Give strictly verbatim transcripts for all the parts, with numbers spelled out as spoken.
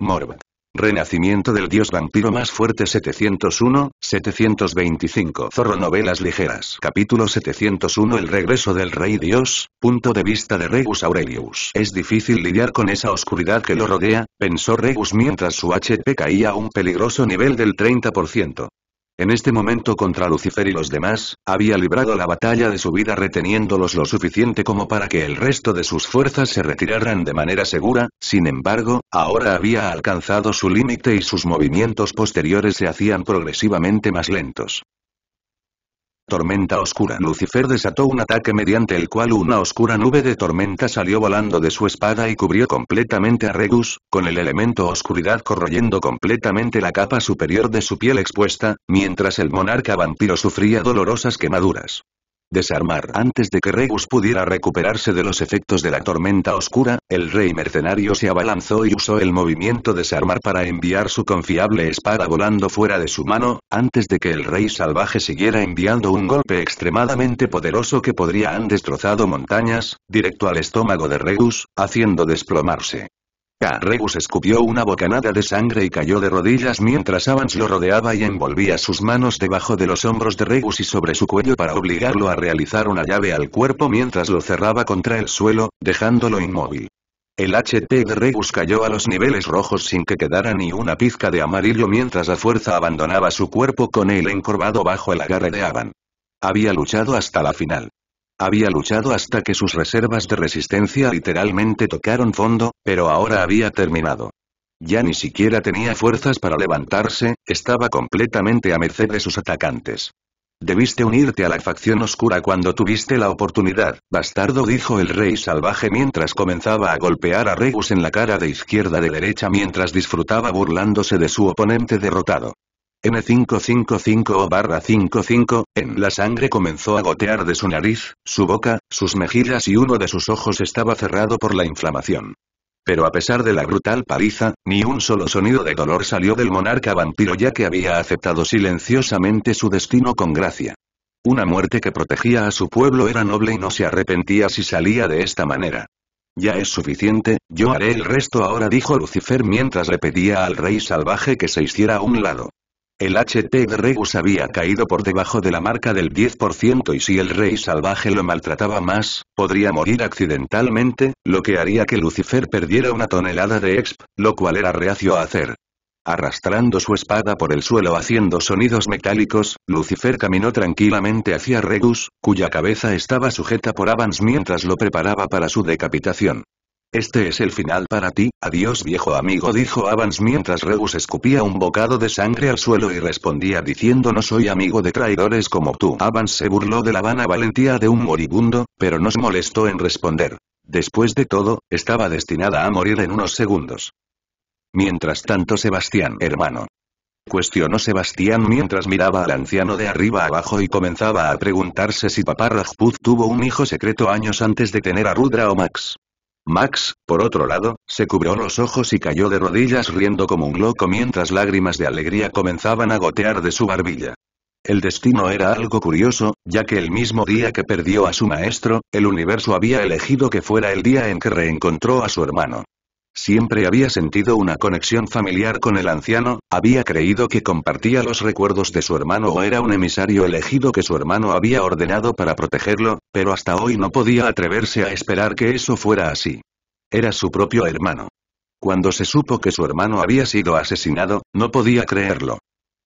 Morb. Renacimiento del dios vampiro más fuerte setecientos uno setecientos veinticinco. Zorro novelas ligeras. Capítulo setecientos uno. El regreso del rey dios. Punto de vista de Regus Aurelius. Es difícil lidiar con esa oscuridad que lo rodea, pensó Regus mientras su H P caía a un peligroso nivel del treinta por ciento. En este momento contra Lucifer y los demás, había librado la batalla de su vida reteniéndolos lo suficiente como para que el resto de sus fuerzas se retiraran de manera segura, sin embargo, ahora había alcanzado su límite y sus movimientos posteriores se hacían progresivamente más lentos. Tormenta oscura. Lucifer desató un ataque mediante el cual una oscura nube de tormenta salió volando de su espada y cubrió completamente a Regus, con el elemento oscuridad corroyendo completamente la capa superior de su piel expuesta, mientras el monarca vampiro sufría dolorosas quemaduras. Desarmar. Antes de que Regus pudiera recuperarse de los efectos de la tormenta oscura, el rey mercenario se abalanzó y usó el movimiento desarmar para enviar su confiable espada volando fuera de su mano, antes de que el rey salvaje siguiera enviando un golpe extremadamente poderoso que podría han destrozado montañas, directo al estómago de Regus, haciendo desplomarse. K. Regus escupió una bocanada de sangre y cayó de rodillas mientras Avans lo rodeaba y envolvía sus manos debajo de los hombros de Regus y sobre su cuello para obligarlo a realizar una llave al cuerpo mientras lo cerraba contra el suelo, dejándolo inmóvil. El H P de Regus cayó a los niveles rojos sin que quedara ni una pizca de amarillo mientras la fuerza abandonaba su cuerpo con él encorvado bajo el agarre de Avans. Había luchado hasta la final. Había luchado hasta que sus reservas de resistencia literalmente tocaron fondo, pero ahora había terminado. Ya ni siquiera tenía fuerzas para levantarse, estaba completamente a merced de sus atacantes. «Debiste unirte a la facción oscura cuando tuviste la oportunidad, bastardo», dijo el rey salvaje mientras comenzaba a golpear a Regus en la cara de izquierda de derecha mientras disfrutaba burlándose de su oponente derrotado. N quinientos cincuenta y cinco barra cincuenta y cinco, en la sangre comenzó a gotear de su nariz, su boca, sus mejillas y uno de sus ojos estaba cerrado por la inflamación. Pero a pesar de la brutal paliza, ni un solo sonido de dolor salió del monarca vampiro ya que había aceptado silenciosamente su destino con gracia. Una muerte que protegía a su pueblo era noble y no se arrepentía si salía de esta manera. «Ya es suficiente, yo haré el resto ahora», dijo Lucifer mientras le pedía al rey salvaje que se hiciera a un lado. El H P de Regus había caído por debajo de la marca del diez por ciento y si el rey salvaje lo maltrataba más, podría morir accidentalmente, lo que haría que Lucifer perdiera una tonelada de E X P, lo cual era reacio a hacer. Arrastrando su espada por el suelo haciendo sonidos metálicos, Lucifer caminó tranquilamente hacia Regus, cuya cabeza estaba sujeta por Avans mientras lo preparaba para su decapitación. «Este es el final para ti, adiós viejo amigo», dijo Avans mientras Regus escupía un bocado de sangre al suelo y respondía diciendo «No soy amigo de traidores como tú». Avans se burló de la vana valentía de un moribundo, pero no se molestó en responder. Después de todo, estaba destinada a morir en unos segundos. Mientras tanto Sebastián, hermano, cuestionó Sebastián mientras miraba al anciano de arriba abajo y comenzaba a preguntarse si papá Rajput tuvo un hijo secreto años antes de tener a Rudra o Max. Max, por otro lado, se cubrió los ojos y cayó de rodillas riendo como un loco mientras lágrimas de alegría comenzaban a gotear de su barbilla. El destino era algo curioso, ya que el mismo día que perdió a su maestro, el universo había elegido que fuera el día en que reencontró a su hermano. Siempre había sentido una conexión familiar con el anciano, había creído que compartía los recuerdos de su hermano o era un emisario elegido que su hermano había ordenado para protegerlo, pero hasta hoy no podía atreverse a esperar que eso fuera así. Era su propio hermano. Cuando se supo que su hermano había sido asesinado, no podía creerlo.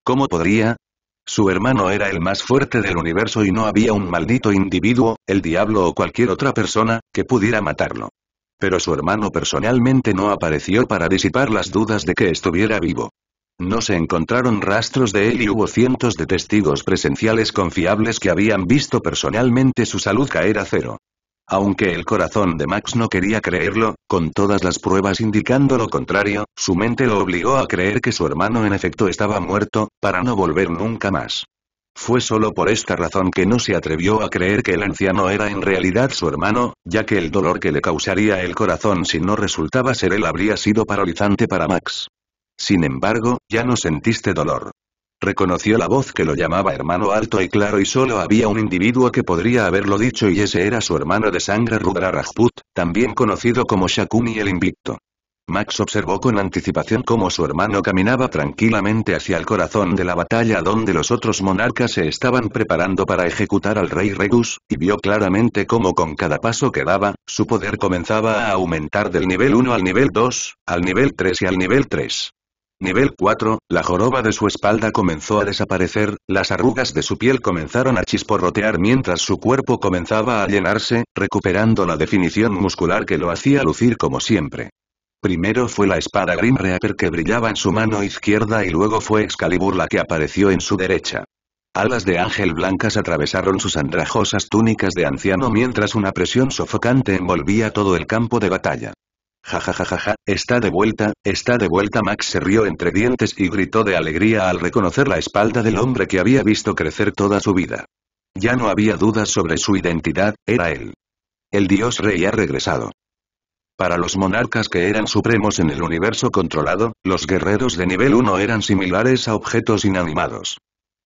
¿Cómo podría? Su hermano era el más fuerte del universo y no había un maldito individuo, el diablo o cualquier otra persona, que pudiera matarlo. Pero su hermano personalmente no apareció para disipar las dudas de que estuviera vivo. No se encontraron rastros de él y hubo cientos de testigos presenciales confiables que habían visto personalmente su salud caer a cero. Aunque el corazón de Max no quería creerlo, con todas las pruebas indicando lo contrario, su mente lo obligó a creer que su hermano en efecto estaba muerto, para no volver nunca más. Fue solo por esta razón que no se atrevió a creer que el anciano era en realidad su hermano, ya que el dolor que le causaría el corazón si no resultaba ser él habría sido paralizante para Max. Sin embargo, ya no sentiste dolor. Reconoció la voz que lo llamaba hermano alto y claro y solo había un individuo que podría haberlo dicho y ese era su hermano de sangre Rudra Rajput, también conocido como Shakuni el Invicto. Max observó con anticipación cómo su hermano caminaba tranquilamente hacia el corazón de la batalla donde los otros monarcas se estaban preparando para ejecutar al rey Regus, y vio claramente cómo con cada paso que daba, su poder comenzaba a aumentar del nivel uno al nivel dos, al nivel tres y al nivel tres. Nivel cuatro, la joroba de su espalda comenzó a desaparecer, las arrugas de su piel comenzaron a chisporrotear mientras su cuerpo comenzaba a llenarse, recuperando la definición muscular que lo hacía lucir como siempre. Primero fue la espada Grim Reaper que brillaba en su mano izquierda y luego fue Excalibur la que apareció en su derecha. Alas de ángel blancas atravesaron sus andrajosas túnicas de anciano mientras una presión sofocante envolvía todo el campo de batalla. Ja ja ja ja ja, está de vuelta, está de vuelta. Max se rió entre dientes y gritó de alegría al reconocer la espalda del hombre que había visto crecer toda su vida. Ya no había dudas sobre su identidad, era él. El dios rey ha regresado. Para los monarcas que eran supremos en el universo controlado, los guerreros de nivel uno eran similares a objetos inanimados.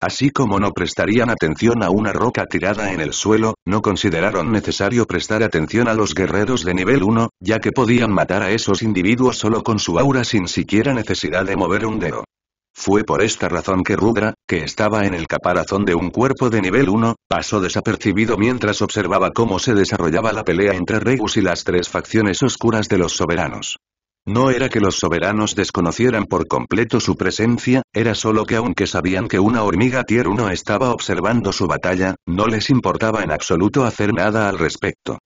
Así como no prestarían atención a una roca tirada en el suelo, no consideraron necesario prestar atención a los guerreros de nivel uno, ya que podían matar a esos individuos solo con su aura sin siquiera necesidad de mover un dedo. Fue por esta razón que Rudra, que estaba en el caparazón de un cuerpo de nivel uno, pasó desapercibido mientras observaba cómo se desarrollaba la pelea entre Regus y las tres facciones oscuras de los soberanos. No era que los soberanos desconocieran por completo su presencia, era solo que aunque sabían que una hormiga tier uno estaba observando su batalla, no les importaba en absoluto hacer nada al respecto.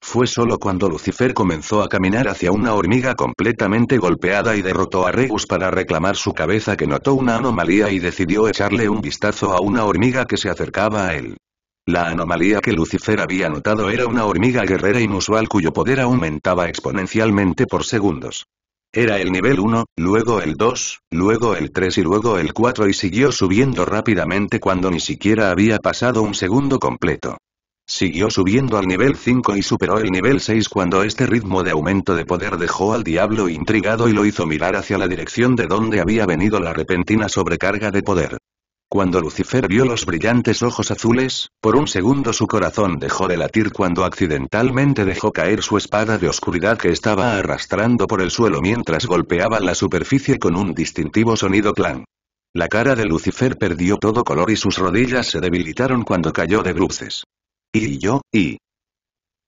Fue solo cuando Lucifer comenzó a caminar hacia una hormiga completamente golpeada y derrotó a Regus para reclamar su cabeza que notó una anomalía y decidió echarle un vistazo a una hormiga que se acercaba a él. La anomalía que Lucifer había notado era una hormiga guerrera inusual cuyo poder aumentaba exponencialmente por segundos. Era el nivel uno, luego el dos, luego el tres y luego el cuatro y siguió subiendo rápidamente cuando ni siquiera había pasado un segundo completo. Siguió subiendo al nivel cinco y superó el nivel seis cuando este ritmo de aumento de poder dejó al diablo intrigado y lo hizo mirar hacia la dirección de donde había venido la repentina sobrecarga de poder. Cuando Lucifer vio los brillantes ojos azules, por un segundo su corazón dejó de latir cuando accidentalmente dejó caer su espada de oscuridad que estaba arrastrando por el suelo mientras golpeaba la superficie con un distintivo sonido clang. La cara de Lucifer perdió todo color y sus rodillas se debilitaron cuando cayó de bruces. Y yo, y...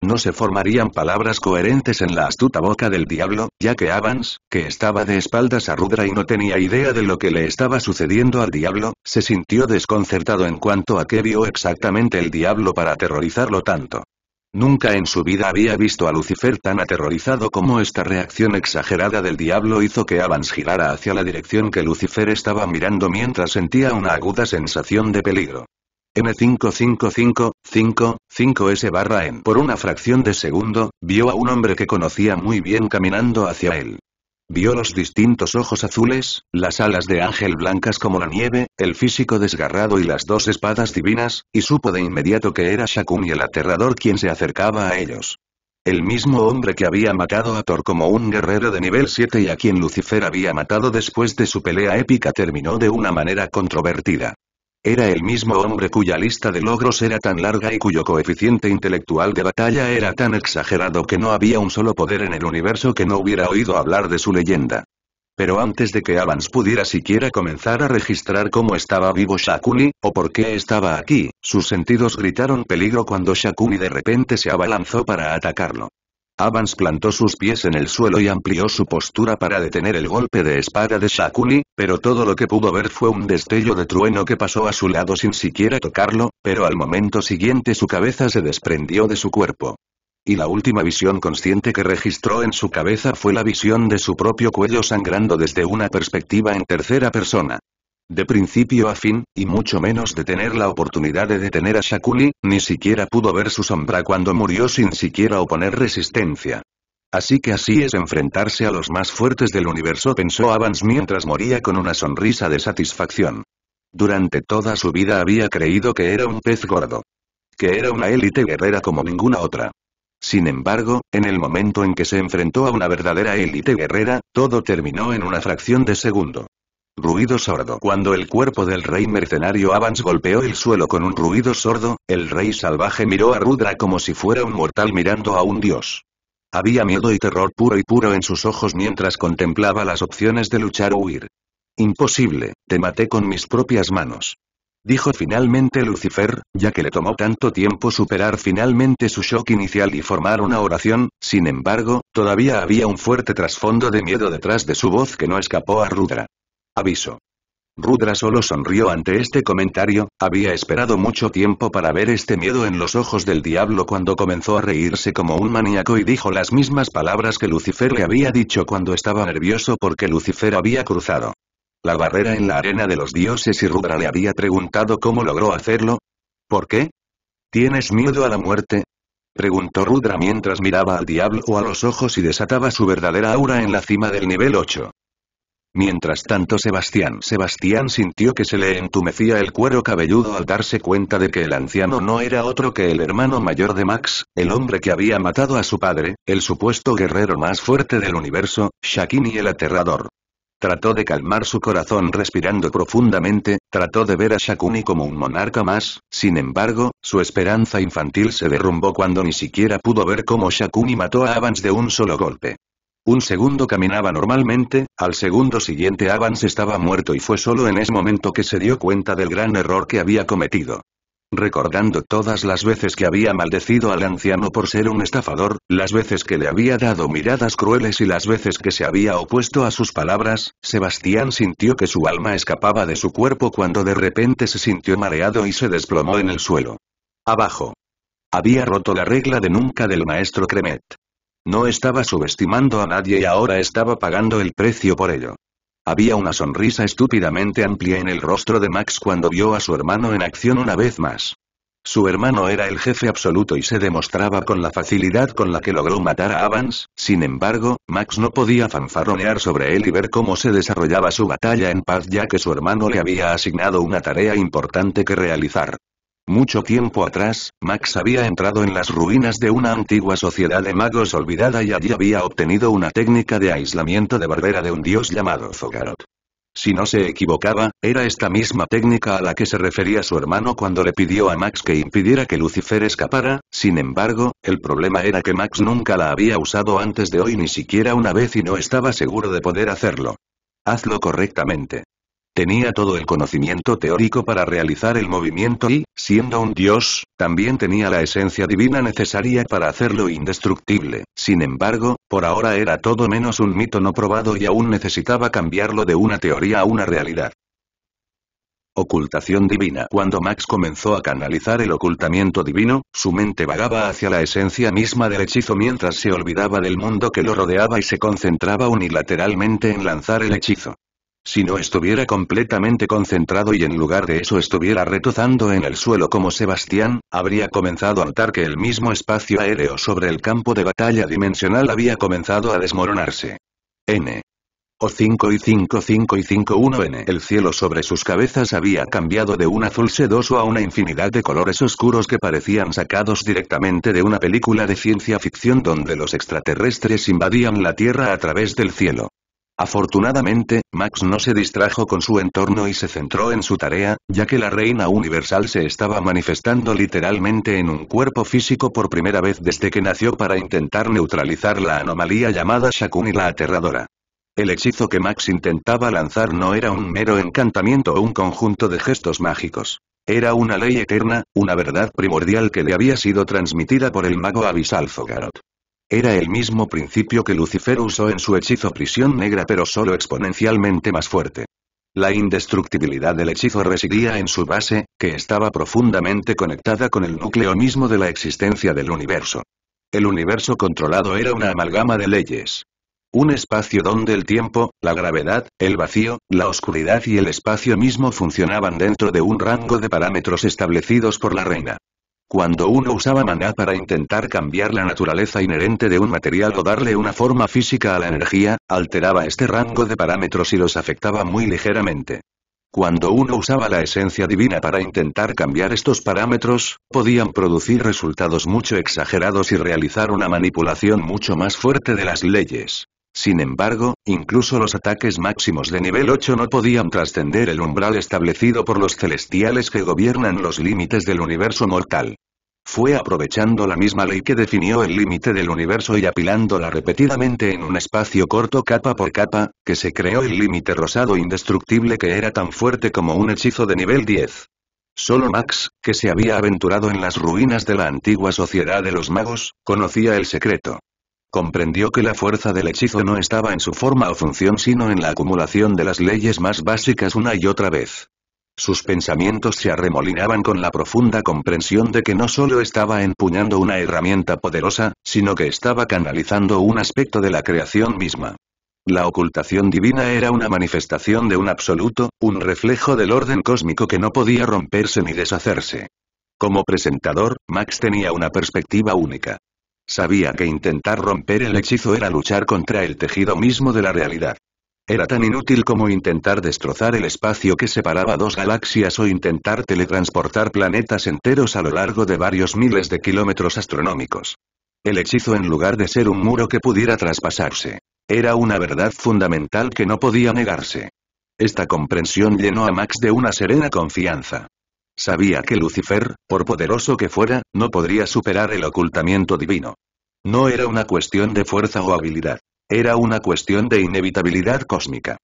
No se formarían palabras coherentes en la astuta boca del diablo, ya que Avans, que estaba de espaldas a Rudra y no tenía idea de lo que le estaba sucediendo al diablo, se sintió desconcertado en cuanto a qué vio exactamente el diablo para aterrorizarlo tanto. Nunca en su vida había visto a Lucifer tan aterrorizado como esta reacción exagerada del diablo hizo que Avans girara hacia la dirección que Lucifer estaba mirando mientras sentía una aguda sensación de peligro. M cinco cinco cinco cinco cinco S barra N. Por una fracción de segundo, vio a un hombre que conocía muy bien caminando hacia él. Vio los distintos ojos azules, las alas de ángel blancas como la nieve, el físico desgarrado y las dos espadas divinas, y supo de inmediato que era Shakuni el aterrador quien se acercaba a ellos. El mismo hombre que había matado a Thor como un guerrero de nivel siete y a quien Lucifer había matado después de su pelea épica terminó de una manera controvertida. Era el mismo hombre cuya lista de logros era tan larga y cuyo coeficiente intelectual de batalla era tan exagerado que no había un solo poder en el universo que no hubiera oído hablar de su leyenda. Pero antes de que Avans pudiera siquiera comenzar a registrar cómo estaba vivo Shakuni, o por qué estaba aquí, sus sentidos gritaron peligro cuando Shakuni de repente se abalanzó para atacarlo. Avans plantó sus pies en el suelo y amplió su postura para detener el golpe de espada de Shakuni, pero todo lo que pudo ver fue un destello de trueno que pasó a su lado sin siquiera tocarlo, pero al momento siguiente su cabeza se desprendió de su cuerpo. Y la última visión consciente que registró en su cabeza fue la visión de su propio cuello sangrando desde una perspectiva en tercera persona. De principio a fin, y mucho menos de tener la oportunidad de detener a Shakuni, ni siquiera pudo ver su sombra cuando murió sin siquiera oponer resistencia. Así que así es enfrentarse a los más fuertes del universo, pensó Avans mientras moría con una sonrisa de satisfacción. Durante toda su vida había creído que era un pez gordo. Que era una élite guerrera como ninguna otra. Sin embargo, en el momento en que se enfrentó a una verdadera élite guerrera, todo terminó en una fracción de segundo. Ruido sordo. Cuando el cuerpo del rey mercenario Avans golpeó el suelo con un ruido sordo, el rey salvaje miró a Rudra como si fuera un mortal mirando a un dios. Había miedo y terror puro y puro en sus ojos mientras contemplaba las opciones de luchar o huir. «Imposible, te maté con mis propias manos», dijo finalmente Lucifer, ya que le tomó tanto tiempo superar finalmente su shock inicial y formar una oración. Sin embargo, todavía había un fuerte trasfondo de miedo detrás de su voz que no escapó a Rudra. «Aviso». Rudra solo sonrió ante este comentario, había esperado mucho tiempo para ver este miedo en los ojos del diablo cuando comenzó a reírse como un maníaco y dijo las mismas palabras que Lucifer le había dicho cuando estaba nervioso porque Lucifer había cruzado la barrera en la arena de los dioses y Rudra le había preguntado cómo logró hacerlo. ¿Por qué? ¿Tienes miedo a la muerte?, preguntó Rudra mientras miraba al diablo a los ojos y desataba su verdadera aura en la cima del nivel ocho. Mientras tanto Sebastián Sebastián sintió que se le entumecía el cuero cabelludo al darse cuenta de que el anciano no era otro que el hermano mayor de Max, el hombre que había matado a su padre, el supuesto guerrero más fuerte del universo, Shakuni el aterrador. Trató de calmar su corazón respirando profundamente, trató de ver a Shakuni como un monarca más, sin embargo, su esperanza infantil se derrumbó cuando ni siquiera pudo ver cómo Shakuni mató a Avans de un solo golpe. Un segundo caminaba normalmente, al segundo siguiente Avans estaba muerto y fue solo en ese momento que se dio cuenta del gran error que había cometido. Recordando todas las veces que había maldecido al anciano por ser un estafador, las veces que le había dado miradas crueles y las veces que se había opuesto a sus palabras, Sebastián sintió que su alma escapaba de su cuerpo cuando de repente se sintió mareado y se desplomó en el suelo. Abajo. Había roto la regla de nunca del maestro Kremet. No estaba subestimando a nadie y ahora estaba pagando el precio por ello. Había una sonrisa estúpidamente amplia en el rostro de Max cuando vio a su hermano en acción una vez más. Su hermano era el jefe absoluto y se demostraba con la facilidad con la que logró matar a Avans, sin embargo, Max no podía fanfarronear sobre él y ver cómo se desarrollaba su batalla en paz ya que su hermano le había asignado una tarea importante que realizar. Mucho tiempo atrás, Max había entrado en las ruinas de una antigua sociedad de magos olvidada y allí había obtenido una técnica de aislamiento de barrera de un dios llamado Zogarot. Si no se equivocaba, era esta misma técnica a la que se refería su hermano cuando le pidió a Max que impidiera que Lucifer escapara, sin embargo, el problema era que Max nunca la había usado antes de hoy ni siquiera una vez y no estaba seguro de poder hacerlo. Hazlo correctamente. Tenía todo el conocimiento teórico para realizar el movimiento y, siendo un dios, también tenía la esencia divina necesaria para hacerlo indestructible. Sin embargo, por ahora era todo menos un mito no probado y aún necesitaba cambiarlo de una teoría a una realidad. Ocultación divina. Cuando Max comenzó a canalizar el ocultamiento divino, su mente vagaba hacia la esencia misma del hechizo mientras se olvidaba del mundo que lo rodeaba y se concentraba unilateralmente en lanzar el hechizo. Si no estuviera completamente concentrado y en lugar de eso estuviera retozando en el suelo como Sebastián, habría comenzado a notar que el mismo espacio aéreo sobre el campo de batalla dimensional había comenzado a desmoronarse. N. O cinco y cinco, cinco y cinco, uno N. El cielo sobre sus cabezas había cambiado de un azul sedoso a una infinidad de colores oscuros que parecían sacados directamente de una película de ciencia ficción donde los extraterrestres invadían la Tierra a través del cielo. Afortunadamente, Max no se distrajo con su entorno y se centró en su tarea, ya que la Reina Universal se estaba manifestando literalmente en un cuerpo físico por primera vez desde que nació para intentar neutralizar la anomalía llamada Shakuni la aterradora. El hechizo que Max intentaba lanzar no era un mero encantamiento o un conjunto de gestos mágicos. Era una ley eterna, una verdad primordial que le había sido transmitida por el mago abisal Zogarot. Era el mismo principio que Lucifer usó en su hechizo Prisión Negra pero solo exponencialmente más fuerte. La indestructibilidad del hechizo residía en su base, que estaba profundamente conectada con el núcleo mismo de la existencia del universo. El universo controlado era una amalgama de leyes. Un espacio donde el tiempo, la gravedad, el vacío, la oscuridad y el espacio mismo funcionaban dentro de un rango de parámetros establecidos por la reina. Cuando uno usaba maná para intentar cambiar la naturaleza inherente de un material o darle una forma física a la energía, alteraba este rango de parámetros y los afectaba muy ligeramente. Cuando uno usaba la esencia divina para intentar cambiar estos parámetros, podían producir resultados mucho exagerados y realizar una manipulación mucho más fuerte de las leyes. Sin embargo, incluso los ataques máximos de nivel ocho no podían trascender el umbral establecido por los celestiales que gobiernan los límites del universo mortal. Fue aprovechando la misma ley que definió el límite del universo y apilándola repetidamente en un espacio corto capa por capa, que se creó el límite rosado indestructible que era tan fuerte como un hechizo de nivel diez. Solo Max, que se había aventurado en las ruinas de la antigua sociedad de los magos, conocía el secreto. Comprendió que la fuerza del hechizo no estaba en su forma o función sino en la acumulación de las leyes más básicas una y otra vez. Sus pensamientos se arremolinaban con la profunda comprensión de que no solo estaba empuñando una herramienta poderosa, sino que estaba canalizando un aspecto de la creación misma. La ocultación divina era una manifestación de un absoluto, un reflejo del orden cósmico que no podía romperse ni deshacerse. Como presentador, Max tenía una perspectiva única. Sabía que intentar romper el hechizo era luchar contra el tejido mismo de la realidad. Era tan inútil como intentar destrozar el espacio que separaba dos galaxias o intentar teletransportar planetas enteros a lo largo de varios miles de kilómetros astronómicos. El hechizo, en lugar de ser un muro que pudiera traspasarse, era una verdad fundamental que no podía negarse. Esta comprensión llenó a Max de una serena confianza. Sabía que Lucifer, por poderoso que fuera, no podría superar el ocultamiento divino. No era una cuestión de fuerza o habilidad. Era una cuestión de inevitabilidad cósmica.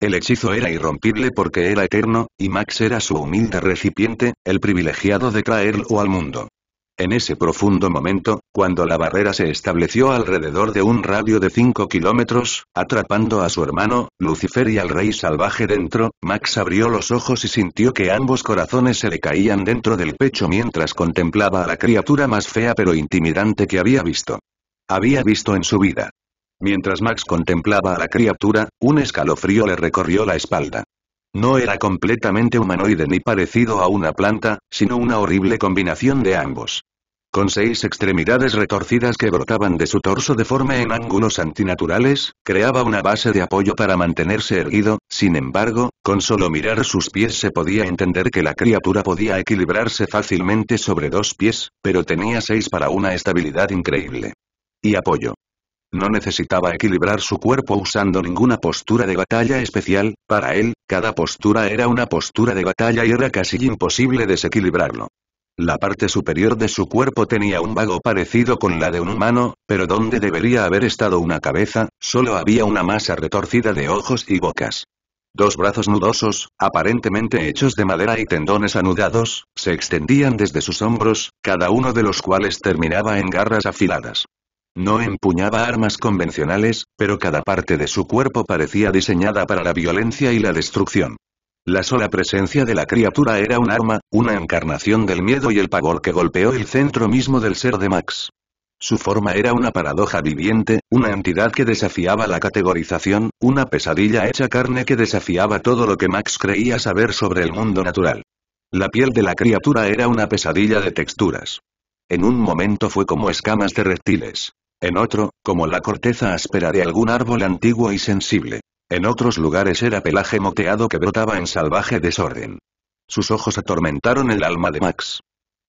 El hechizo era irrompible porque era eterno, y Max era su humilde recipiente, el privilegiado de traerlo al mundo. En ese profundo momento, cuando la barrera se estableció alrededor de un radio de cinco kilómetros, atrapando a su hermano, Lucifer y al rey salvaje dentro, Max abrió los ojos y sintió que ambos corazones se le caían dentro del pecho mientras contemplaba a la criatura más fea pero intimidante que había visto. Había visto en su vida. Mientras Max contemplaba a la criatura, un escalofrío le recorrió la espalda. No era completamente humanoide ni parecido a una planta, sino una horrible combinación de ambos. Con seis extremidades retorcidas que brotaban de su torso deforme en ángulos antinaturales, creaba una base de apoyo para mantenerse erguido, sin embargo, con solo mirar sus pies se podía entender que la criatura podía equilibrarse fácilmente sobre dos pies, pero tenía seis para una estabilidad increíble. Y apoyo. No necesitaba equilibrar su cuerpo usando ninguna postura de batalla especial, para él, cada postura era una postura de batalla y era casi imposible desequilibrarlo. La parte superior de su cuerpo tenía un vago parecido con la de un humano, pero donde debería haber estado una cabeza, solo había una masa retorcida de ojos y bocas. Dos brazos nudosos, aparentemente hechos de madera y tendones anudados, se extendían desde sus hombros, cada uno de los cuales terminaba en garras afiladas. No empuñaba armas convencionales, pero cada parte de su cuerpo parecía diseñada para la violencia y la destrucción. La sola presencia de la criatura era un arma, una encarnación del miedo y el pavor que golpeó el centro mismo del ser de Max. Su forma era una paradoja viviente, una entidad que desafiaba la categorización, una pesadilla hecha carne que desafiaba todo lo que Max creía saber sobre el mundo natural. La piel de la criatura era una pesadilla de texturas. En un momento fue como escamas de reptiles. En otro, como la corteza áspera de algún árbol antiguo y sensible. En otros lugares era pelaje moteado que brotaba en salvaje desorden. Sus ojos atormentaron el alma de Max.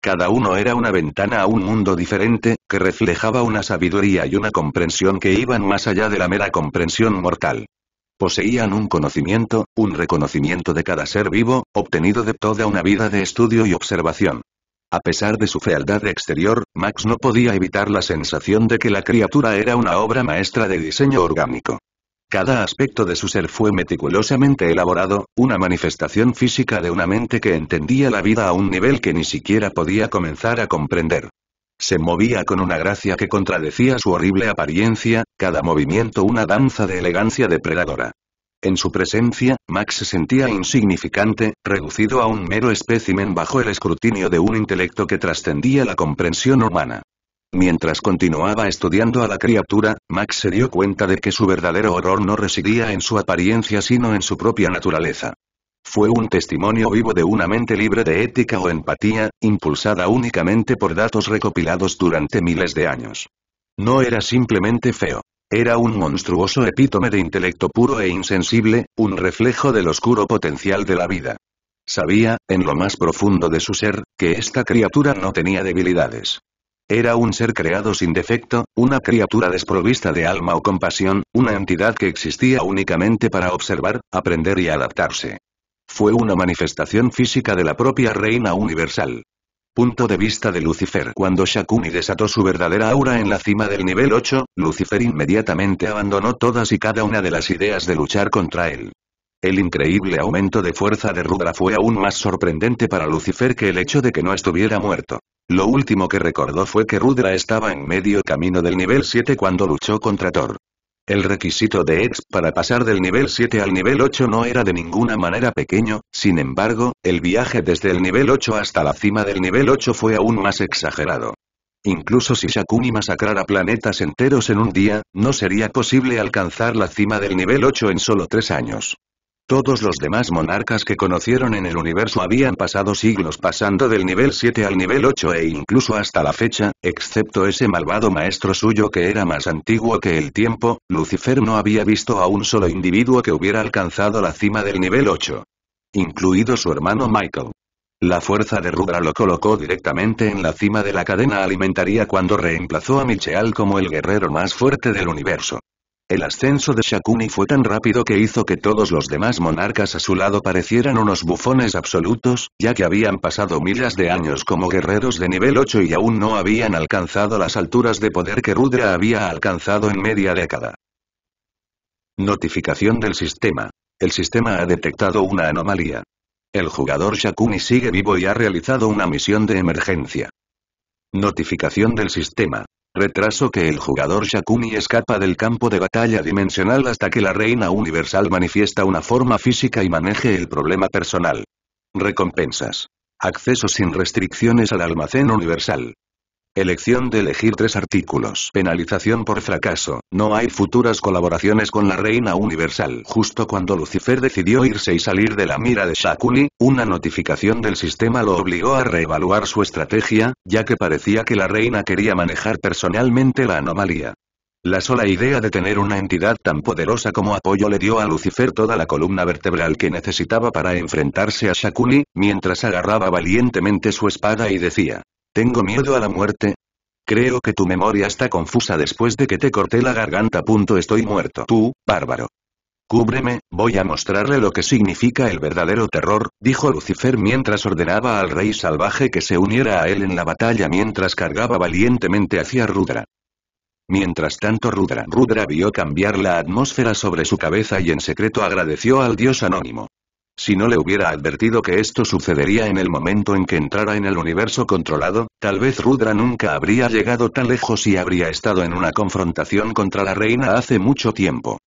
Cada uno era una ventana a un mundo diferente, que reflejaba una sabiduría y una comprensión que iban más allá de la mera comprensión mortal. Poseían un conocimiento, un reconocimiento de cada ser vivo, obtenido de toda una vida de estudio y observación. A pesar de su fealdad exterior, Max no podía evitar la sensación de que la criatura era una obra maestra de diseño orgánico. Cada aspecto de su ser fue meticulosamente elaborado, una manifestación física de una mente que entendía la vida a un nivel que ni siquiera podía comenzar a comprender. Se movía con una gracia que contradecía su horrible apariencia, cada movimiento una danza de elegancia depredadora. En su presencia, Max se sentía insignificante, reducido a un mero espécimen bajo el escrutinio de un intelecto que trascendía la comprensión humana. Mientras continuaba estudiando a la criatura, Max se dio cuenta de que su verdadero horror no residía en su apariencia sino en su propia naturaleza. Fue un testimonio vivo de una mente libre de ética o empatía, impulsada únicamente por datos recopilados durante miles de años. No era simplemente feo. Era un monstruoso epítome de intelecto puro e insensible, un reflejo del oscuro potencial de la vida. Sabía, en lo más profundo de su ser, que esta criatura no tenía debilidades. Era un ser creado sin defecto, una criatura desprovista de alma o compasión, una entidad que existía únicamente para observar, aprender y adaptarse. Fue una manifestación física de la propia Reina Universal. Punto de vista de Lucifer. Cuando Shakuni desató su verdadera aura en la cima del nivel ocho, Lucifer inmediatamente abandonó todas y cada una de las ideas de luchar contra él. El increíble aumento de fuerza de Rudra fue aún más sorprendente para Lucifer que el hecho de que no estuviera muerto. Lo último que recordó fue que Rudra estaba en medio camino del nivel siete cuando luchó contra Thor. El requisito de E X P para pasar del nivel siete al nivel ocho no era de ninguna manera pequeño, sin embargo, el viaje desde el nivel ocho hasta la cima del nivel ocho fue aún más exagerado. Incluso si Shakuni masacrara planetas enteros en un día, no sería posible alcanzar la cima del nivel ocho en solo tres años. Todos los demás monarcas que conocieron en el universo habían pasado siglos pasando del nivel siete al nivel ocho e incluso hasta la fecha, excepto ese malvado maestro suyo que era más antiguo que el tiempo, Lucifer no había visto a un solo individuo que hubiera alcanzado la cima del nivel ocho. Incluido su hermano Michael. La fuerza de Rudra lo colocó directamente en la cima de la cadena alimentaria cuando reemplazó a Michael como el guerrero más fuerte del universo. El ascenso de Shakuni fue tan rápido que hizo que todos los demás monarcas a su lado parecieran unos bufones absolutos, ya que habían pasado miles de años como guerreros de nivel ocho y aún no habían alcanzado las alturas de poder que Rudra había alcanzado en media década. Notificación del sistema. El sistema ha detectado una anomalía. El jugador Shakuni sigue vivo y ha realizado una misión de emergencia. Notificación del sistema. Retraso que el jugador Shakuni escapa del campo de batalla dimensional hasta que la Reina Universal manifiesta una forma física y maneje el problema personal. Recompensas. Acceso sin restricciones al almacén universal. Elección de elegir tres artículos. Penalización por fracaso. No hay futuras colaboraciones con la Reina Universal. Justo cuando Lucifer decidió irse y salir de la mira de Shakuni, una notificación del sistema lo obligó a reevaluar su estrategia, ya que parecía que la reina quería manejar personalmente la anomalía. La sola idea de tener una entidad tan poderosa como apoyo le dio a Lucifer toda la columna vertebral que necesitaba para enfrentarse a Shakuni, mientras agarraba valientemente su espada y decía: ¿tengo miedo a la muerte? Creo que tu memoria está confusa después de que te corté la garganta. Punto estoy muerto. Tú, bárbaro. Cúbreme, voy a mostrarle lo que significa el verdadero terror, dijo Lucifer mientras ordenaba al rey salvaje que se uniera a él en la batalla mientras cargaba valientemente hacia Rudra. Mientras tanto Rudra, Rudra vio cambiar la atmósfera sobre su cabeza y en secreto agradeció al dios anónimo. Si no le hubiera advertido que esto sucedería en el momento en que entrara en el universo controlado, tal vez Rudra nunca habría llegado tan lejos y habría estado en una confrontación contra la reina hace mucho tiempo.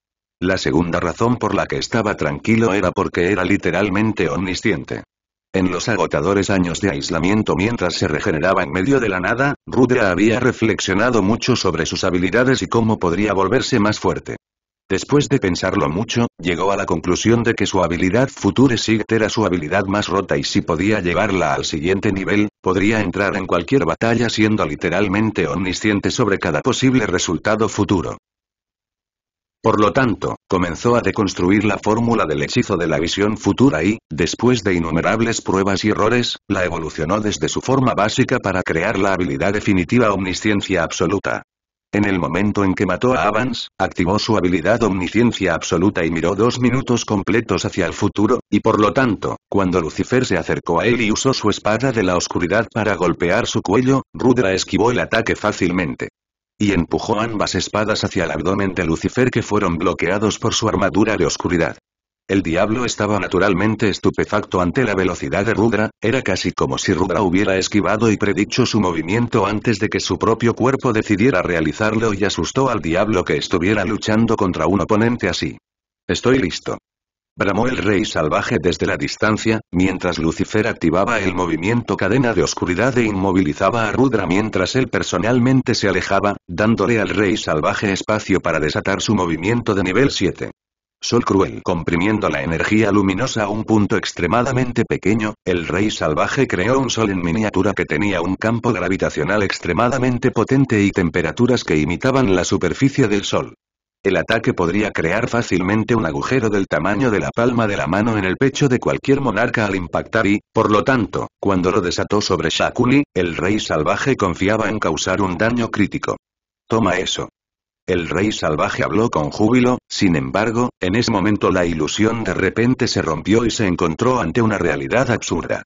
La segunda razón por la que estaba tranquilo era porque era literalmente omnisciente. En los agotadores años de aislamiento mientras se regeneraba en medio de la nada, Rudra había reflexionado mucho sobre sus habilidades y cómo podría volverse más fuerte. Después de pensarlo mucho, llegó a la conclusión de que su habilidad Future Sight era su habilidad más rota y si podía llevarla al siguiente nivel, podría entrar en cualquier batalla siendo literalmente omnisciente sobre cada posible resultado futuro. Por lo tanto, comenzó a deconstruir la fórmula del hechizo de la visión futura y, después de innumerables pruebas y errores, la evolucionó desde su forma básica para crear la habilidad definitiva Omnisciencia Absoluta. En el momento en que mató a Avans, activó su habilidad Omnisciencia Absoluta y miró dos minutos completos hacia el futuro, y por lo tanto, cuando Lucifer se acercó a él y usó su espada de la oscuridad para golpear su cuello, Rudra esquivó el ataque fácilmente. Y empujó ambas espadas hacia el abdomen de Lucifer que fueron bloqueados por su armadura de oscuridad. El diablo estaba naturalmente estupefacto ante la velocidad de Rudra, era casi como si Rudra hubiera esquivado y predicho su movimiento antes de que su propio cuerpo decidiera realizarlo y asustó al diablo que estuviera luchando contra un oponente así. «Estoy listo», bramó el rey salvaje desde la distancia, mientras Lucifer activaba el movimiento cadena de oscuridad e inmovilizaba a Rudra mientras él personalmente se alejaba, dándole al rey salvaje espacio para desatar su movimiento de nivel siete. Sol cruel comprimiendo la energía luminosa a un punto extremadamente pequeño, el rey salvaje creó un sol en miniatura que tenía un campo gravitacional extremadamente potente y temperaturas que imitaban la superficie del sol. El ataque podría crear fácilmente un agujero del tamaño de la palma de la mano en el pecho de cualquier monarca al impactar y, por lo tanto, cuando lo desató sobre Shakuni, el rey salvaje confiaba en causar un daño crítico. Toma eso. El rey salvaje habló con júbilo, sin embargo, en ese momento la ilusión de repente se rompió y se encontró ante una realidad absurda.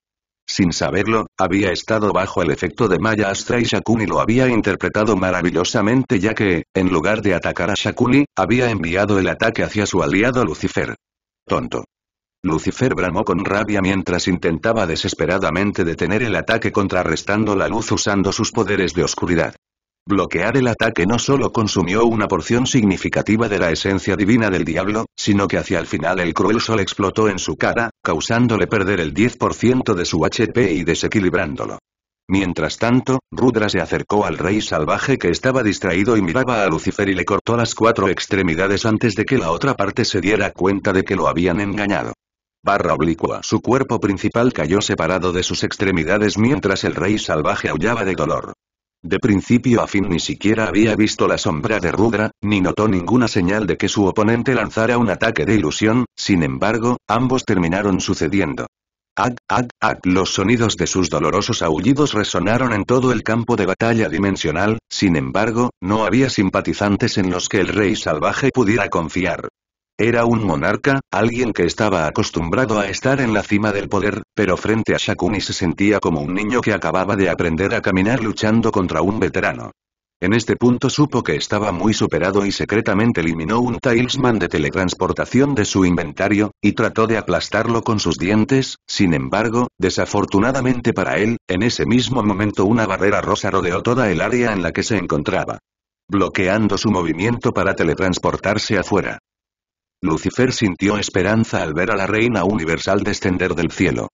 Sin saberlo, había estado bajo el efecto de Maya Astra y Shakuni lo había interpretado maravillosamente ya que, en lugar de atacar a Shakuni, había enviado el ataque hacia su aliado Lucifer. Tonto. Lucifer bramó con rabia mientras intentaba desesperadamente detener el ataque contrarrestando la luz usando sus poderes de oscuridad. Bloquear el ataque no solo consumió una porción significativa de la esencia divina del diablo, sino que hacia el final el cruel sol explotó en su cara, causándole perder el diez por ciento de su H P y desequilibrándolo. Mientras tanto, Rudra se acercó al rey salvaje que estaba distraído y miraba a Lucifer y le cortó las cuatro extremidades antes de que la otra parte se diera cuenta de que lo habían engañado. Barra oblicua. Su cuerpo principal cayó separado de sus extremidades mientras el rey salvaje aullaba de dolor. De principio a fin ni siquiera había visto la sombra de Rudra, ni notó ninguna señal de que su oponente lanzara un ataque de ilusión, sin embargo, ambos terminaron sucediendo. Ag, ag, ag. Los sonidos de sus dolorosos aullidos resonaron en todo el campo de batalla dimensional, sin embargo, no había simpatizantes en los que el rey salvaje pudiera confiar. Era un monarca, alguien que estaba acostumbrado a estar en la cima del poder, pero frente a Shakuni se sentía como un niño que acababa de aprender a caminar luchando contra un veterano. En este punto supo que estaba muy superado y secretamente eliminó un talismán de teletransportación de su inventario, y trató de aplastarlo con sus dientes, sin embargo, desafortunadamente para él, en ese mismo momento una barrera rosa rodeó toda el área en la que se encontraba, bloqueando su movimiento para teletransportarse afuera. Lucifer sintió esperanza al ver a la Reina Universal descender del cielo.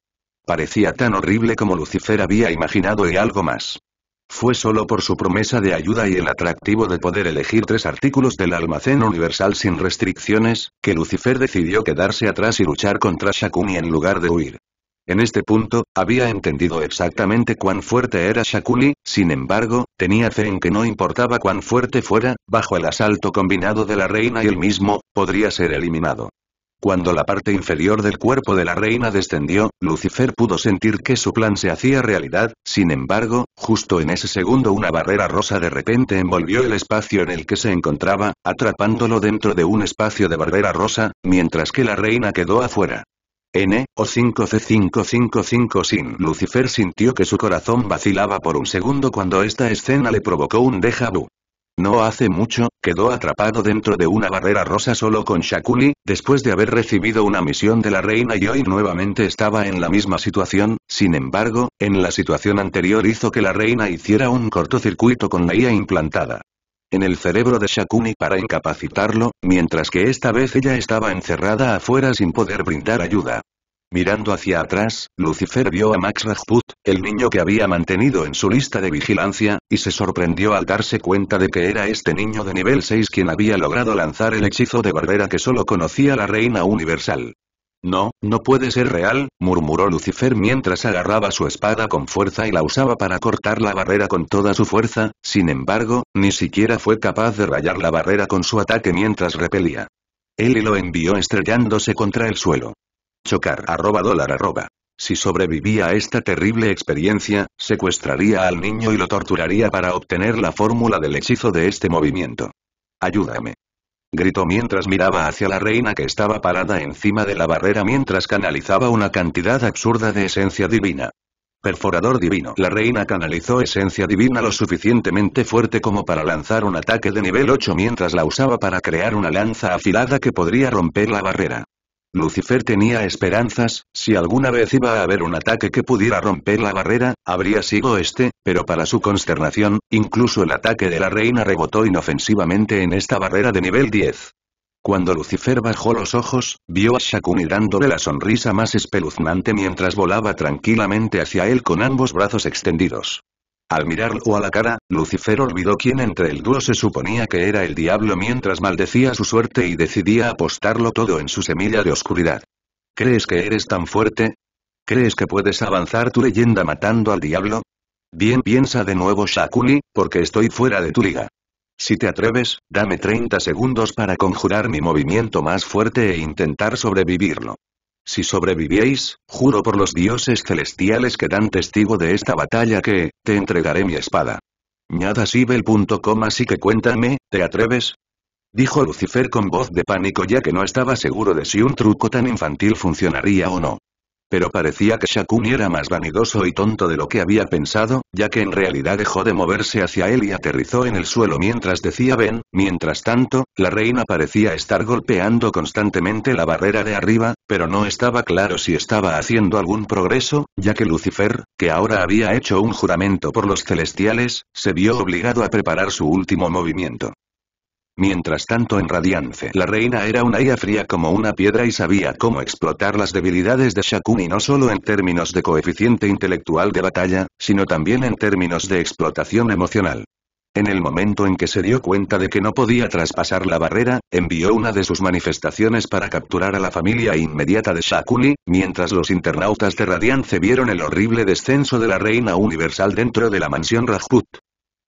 Parecía tan horrible como Lucifer había imaginado y algo más. Fue solo por su promesa de ayuda y el atractivo de poder elegir tres artículos del almacén universal sin restricciones, que Lucifer decidió quedarse atrás y luchar contra Shakuni en lugar de huir. En este punto, había entendido exactamente cuán fuerte era Shakuni, sin embargo, tenía fe en que no importaba cuán fuerte fuera, bajo el asalto combinado de la reina y él mismo, podría ser eliminado. Cuando la parte inferior del cuerpo de la reina descendió, Lucifer pudo sentir que su plan se hacía realidad, sin embargo, justo en ese segundo una barrera rosa de repente envolvió el espacio en el que se encontraba, atrapándolo dentro de un espacio de barrera rosa, mientras que la reina quedó afuera. N O cinco C cinco cinco cinco sin Lucifer sintió que su corazón vacilaba por un segundo cuando esta escena le provocó un déjà vu. No hace mucho, quedó atrapado dentro de una barrera rosa solo con Shakuni, después de haber recibido una misión de la reina y hoy nuevamente estaba en la misma situación, sin embargo, en la situación anterior hizo que la reina hiciera un cortocircuito con la I A implantada en el cerebro de Shakuni para incapacitarlo, mientras que esta vez ella estaba encerrada afuera sin poder brindar ayuda. Mirando hacia atrás, Lucifer vio a Max Rajput, el niño que había mantenido en su lista de vigilancia, y se sorprendió al darse cuenta de que era este niño de nivel seis quien había logrado lanzar el hechizo de barrera que solo conocía la Reina Universal. «No, no puede ser real», murmuró Lucifer mientras agarraba su espada con fuerza y la usaba para cortar la barrera con toda su fuerza, sin embargo, ni siquiera fue capaz de rayar la barrera con su ataque mientras repelía. Él lo envió estrellándose contra el suelo. Chocar arroba dólar arroba. Si sobrevivía a esta terrible experiencia, secuestraría al niño y lo torturaría para obtener la fórmula del hechizo de este movimiento. «Ayúdame», gritó mientras miraba hacia la reina que estaba parada encima de la barrera mientras canalizaba una cantidad absurda de esencia divina. Perforador divino. La reina canalizó esencia divina lo suficientemente fuerte como para lanzar un ataque de nivel ocho mientras la usaba para crear una lanza afilada que podría romper la barrera. Lucifer tenía esperanzas, si alguna vez iba a haber un ataque que pudiera romper la barrera, habría sido este, pero para su consternación, incluso el ataque de la reina rebotó inofensivamente en esta barrera de nivel diez. Cuando Lucifer bajó los ojos, vio a Shakuni dándole la sonrisa más espeluznante mientras volaba tranquilamente hacia él con ambos brazos extendidos. Al mirarlo a la cara, Lucifer olvidó quién entre el dúo se suponía que era el diablo mientras maldecía su suerte y decidía apostarlo todo en su semilla de oscuridad. ¿Crees que eres tan fuerte? ¿Crees que puedes avanzar tu leyenda matando al diablo? Bien, piensa de nuevo Shakuni, porque estoy fuera de tu liga. Si te atreves, dame treinta segundos para conjurar mi movimiento más fuerte e intentar sobrevivirlo. Si sobrevivíais, juro por los dioses celestiales que dan testigo de esta batalla que, te entregaré mi espada. Ñadasibel punto com Así que cuéntame, ¿te atreves?, dijo Lucifer con voz de pánico ya que no estaba seguro de si un truco tan infantil funcionaría o no. Pero parecía que Shakuni era más vanidoso y tonto de lo que había pensado, ya que en realidad dejó de moverse hacia él y aterrizó en el suelo mientras decía ven. Mientras tanto, la reina parecía estar golpeando constantemente la barrera de arriba, pero no estaba claro si estaba haciendo algún progreso, ya que Lucifer, que ahora había hecho un juramento por los celestiales, se vio obligado a preparar su último movimiento. Mientras tanto en Radiance, la reina era una ella fría como una piedra y sabía cómo explotar las debilidades de Shakuni no solo en términos de coeficiente intelectual de batalla, sino también en términos de explotación emocional. En el momento en que se dio cuenta de que no podía traspasar la barrera, envió una de sus manifestaciones para capturar a la familia inmediata de Shakuni, mientras los internautas de Radiance vieron el horrible descenso de la Reina Universal dentro de la mansión Rajput.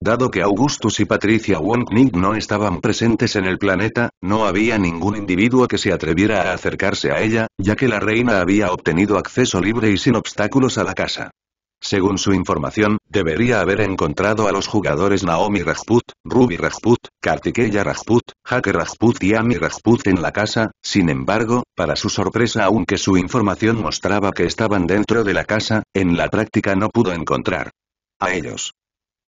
Dado que Augustus y Patricia Wong-Ning no estaban presentes en el planeta, no había ningún individuo que se atreviera a acercarse a ella, ya que la reina había obtenido acceso libre y sin obstáculos a la casa. Según su información, debería haber encontrado a los jugadores Naomi Rajput, Ruby Rajput, Kartikeya Rajput, Hake Rajput y Ami Rajput en la casa, sin embargo, para su sorpresa aunque su información mostraba que estaban dentro de la casa, en la práctica no pudo encontrar a ellos.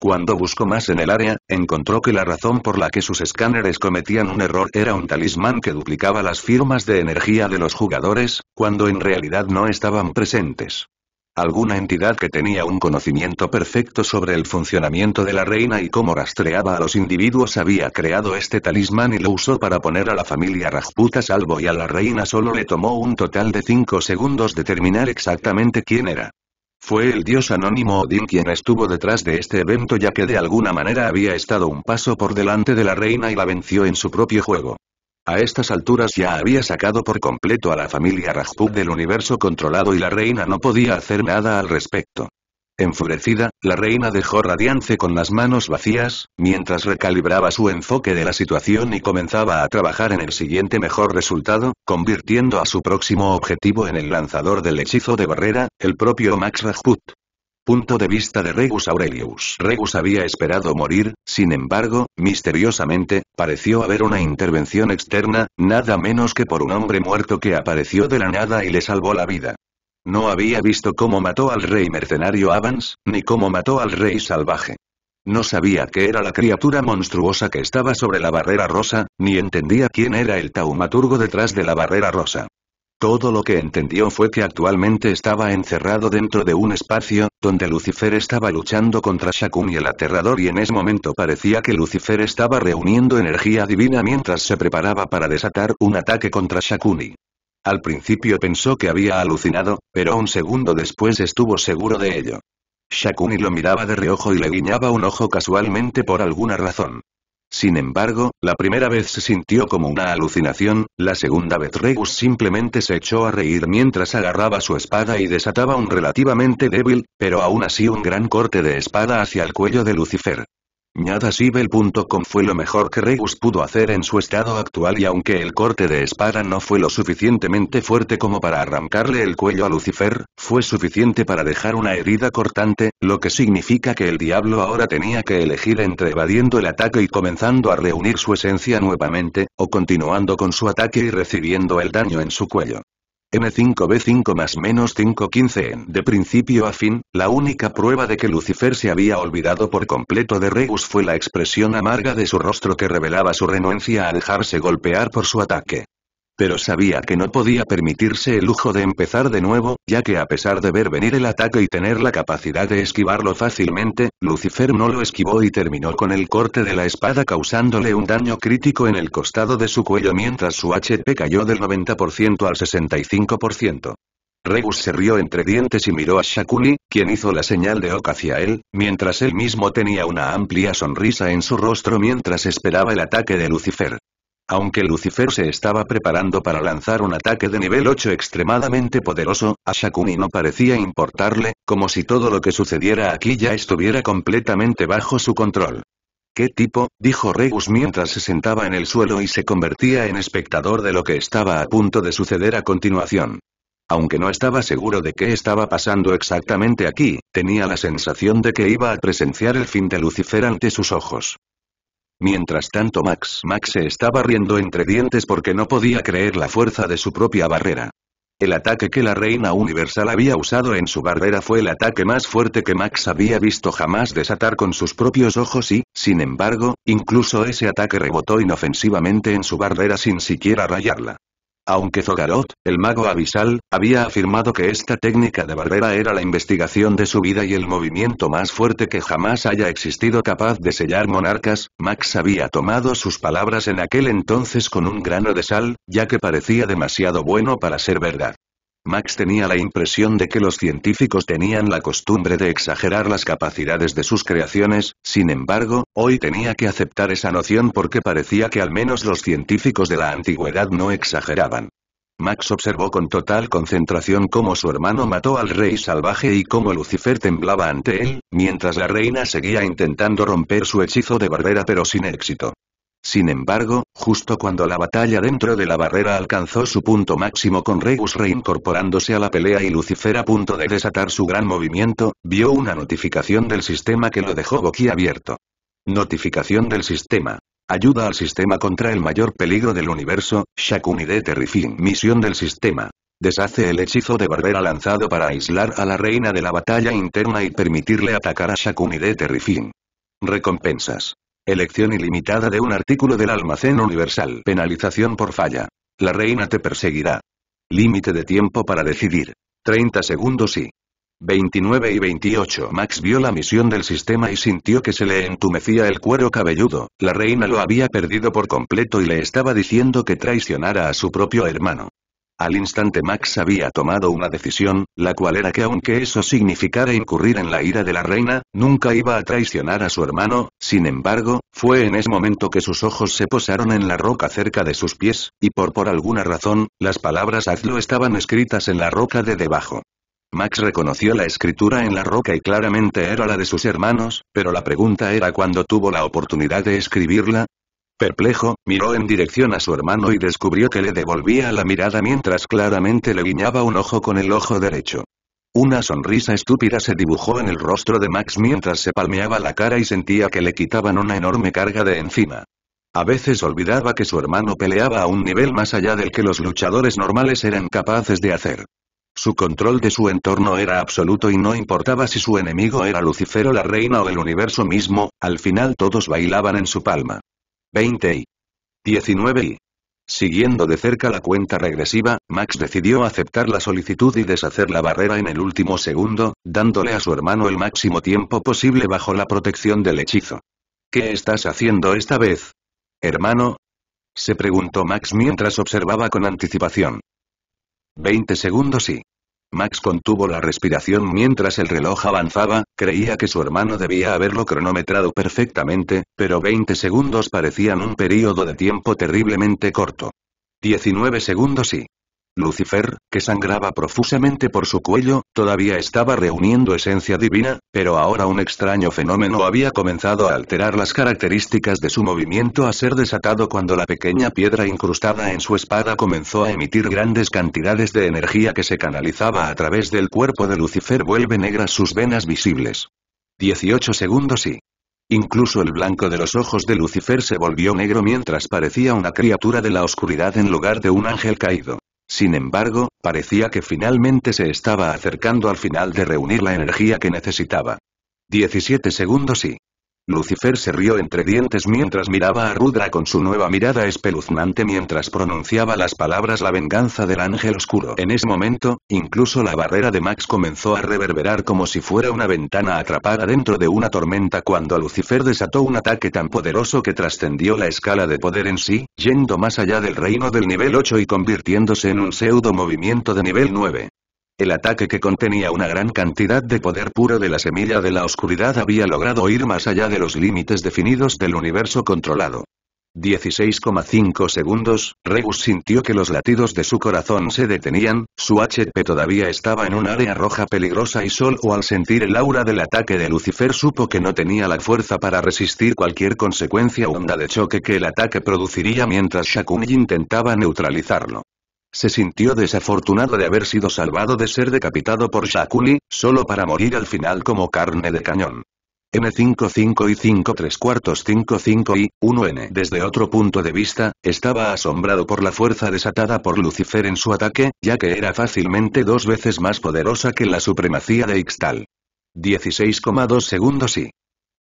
Cuando buscó más en el área, encontró que la razón por la que sus escáneres cometían un error era un talismán que duplicaba las firmas de energía de los jugadores, cuando en realidad no estaban presentes. Alguna entidad que tenía un conocimiento perfecto sobre el funcionamiento de la reina y cómo rastreaba a los individuos había creado este talismán y lo usó para poner a la familia Rajput a salvo y a la reina solo le tomó un total de cinco segundos determinar exactamente quién era. Fue el dios anónimo Odin quien estuvo detrás de este evento ya que de alguna manera había estado un paso por delante de la reina y la venció en su propio juego. A estas alturas ya había sacado por completo a la familia Rajput del universo controlado y la reina no podía hacer nada al respecto. Enfurecida, la reina dejó Radiance con las manos vacías, mientras recalibraba su enfoque de la situación y comenzaba a trabajar en el siguiente mejor resultado, convirtiendo a su próximo objetivo en el lanzador del hechizo de barrera, el propio Max Rajput. Punto de vista de Regus Aurelius. Regus había esperado morir, sin embargo, misteriosamente, pareció haber una intervención externa, nada menos que por un hombre muerto que apareció de la nada y le salvó la vida. No había visto cómo mató al rey mercenario Avans, ni cómo mató al rey salvaje. No sabía qué era la criatura monstruosa que estaba sobre la barrera rosa, ni entendía quién era el taumaturgo detrás de la barrera rosa. Todo lo que entendió fue que actualmente estaba encerrado dentro de un espacio, donde Lucifer estaba luchando contra Shakuni el aterrador y en ese momento parecía que Lucifer estaba reuniendo energía divina mientras se preparaba para desatar un ataque contra Shakuni. Al principio pensó que había alucinado, pero un segundo después estuvo seguro de ello. Shakuni lo miraba de reojo y le guiñaba un ojo casualmente por alguna razón. Sin embargo, la primera vez se sintió como una alucinación, la segunda vez Regus simplemente se echó a reír mientras agarraba su espada y desataba un relativamente débil, pero aún así un gran corte de espada hacia el cuello de Lucifer. Miadasibel punto com fue lo mejor que Regus pudo hacer en su estado actual y aunque el corte de espada no fue lo suficientemente fuerte como para arrancarle el cuello a Lucifer, fue suficiente para dejar una herida cortante, lo que significa que el diablo ahora tenía que elegir entre evadiendo el ataque y comenzando a reunir su esencia nuevamente, o continuando con su ataque y recibiendo el daño en su cuello. eme cinco be cinco más menos cinco quince en de principio a fin, la única prueba de que Lucifer se había olvidado por completo de Regus fue la expresión amarga de su rostro que revelaba su renuencia a dejarse golpear por su ataque. Pero sabía que no podía permitirse el lujo de empezar de nuevo, ya que a pesar de ver venir el ataque y tener la capacidad de esquivarlo fácilmente, Lucifer no lo esquivó y terminó con el corte de la espada causándole un daño crítico en el costado de su cuello mientras su hache pe cayó del noventa por ciento al sesenta y cinco por ciento. Regus se rió entre dientes y miró a Shakuni, quien hizo la señal de oca hacia él, mientras él mismo tenía una amplia sonrisa en su rostro mientras esperaba el ataque de Lucifer. Aunque Lucifer se estaba preparando para lanzar un ataque de nivel ocho extremadamente poderoso, a Shakuni no parecía importarle, como si todo lo que sucediera aquí ya estuviera completamente bajo su control. ¿Qué tipo?, dijo Regus mientras se sentaba en el suelo y se convertía en espectador de lo que estaba a punto de suceder a continuación. Aunque no estaba seguro de qué estaba pasando exactamente aquí, tenía la sensación de que iba a presenciar el fin de Lucifer ante sus ojos. Mientras tanto Max Max se estaba riendo entre dientes porque no podía creer la fuerza de su propia barrera. El ataque que la Reina Universal había usado en su barbera fue el ataque más fuerte que Max había visto jamás desatar con sus propios ojos y, sin embargo, incluso ese ataque rebotó inofensivamente en su barbera sin siquiera rayarla. Aunque Zogarot, el mago abisal, había afirmado que esta técnica de barbera era la investigación de su vida y el movimiento más fuerte que jamás haya existido capaz de sellar monarcas, Max había tomado sus palabras en aquel entonces con un grano de sal, ya que parecía demasiado bueno para ser verdad. Max tenía la impresión de que los científicos tenían la costumbre de exagerar las capacidades de sus creaciones, sin embargo, hoy tenía que aceptar esa noción porque parecía que al menos los científicos de la antigüedad no exageraban. Max observó con total concentración cómo su hermano mató al rey salvaje y cómo Lucifer temblaba ante él, mientras la reina seguía intentando romper su hechizo de barrera pero sin éxito. Sin embargo, justo cuando la batalla dentro de la barrera alcanzó su punto máximo con Regus reincorporándose a la pelea y Lucifer a punto de desatar su gran movimiento, vio una notificación del sistema que lo dejó boquiabierto. Notificación del sistema. Ayuda al sistema contra el mayor peligro del universo, Shakuni de Terrifying. Misión del sistema. Deshace el hechizo de barrera lanzado para aislar a la reina de la batalla interna y permitirle atacar a Shakuni de Terrifying. Recompensas. Elección ilimitada de un artículo del almacén universal. Penalización por falla. La reina te perseguirá. Límite de tiempo para decidir. treinta segundos y... veintinueve y veintiocho. Max vio la misión del sistema y sintió que se le entumecía el cuero cabelludo. La reina lo había perdido por completo y le estaba diciendo que traicionara a su propio hermano. Al instante Max había tomado una decisión, la cual era que aunque eso significara incurrir en la ira de la reina, nunca iba a traicionar a su hermano, sin embargo, fue en ese momento que sus ojos se posaron en la roca cerca de sus pies, y por por alguna razón, las palabras hazlo estaban escritas en la roca de debajo. Max reconoció la escritura en la roca y claramente era la de sus hermanos, pero la pregunta era cuándo tuvo la oportunidad de escribirla. Perplejo, miró en dirección a su hermano y descubrió que le devolvía la mirada mientras claramente le guiñaba un ojo con el ojo derecho. Una sonrisa estúpida se dibujó en el rostro de Max mientras se palmeaba la cara y sentía que le quitaban una enorme carga de encima. A veces olvidaba que su hermano peleaba a un nivel más allá del que los luchadores normales eran capaces de hacer. Su control de su entorno era absoluto y no importaba si su enemigo era Lucifer o la reina o el universo mismo, al final todos bailaban en su palma. veinte y diecinueve y... Siguiendo de cerca la cuenta regresiva, Max decidió aceptar la solicitud y deshacer la barrera en el último segundo, dándole a su hermano el máximo tiempo posible bajo la protección del hechizo. ¿Qué estás haciendo esta vez, hermano?, se preguntó Max mientras observaba con anticipación. veinte segundos y... Max contuvo la respiración mientras el reloj avanzaba, creía que su hermano debía haberlo cronometrado perfectamente, pero veinte segundos parecían un período de tiempo terriblemente corto. diecinueve segundos y... Lucifer, que sangraba profusamente por su cuello, todavía estaba reuniendo esencia divina, pero ahora un extraño fenómeno había comenzado a alterar las características de su movimiento a ser desatado cuando la pequeña piedra incrustada en su espada comenzó a emitir grandes cantidades de energía que se canalizaba a través del cuerpo de Lucifer. Vuelve negras sus venas visibles. dieciocho segundos y... Incluso el blanco de los ojos de Lucifer se volvió negro mientras parecía una criatura de la oscuridad en lugar de un ángel caído. Sin embargo, parecía que finalmente se estaba acercando al final de reunir la energía que necesitaba. diecisiete segundos y... Lucifer se rió entre dientes mientras miraba a Rudra con su nueva mirada espeluznante mientras pronunciaba las palabras la venganza del ángel oscuro. En ese momento, incluso la barrera de Max comenzó a reverberar como si fuera una ventana atrapada dentro de una tormenta cuando Lucifer desató un ataque tan poderoso que trascendió la escala de poder en sí, yendo más allá del reino del nivel ocho y convirtiéndose en un pseudo movimiento de nivel nueve. El ataque que contenía una gran cantidad de poder puro de la semilla de la oscuridad había logrado ir más allá de los límites definidos del universo controlado. dieciséis coma cinco segundos, Regus sintió que los latidos de su corazón se detenían, su H P todavía estaba en un área roja peligrosa y solo al sentir el aura del ataque de Lucifer supo que no tenía la fuerza para resistir cualquier consecuencia o onda de choque que el ataque produciría mientras Shakuni intentaba neutralizarlo. Se sintió desafortunado de haber sido salvado de ser decapitado por Shakuni, solo para morir al final como carne de cañón. N cinco cinco y cinco tres cuartos cinco cinco y uno N. Desde otro punto de vista, estaba asombrado por la fuerza desatada por Lucifer en su ataque, ya que era fácilmente dos veces más poderosa que la supremacía de Ixtal. dieciséis coma dos segundos y...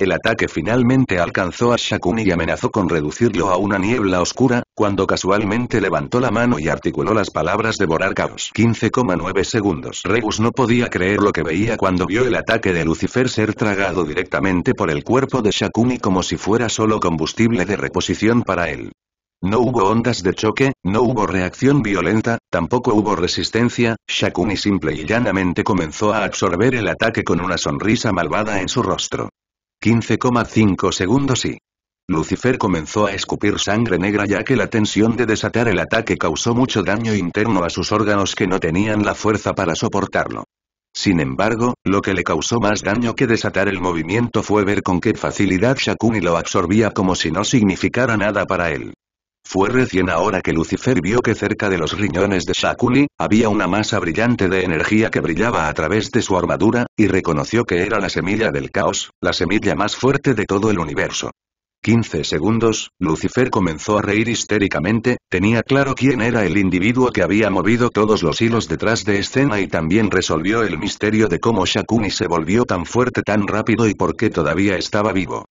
El ataque finalmente alcanzó a Shakuni y amenazó con reducirlo a una niebla oscura, cuando casualmente levantó la mano y articuló las palabras Devorar Caos. quince coma nueve segundos. Regus no podía creer lo que veía cuando vio el ataque de Lucifer ser tragado directamente por el cuerpo de Shakuni como si fuera solo combustible de reposición para él. No hubo ondas de choque, no hubo reacción violenta, tampoco hubo resistencia, Shakuni simple y llanamente comenzó a absorber el ataque con una sonrisa malvada en su rostro. quince coma cinco segundos y... Lucifer comenzó a escupir sangre negra ya que la tensión de desatar el ataque causó mucho daño interno a sus órganos que no tenían la fuerza para soportarlo. Sin embargo, lo que le causó más daño que desatar el movimiento fue ver con qué facilidad Shakuni lo absorbía como si no significara nada para él. Fue recién ahora que Lucifer vio que cerca de los riñones de Shakuni, había una masa brillante de energía que brillaba a través de su armadura, y reconoció que era la semilla del caos, la semilla más fuerte de todo el universo. quince segundos, Lucifer comenzó a reír histéricamente, tenía claro quién era el individuo que había movido todos los hilos detrás de escena y también resolvió el misterio de cómo Shakuni se volvió tan fuerte tan rápido y por qué todavía estaba vivo.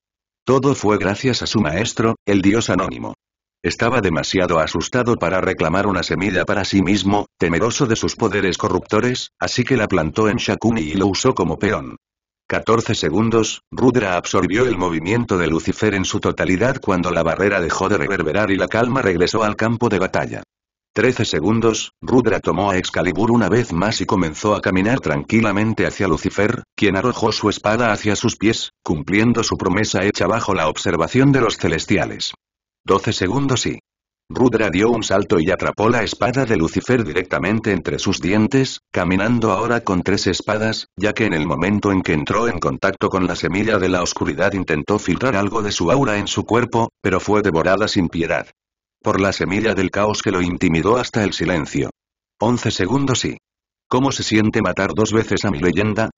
Todo fue gracias a su maestro, el dios anónimo. Estaba demasiado asustado para reclamar una semilla para sí mismo, temeroso de sus poderes corruptores, así que la plantó en Shakuni y lo usó como peón. catorce segundos, Rudra absorbió el movimiento de Lucifer en su totalidad cuando la barrera dejó de reverberar y la calma regresó al campo de batalla. trece segundos, Rudra tomó a Excalibur una vez más y comenzó a caminar tranquilamente hacia Lucifer, quien arrojó su espada hacia sus pies, cumpliendo su promesa hecha bajo la observación de los celestiales. doce segundos y... Rudra dio un salto y atrapó la espada de Lucifer directamente entre sus dientes, caminando ahora con tres espadas, ya que en el momento en que entró en contacto con la semilla de la oscuridad intentó filtrar algo de su aura en su cuerpo, pero fue devorada sin piedad. Por la semilla del caos que lo intimidó hasta el silencio. once segundos y... ¿Cómo se siente matar dos veces a mi leyenda?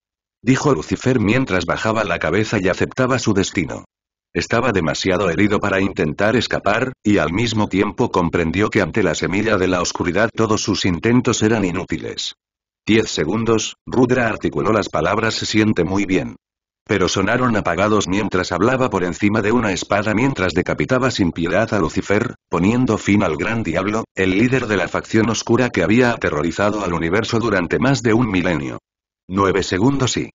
Dijo Lucifer mientras bajaba la cabeza y aceptaba su destino. Estaba demasiado herido para intentar escapar, y al mismo tiempo comprendió que ante la semilla de la oscuridad todos sus intentos eran inútiles. diez segundos, Rudra articuló las palabras se siente muy bien. Pero sonaron apagados mientras hablaba por encima de una espada mientras decapitaba sin piedad a Lucifer, poniendo fin al Gran Diablo, el líder de la facción oscura que había aterrorizado al universo durante más de un milenio. nueve segundos y...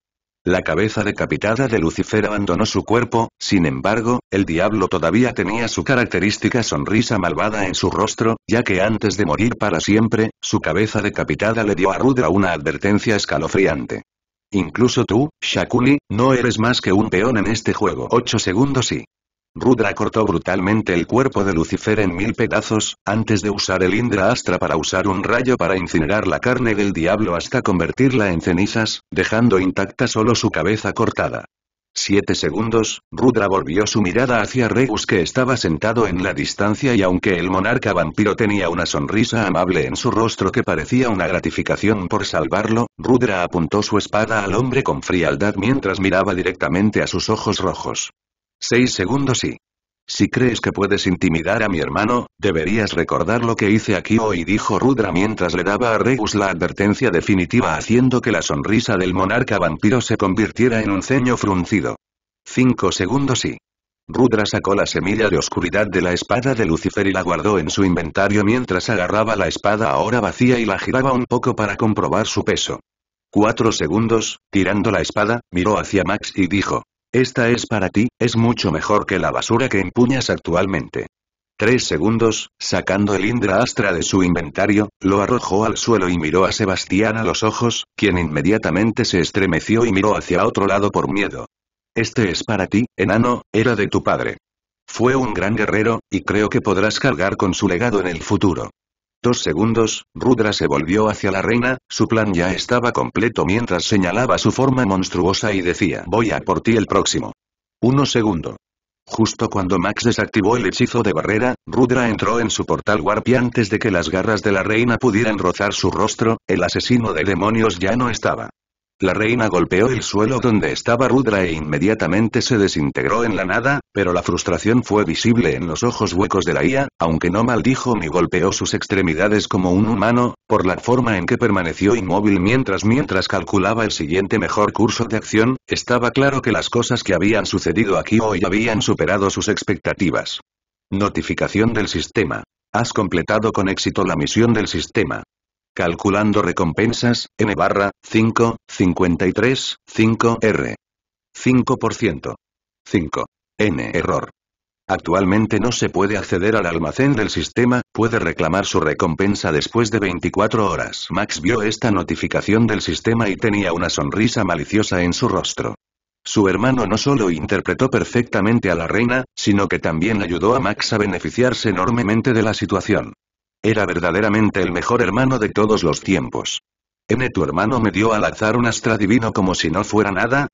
La cabeza decapitada de Lucifer abandonó su cuerpo, sin embargo, el diablo todavía tenía su característica sonrisa malvada en su rostro, ya que antes de morir para siempre, su cabeza decapitada le dio a Rudra una advertencia escalofriante. Incluso tú, Shakuni, no eres más que un peón en este juego. ocho segundos y... Rudra cortó brutalmente el cuerpo de Lucifer en mil pedazos, antes de usar el Indra Astra para usar un rayo para incinerar la carne del diablo hasta convertirla en cenizas, dejando intacta solo su cabeza cortada. siete segundos, Rudra volvió su mirada hacia Regus que estaba sentado en la distancia y aunque el monarca vampiro tenía una sonrisa amable en su rostro que parecía una gratificación por salvarlo, Rudra apuntó su espada al hombre con frialdad mientras miraba directamente a sus ojos rojos. seis segundos y... Si crees que puedes intimidar a mi hermano, deberías recordar lo que hice aquí hoy dijo Rudra mientras le daba a Regus la advertencia definitiva haciendo que la sonrisa del monarca vampiro se convirtiera en un ceño fruncido. cinco segundos y... Rudra sacó la semilla de oscuridad de la espada de Lucifer y la guardó en su inventario mientras agarraba la espada ahora vacía y la giraba un poco para comprobar su peso. cuatro segundos, tirando la espada, miró hacia Max y dijo... Esta es para ti, es mucho mejor que la basura que empuñas actualmente. tres segundos, sacando el Indra Astra de su inventario, lo arrojó al suelo y miró a Sebastián a los ojos, quien inmediatamente se estremeció y miró hacia otro lado por miedo. Este es para ti, enano, era de tu padre. Fue un gran guerrero, y creo que podrás cargar con su legado en el futuro. dos segundos, Rudra se volvió hacia la reina, su plan ya estaba completo mientras señalaba su forma monstruosa y decía «Voy a por ti el próximo». Uno segundo. Justo cuando Max desactivó el hechizo de barrera, Rudra entró en su portal warp y antes de que las garras de la reina pudieran rozar su rostro, el asesino de demonios ya no estaba. La reina golpeó el suelo donde estaba Rudra e inmediatamente se desintegró en la nada, pero la frustración fue visible en los ojos huecos de la I A, aunque no maldijo ni golpeó sus extremidades como un humano, por la forma en que permaneció inmóvil mientras mientras calculaba el siguiente mejor curso de acción, estaba claro que las cosas que habían sucedido aquí hoy habían superado sus expectativas. Notificación del sistema. Has completado con éxito la misión del sistema. Calculando recompensas, N barra, cinco, cincuenta y tres, cinco R. cinco por ciento. cinco. N error. Actualmente no se puede acceder al almacén del sistema, puede reclamar su recompensa después de veinticuatro horas. Max vio esta notificación del sistema y tenía una sonrisa maliciosa en su rostro. Su hermano no solo interpretó perfectamente a la reina, sino que también ayudó a Max a beneficiarse enormemente de la situación. Era verdaderamente el mejor hermano de todos los tiempos. ¿N tu hermano me dio al azar un astra divino como si no fuera nada?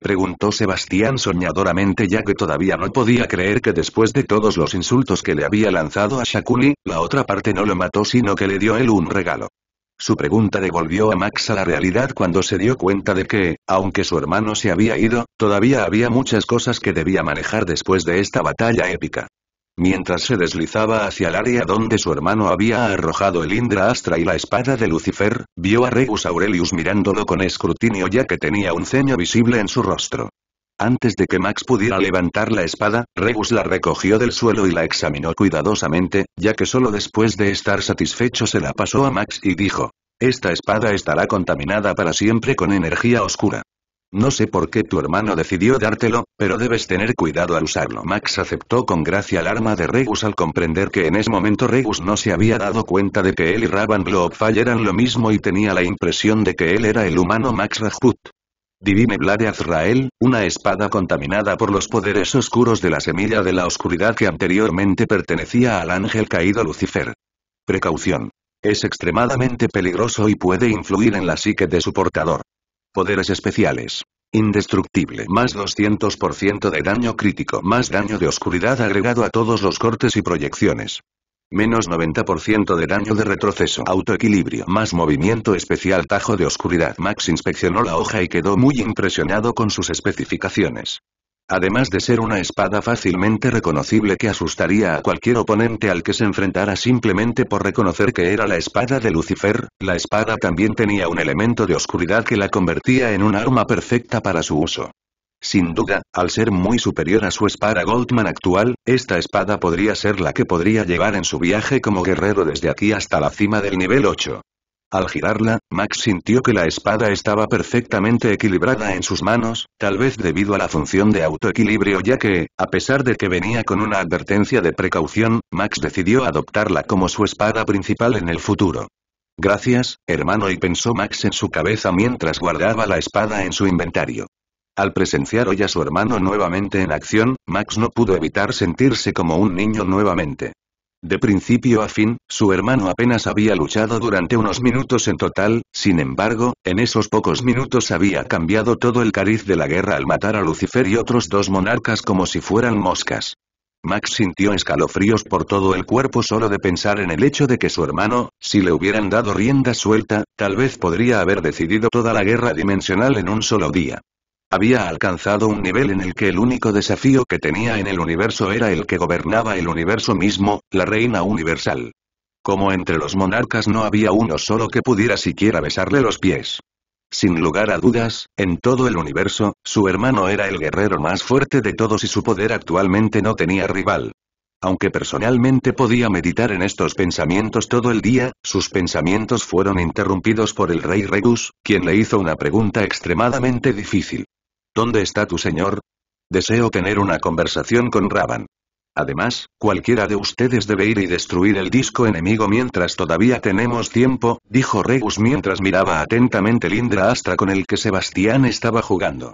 Preguntó Sebastián soñadoramente, ya que todavía no podía creer que después de todos los insultos que le había lanzado a Shakuni, la otra parte no lo mató sino que le dio él un regalo. Su pregunta devolvió a Max a la realidad cuando se dio cuenta de que, aunque su hermano se había ido, todavía había muchas cosas que debía manejar después de esta batalla épica. Mientras se deslizaba hacia el área donde su hermano había arrojado el Indra Astra y la espada de Lucifer, vio a Regus Aurelius mirándolo con escrutinio, ya que tenía un ceño visible en su rostro. Antes de que Max pudiera levantar la espada, Regus la recogió del suelo y la examinó cuidadosamente, ya que solo después de estar satisfecho se la pasó a Max y dijo: «Esta espada estará contaminada para siempre con energía oscura. No sé por qué tu hermano decidió dártelo, pero debes tener cuidado al usarlo». Max aceptó con gracia el arma de Regus al comprender que en ese momento Regus no se había dado cuenta de que él y Ravenclawfall eran lo mismo y tenía la impresión de que él era el humano Max Rajput. Divine Blade de Azrael, una espada contaminada por los poderes oscuros de la Semilla de la Oscuridad que anteriormente pertenecía al ángel caído Lucifer. Precaución. Es extremadamente peligroso y puede influir en la psique de su portador. Poderes especiales. Indestructible. Más doscientos por ciento de daño crítico. Más daño de oscuridad agregado a todos los cortes y proyecciones. Menos noventa por ciento de daño de retroceso. Autoequilibrio. Más movimiento especial. Tajo de oscuridad. Max inspeccionó la hoja y quedó muy impresionado con sus especificaciones. Además de ser una espada fácilmente reconocible que asustaría a cualquier oponente al que se enfrentara simplemente por reconocer que era la espada de Lucifer, la espada también tenía un elemento de oscuridad que la convertía en un arma perfecta para su uso. Sin duda, al ser muy superior a su espada Goldman actual, esta espada podría ser la que podría llevar en su viaje como guerrero desde aquí hasta la cima del nivel ocho. Al girarla, Max sintió que la espada estaba perfectamente equilibrada en sus manos, tal vez debido a la función de autoequilibrio, ya que, a pesar de que venía con una advertencia de precaución, Max decidió adoptarla como su espada principal en el futuro. «Gracias, hermano», y pensó Max en su cabeza mientras guardaba la espada en su inventario. Al presenciar hoy a su hermano nuevamente en acción, Max no pudo evitar sentirse como un niño nuevamente. De principio a fin, su hermano apenas había luchado durante unos minutos en total, sin embargo, en esos pocos minutos había cambiado todo el cariz de la guerra al matar a Lucifer y otros dos monarcas como si fueran moscas. Max sintió escalofríos por todo el cuerpo solo de pensar en el hecho de que su hermano, si le hubieran dado rienda suelta, tal vez podría haber decidido toda la guerra dimensional en un solo día. Había alcanzado un nivel en el que el único desafío que tenía en el universo era el que gobernaba el universo mismo, la Reina Universal. Como entre los monarcas no había uno solo que pudiera siquiera besarle los pies. Sin lugar a dudas, en todo el universo, su hermano era el guerrero más fuerte de todos y su poder actualmente no tenía rival. Aunque personalmente podía meditar en estos pensamientos todo el día, sus pensamientos fueron interrumpidos por el rey Regus, quien le hizo una pregunta extremadamente difícil. «¿Dónde está tu señor? Deseo tener una conversación con Ravan. Además, cualquiera de ustedes debe ir y destruir el disco enemigo mientras todavía tenemos tiempo», dijo Regus mientras miraba atentamente el Indra Astra con el que Sebastián estaba jugando.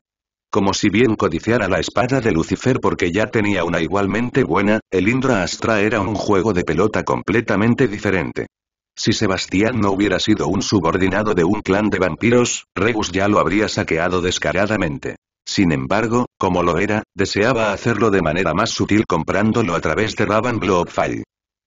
Como si bien codiciara la espada de Lucifer porque ya tenía una igualmente buena, el Indra Astra era un juego de pelota completamente diferente. Si Sebastián no hubiera sido un subordinado de un clan de vampiros, Regus ya lo habría saqueado descaradamente. Sin embargo, como lo era, deseaba hacerlo de manera más sutil comprándolo a través de Ravenclawfall.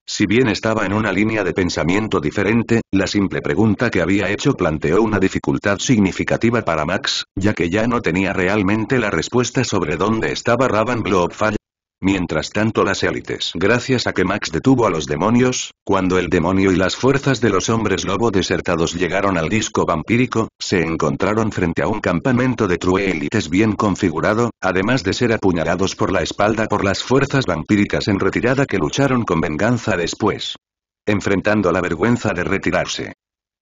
Si bien estaba en una línea de pensamiento diferente, la simple pregunta que había hecho planteó una dificultad significativa para Max, ya que ya no tenía realmente la respuesta sobre dónde estaba Ravenclaw. Mientras tanto las élites, gracias a que Max detuvo a los demonios, cuando el demonio y las fuerzas de los hombres lobo desertados llegaron al disco vampírico, se encontraron frente a un campamento de true élites bien configurado, además de ser apuñalados por la espalda por las fuerzas vampíricas en retirada que lucharon con venganza después, enfrentando la vergüenza de retirarse.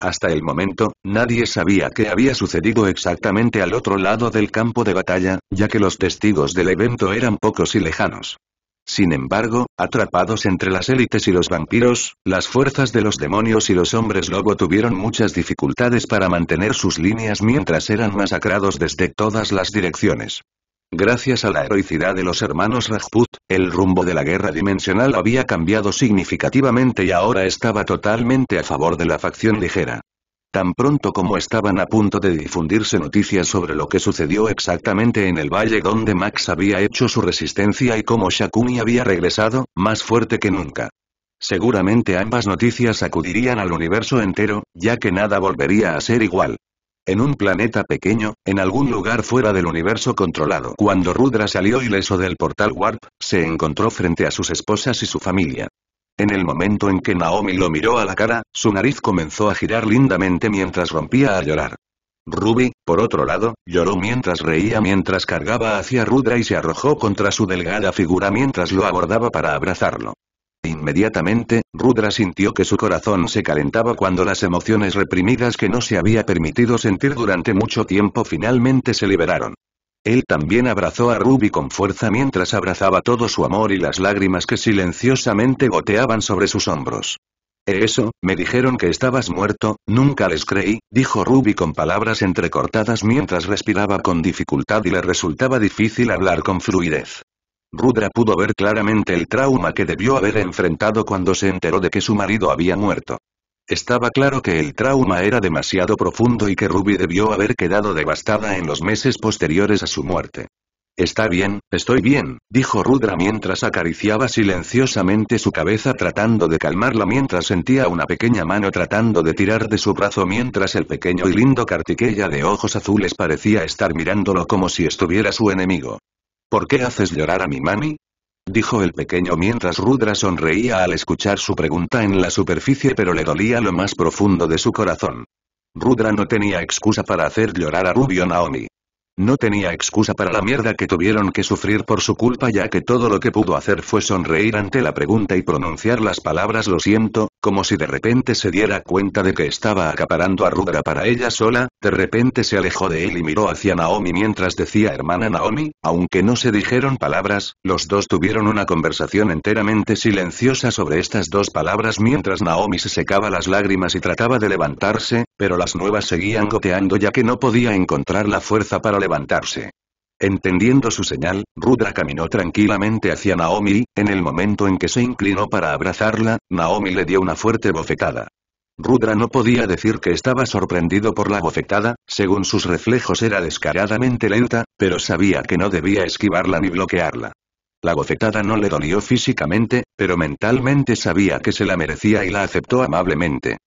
Hasta el momento, nadie sabía qué había sucedido exactamente al otro lado del campo de batalla, ya que los testigos del evento eran pocos y lejanos. Sin embargo, atrapados entre las élites y los vampiros, las fuerzas de los demonios y los hombres lobo tuvieron muchas dificultades para mantener sus líneas mientras eran masacrados desde todas las direcciones. Gracias a la heroicidad de los hermanos Rajput, el rumbo de la guerra dimensional había cambiado significativamente y ahora estaba totalmente a favor de la facción ligera. Tan pronto como estaban a punto de difundirse noticias sobre lo que sucedió exactamente en el valle donde Max había hecho su resistencia y cómo Shakuni había regresado, más fuerte que nunca. Seguramente ambas noticias sacudirían al universo entero, ya que nada volvería a ser igual. En un planeta pequeño, en algún lugar fuera del universo controlado. Cuando Rudra salió ileso del portal Warp, se encontró frente a sus esposas y su familia. En el momento en que Naomi lo miró a la cara, su nariz comenzó a girar lindamente mientras rompía a llorar. Ruby, por otro lado, lloró mientras reía mientras cargaba hacia Rudra y se arrojó contra su delgada figura mientras lo abordaba para abrazarlo. Inmediatamente, Rudra sintió que su corazón se calentaba cuando las emociones reprimidas que no se había permitido sentir durante mucho tiempo finalmente se liberaron. Él también abrazó a Ruby con fuerza mientras abrazaba todo su amor y las lágrimas que silenciosamente goteaban sobre sus hombros. «Eso, me dijeron que estabas muerto, nunca les creí», dijo Ruby con palabras entrecortadas mientras respiraba con dificultad y le resultaba difícil hablar con fluidez. Rudra pudo ver claramente el trauma que debió haber enfrentado cuando se enteró de que su marido había muerto. Estaba claro que el trauma era demasiado profundo y que Ruby debió haber quedado devastada en los meses posteriores a su muerte. «Está bien, estoy bien», dijo Rudra mientras acariciaba silenciosamente su cabeza tratando de calmarla mientras sentía una pequeña mano tratando de tirar de su brazo mientras el pequeño y lindo Kartikeya de ojos azules parecía estar mirándolo como si estuviera su enemigo. «¿Por qué haces llorar a mi mami?», dijo el pequeño mientras Rudra sonreía al escuchar su pregunta en la superficie pero le dolía lo más profundo de su corazón. Rudra no tenía excusa para hacer llorar a Ruby o Naomi. No tenía excusa para la mierda que tuvieron que sufrir por su culpa ya que todo lo que pudo hacer fue sonreír ante la pregunta y pronunciar las palabras «lo siento», como si de repente se diera cuenta de que estaba acaparando a Rudra para ella sola. De repente se alejó de él y miró hacia Naomi mientras decía «hermana Naomi», aunque no se dijeron palabras, los dos tuvieron una conversación enteramente silenciosa sobre estas dos palabras mientras Naomi se secaba las lágrimas y trataba de levantarse, pero las nuevas seguían goteando ya que no podía encontrar la fuerza para levantarse. Entendiendo su señal, Rudra caminó tranquilamente hacia Naomi y, en el momento en que se inclinó para abrazarla, Naomi le dio una fuerte bofetada. Rudra no podía decir que estaba sorprendido por la bofetada, según sus reflejos era descaradamente lenta, pero sabía que no debía esquivarla ni bloquearla. La bofetada no le dolió físicamente, pero mentalmente sabía que se la merecía y la aceptó amablemente.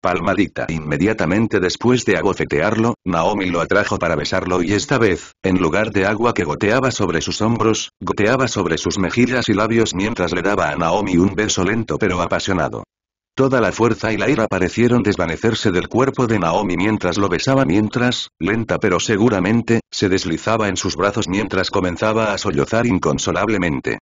Palmadita. Inmediatamente después de abofetearlo, Naomi lo atrajo para besarlo y esta vez, en lugar de agua que goteaba sobre sus hombros, goteaba sobre sus mejillas y labios mientras le daba a Naomi un beso lento pero apasionado. Toda la fuerza y la ira parecieron desvanecerse del cuerpo de Naomi mientras lo besaba mientras, lenta pero seguramente, se deslizaba en sus brazos mientras comenzaba a sollozar inconsolablemente.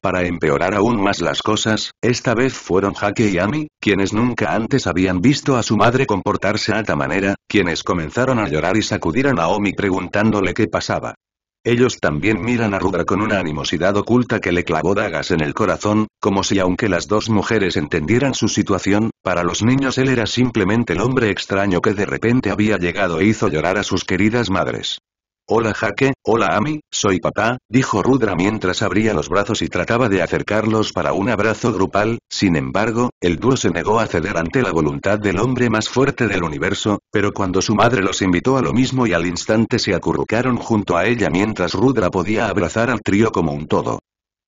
Para empeorar aún más las cosas, esta vez fueron Jake y Ami, quienes nunca antes habían visto a su madre comportarse de esta manera, quienes comenzaron a llorar y sacudir a Naomi preguntándole qué pasaba. Ellos también miran a Rudra con una animosidad oculta que le clavó dagas en el corazón, como si aunque las dos mujeres entendieran su situación, para los niños él era simplemente el hombre extraño que de repente había llegado e hizo llorar a sus queridas madres. «Hola Jake, hola Ami, soy papá», dijo Rudra mientras abría los brazos y trataba de acercarlos para un abrazo grupal, sin embargo, el dúo se negó a ceder ante la voluntad del hombre más fuerte del universo, pero cuando su madre los invitó a lo mismo y al instante se acurrucaron junto a ella mientras Rudra podía abrazar al trío como un todo.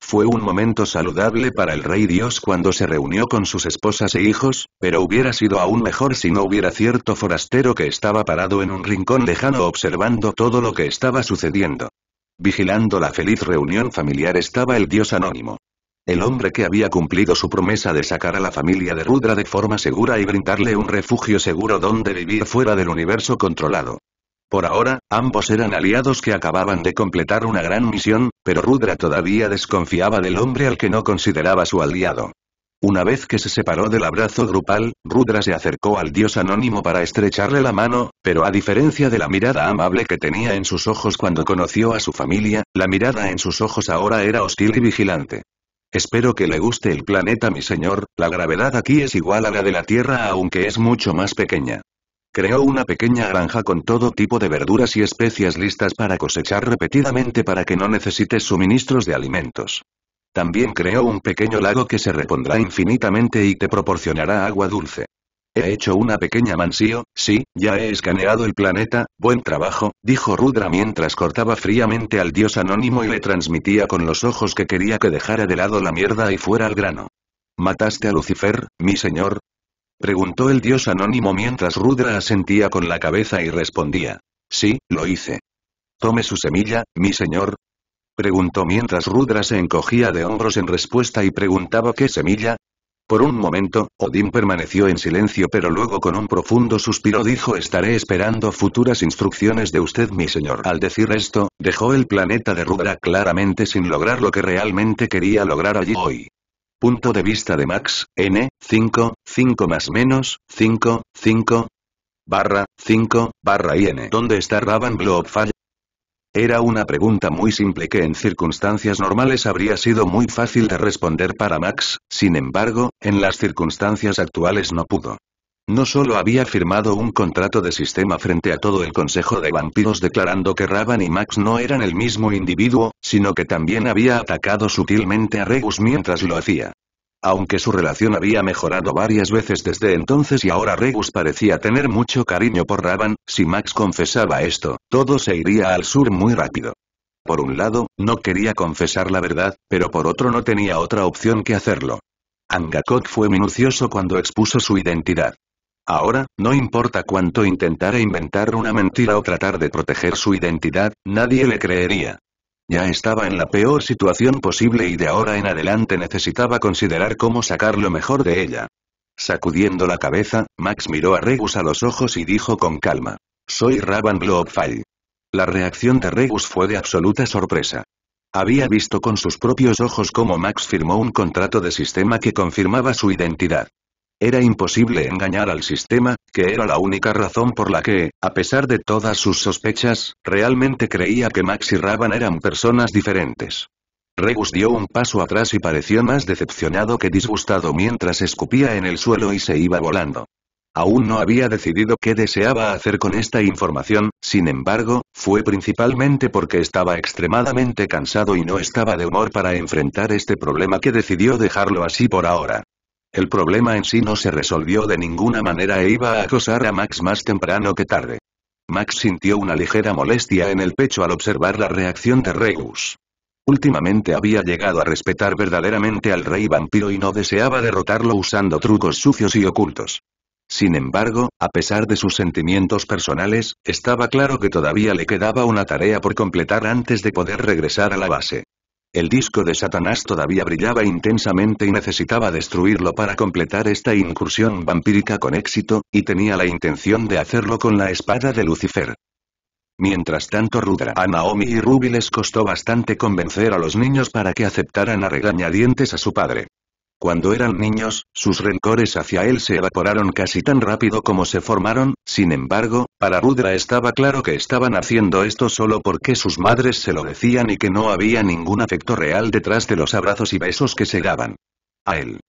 Fue un momento saludable para el rey Dios cuando se reunió con sus esposas e hijos, pero hubiera sido aún mejor si no hubiera cierto forastero que estaba parado en un rincón lejano observando todo lo que estaba sucediendo. Vigilando la feliz reunión familiar estaba el Dios Anónimo. El hombre que había cumplido su promesa de sacar a la familia de Rudra de forma segura y brindarle un refugio seguro donde vivir fuera del universo controlado. Por ahora, ambos eran aliados que acababan de completar una gran misión, pero Rudra todavía desconfiaba del hombre al que no consideraba su aliado. Una vez que se separó del abrazo grupal, Rudra se acercó al Dios Anónimo para estrecharle la mano, pero a diferencia de la mirada amable que tenía en sus ojos cuando conoció a su familia, la mirada en sus ojos ahora era hostil y vigilante. «Espero que le guste el planeta, mi señor, la gravedad aquí es igual a la de la Tierra aunque es mucho más pequeña». Creó una pequeña granja con todo tipo de verduras y especias listas para cosechar repetidamente para que no necesite suministros de alimentos. También creó un pequeño lago que se repondrá infinitamente y te proporcionará agua dulce. He hecho una pequeña mansión, sí, ya he escaneado el planeta, buen trabajo, dijo Rudra mientras cortaba fríamente al Dios Anónimo y le transmitía con los ojos que quería que dejara de lado la mierda y fuera al grano. ¿Mataste a Lucifer, mi señor?, preguntó el Dios Anónimo mientras Rudra asentía con la cabeza y respondía. Sí, lo hice. ¿Tome su semilla, mi señor?, preguntó mientras Rudra se encogía de hombros en respuesta y preguntaba ¿qué semilla? Por un momento, Odin permaneció en silencio pero luego con un profundo suspiro dijo «Estaré esperando futuras instrucciones de usted, mi señor». Al decir esto, dejó el planeta de Rudra claramente sin lograr lo que realmente quería lograr allí hoy. Punto de vista de Max, N, cinco, cinco más menos, cinco, cinco, barra, cinco, barra I N. ¿Dónde está Ravenblood Fall? Era una pregunta muy simple que en circunstancias normales habría sido muy fácil de responder para Max, sin embargo, en las circunstancias actuales no pudo. No solo había firmado un contrato de sistema frente a todo el Consejo de Vampiros declarando que Raven y Max no eran el mismo individuo, sino que también había atacado sutilmente a Regus mientras lo hacía. Aunque su relación había mejorado varias veces desde entonces y ahora Regus parecía tener mucho cariño por Raven, si Max confesaba esto, todo se iría al sur muy rápido. Por un lado, no quería confesar la verdad, pero por otro no tenía otra opción que hacerlo. Angakok fue minucioso cuando expuso su identidad. Ahora, no importa cuánto intentara inventar una mentira o tratar de proteger su identidad, nadie le creería. Ya estaba en la peor situación posible y de ahora en adelante necesitaba considerar cómo sacar lo mejor de ella. Sacudiendo la cabeza, Max miró a Regus a los ojos y dijo con calma, «Soy Ravenblood Fall». La reacción de Regus fue de absoluta sorpresa. Había visto con sus propios ojos cómo Max firmó un contrato de sistema que confirmaba su identidad. Era imposible engañar al sistema, que era la única razón por la que, a pesar de todas sus sospechas, realmente creía que Max y Raven eran personas diferentes. Regus dio un paso atrás y pareció más decepcionado que disgustado mientras escupía en el suelo y se iba volando. Aún no había decidido qué deseaba hacer con esta información, sin embargo, fue principalmente porque estaba extremadamente cansado y no estaba de humor para enfrentar este problema que decidió dejarlo así por ahora. El problema en sí no se resolvió de ninguna manera e iba a acosar a Max más temprano que tarde. Max sintió una ligera molestia en el pecho al observar la reacción de Regus. Últimamente había llegado a respetar verdaderamente al rey vampiro y no deseaba derrotarlo usando trucos sucios y ocultos. Sin embargo, a pesar de sus sentimientos personales, estaba claro que todavía le quedaba una tarea por completar antes de poder regresar a la base. El disco de Satanás todavía brillaba intensamente y necesitaba destruirlo para completar esta incursión vampírica con éxito, y tenía la intención de hacerlo con la espada de Lucifer. Mientras tanto Rudra, a Naomi y Ruby les costó bastante convencer a los niños para que aceptaran a regañadientes a su padre. Cuando eran niños, sus rencores hacia él se evaporaron casi tan rápido como se formaron, sin embargo, para Rudra estaba claro que estaban haciendo esto solo porque sus madres se lo decían y que no había ningún afecto real detrás de los abrazos y besos que se daban a él.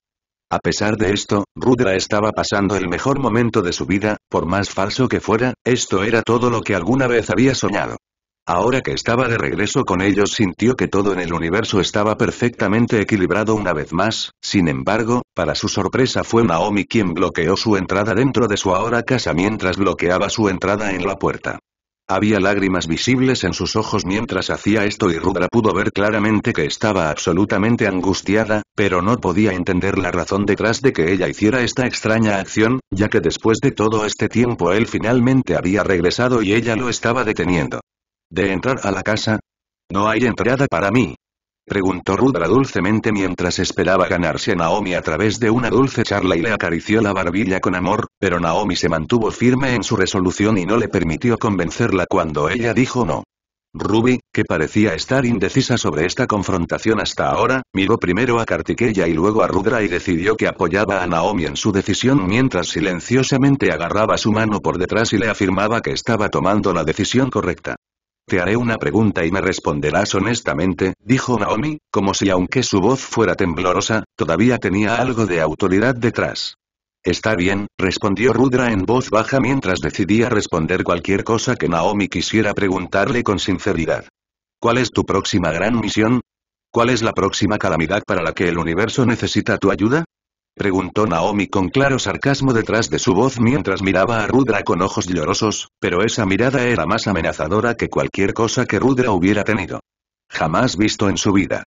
A pesar de esto, Rudra estaba pasando el mejor momento de su vida, por más falso que fuera, esto era todo lo que alguna vez había soñado. Ahora que estaba de regreso con ellos sintió que todo en el universo estaba perfectamente equilibrado una vez más, sin embargo, para su sorpresa fue Naomi quien bloqueó su entrada dentro de su ahora casa mientras bloqueaba su entrada en la puerta. Había lágrimas visibles en sus ojos mientras hacía esto y Rudra pudo ver claramente que estaba absolutamente angustiada, pero no podía entender la razón detrás de que ella hiciera esta extraña acción, ya que después de todo este tiempo él finalmente había regresado y ella lo estaba deteniendo. ¿De entrar a la casa? No hay entrada para mí. Preguntó Rudra dulcemente mientras esperaba ganarse a Naomi a través de una dulce charla y le acarició la barbilla con amor, pero Naomi se mantuvo firme en su resolución y no le permitió convencerla cuando ella dijo no. Ruby, que parecía estar indecisa sobre esta confrontación hasta ahora, miró primero a Kartikeya y luego a Rudra y decidió que apoyaba a Naomi en su decisión mientras silenciosamente agarraba su mano por detrás y le afirmaba que estaba tomando la decisión correcta. «Te haré una pregunta y me responderás honestamente», dijo Naomi, como si aunque su voz fuera temblorosa, todavía tenía algo de autoridad detrás. «Está bien», respondió Rudra en voz baja mientras decidía responder cualquier cosa que Naomi quisiera preguntarle con sinceridad. «¿Cuál es tu próxima gran misión? ¿Cuál es la próxima calamidad para la que el universo necesita tu ayuda?», preguntó Naomi con claro sarcasmo detrás de su voz mientras miraba a Rudra con ojos llorosos, pero esa mirada era más amenazadora que cualquier cosa que Rudra hubiera tenido jamás visto en su vida.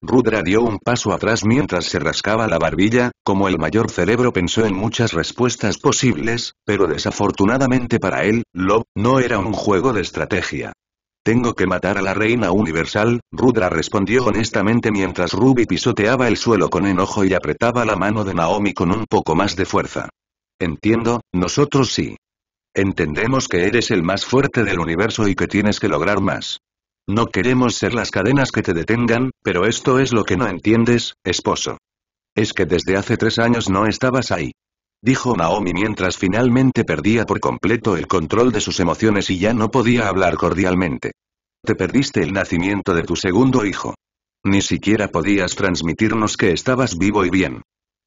Rudra dio un paso atrás mientras se rascaba la barbilla, como el mayor cerebro pensó en muchas respuestas posibles, pero desafortunadamente para él, lo, no era un juego de estrategia. «Tengo que matar a la Reina Universal», Rudra respondió honestamente mientras Ruby pisoteaba el suelo con enojo y apretaba la mano de Naomi con un poco más de fuerza. «Entiendo, nosotros sí. Entendemos que eres el más fuerte del universo y que tienes que lograr más. No queremos ser las cadenas que te detengan, pero esto es lo que no entiendes, esposo. Es que desde hace tres años no estabas ahí», dijo Naomi mientras finalmente perdía por completo el control de sus emociones y ya no podía hablar cordialmente. «Te perdiste el nacimiento de tu segundo hijo. Ni siquiera podías transmitirnos que estabas vivo y bien.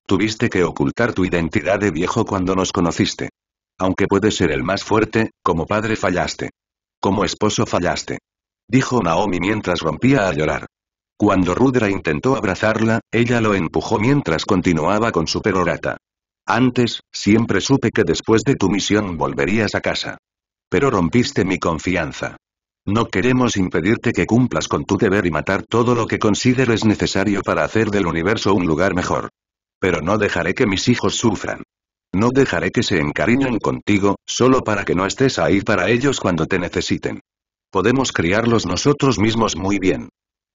Tuviste que ocultar tu identidad de viejo cuando nos conociste. Aunque puedes ser el más fuerte, como padre fallaste. Como esposo fallaste», dijo Naomi mientras rompía a llorar. Cuando Rudra intentó abrazarla, ella lo empujó mientras continuaba con su perorata. «Antes, siempre supe que después de tu misión volverías a casa. Pero rompiste mi confianza. No queremos impedirte que cumplas con tu deber y matar todo lo que consideres necesario para hacer del universo un lugar mejor. Pero no dejaré que mis hijos sufran. No dejaré que se encariñen contigo, solo para que no estés ahí para ellos cuando te necesiten. Podemos criarlos nosotros mismos muy bien.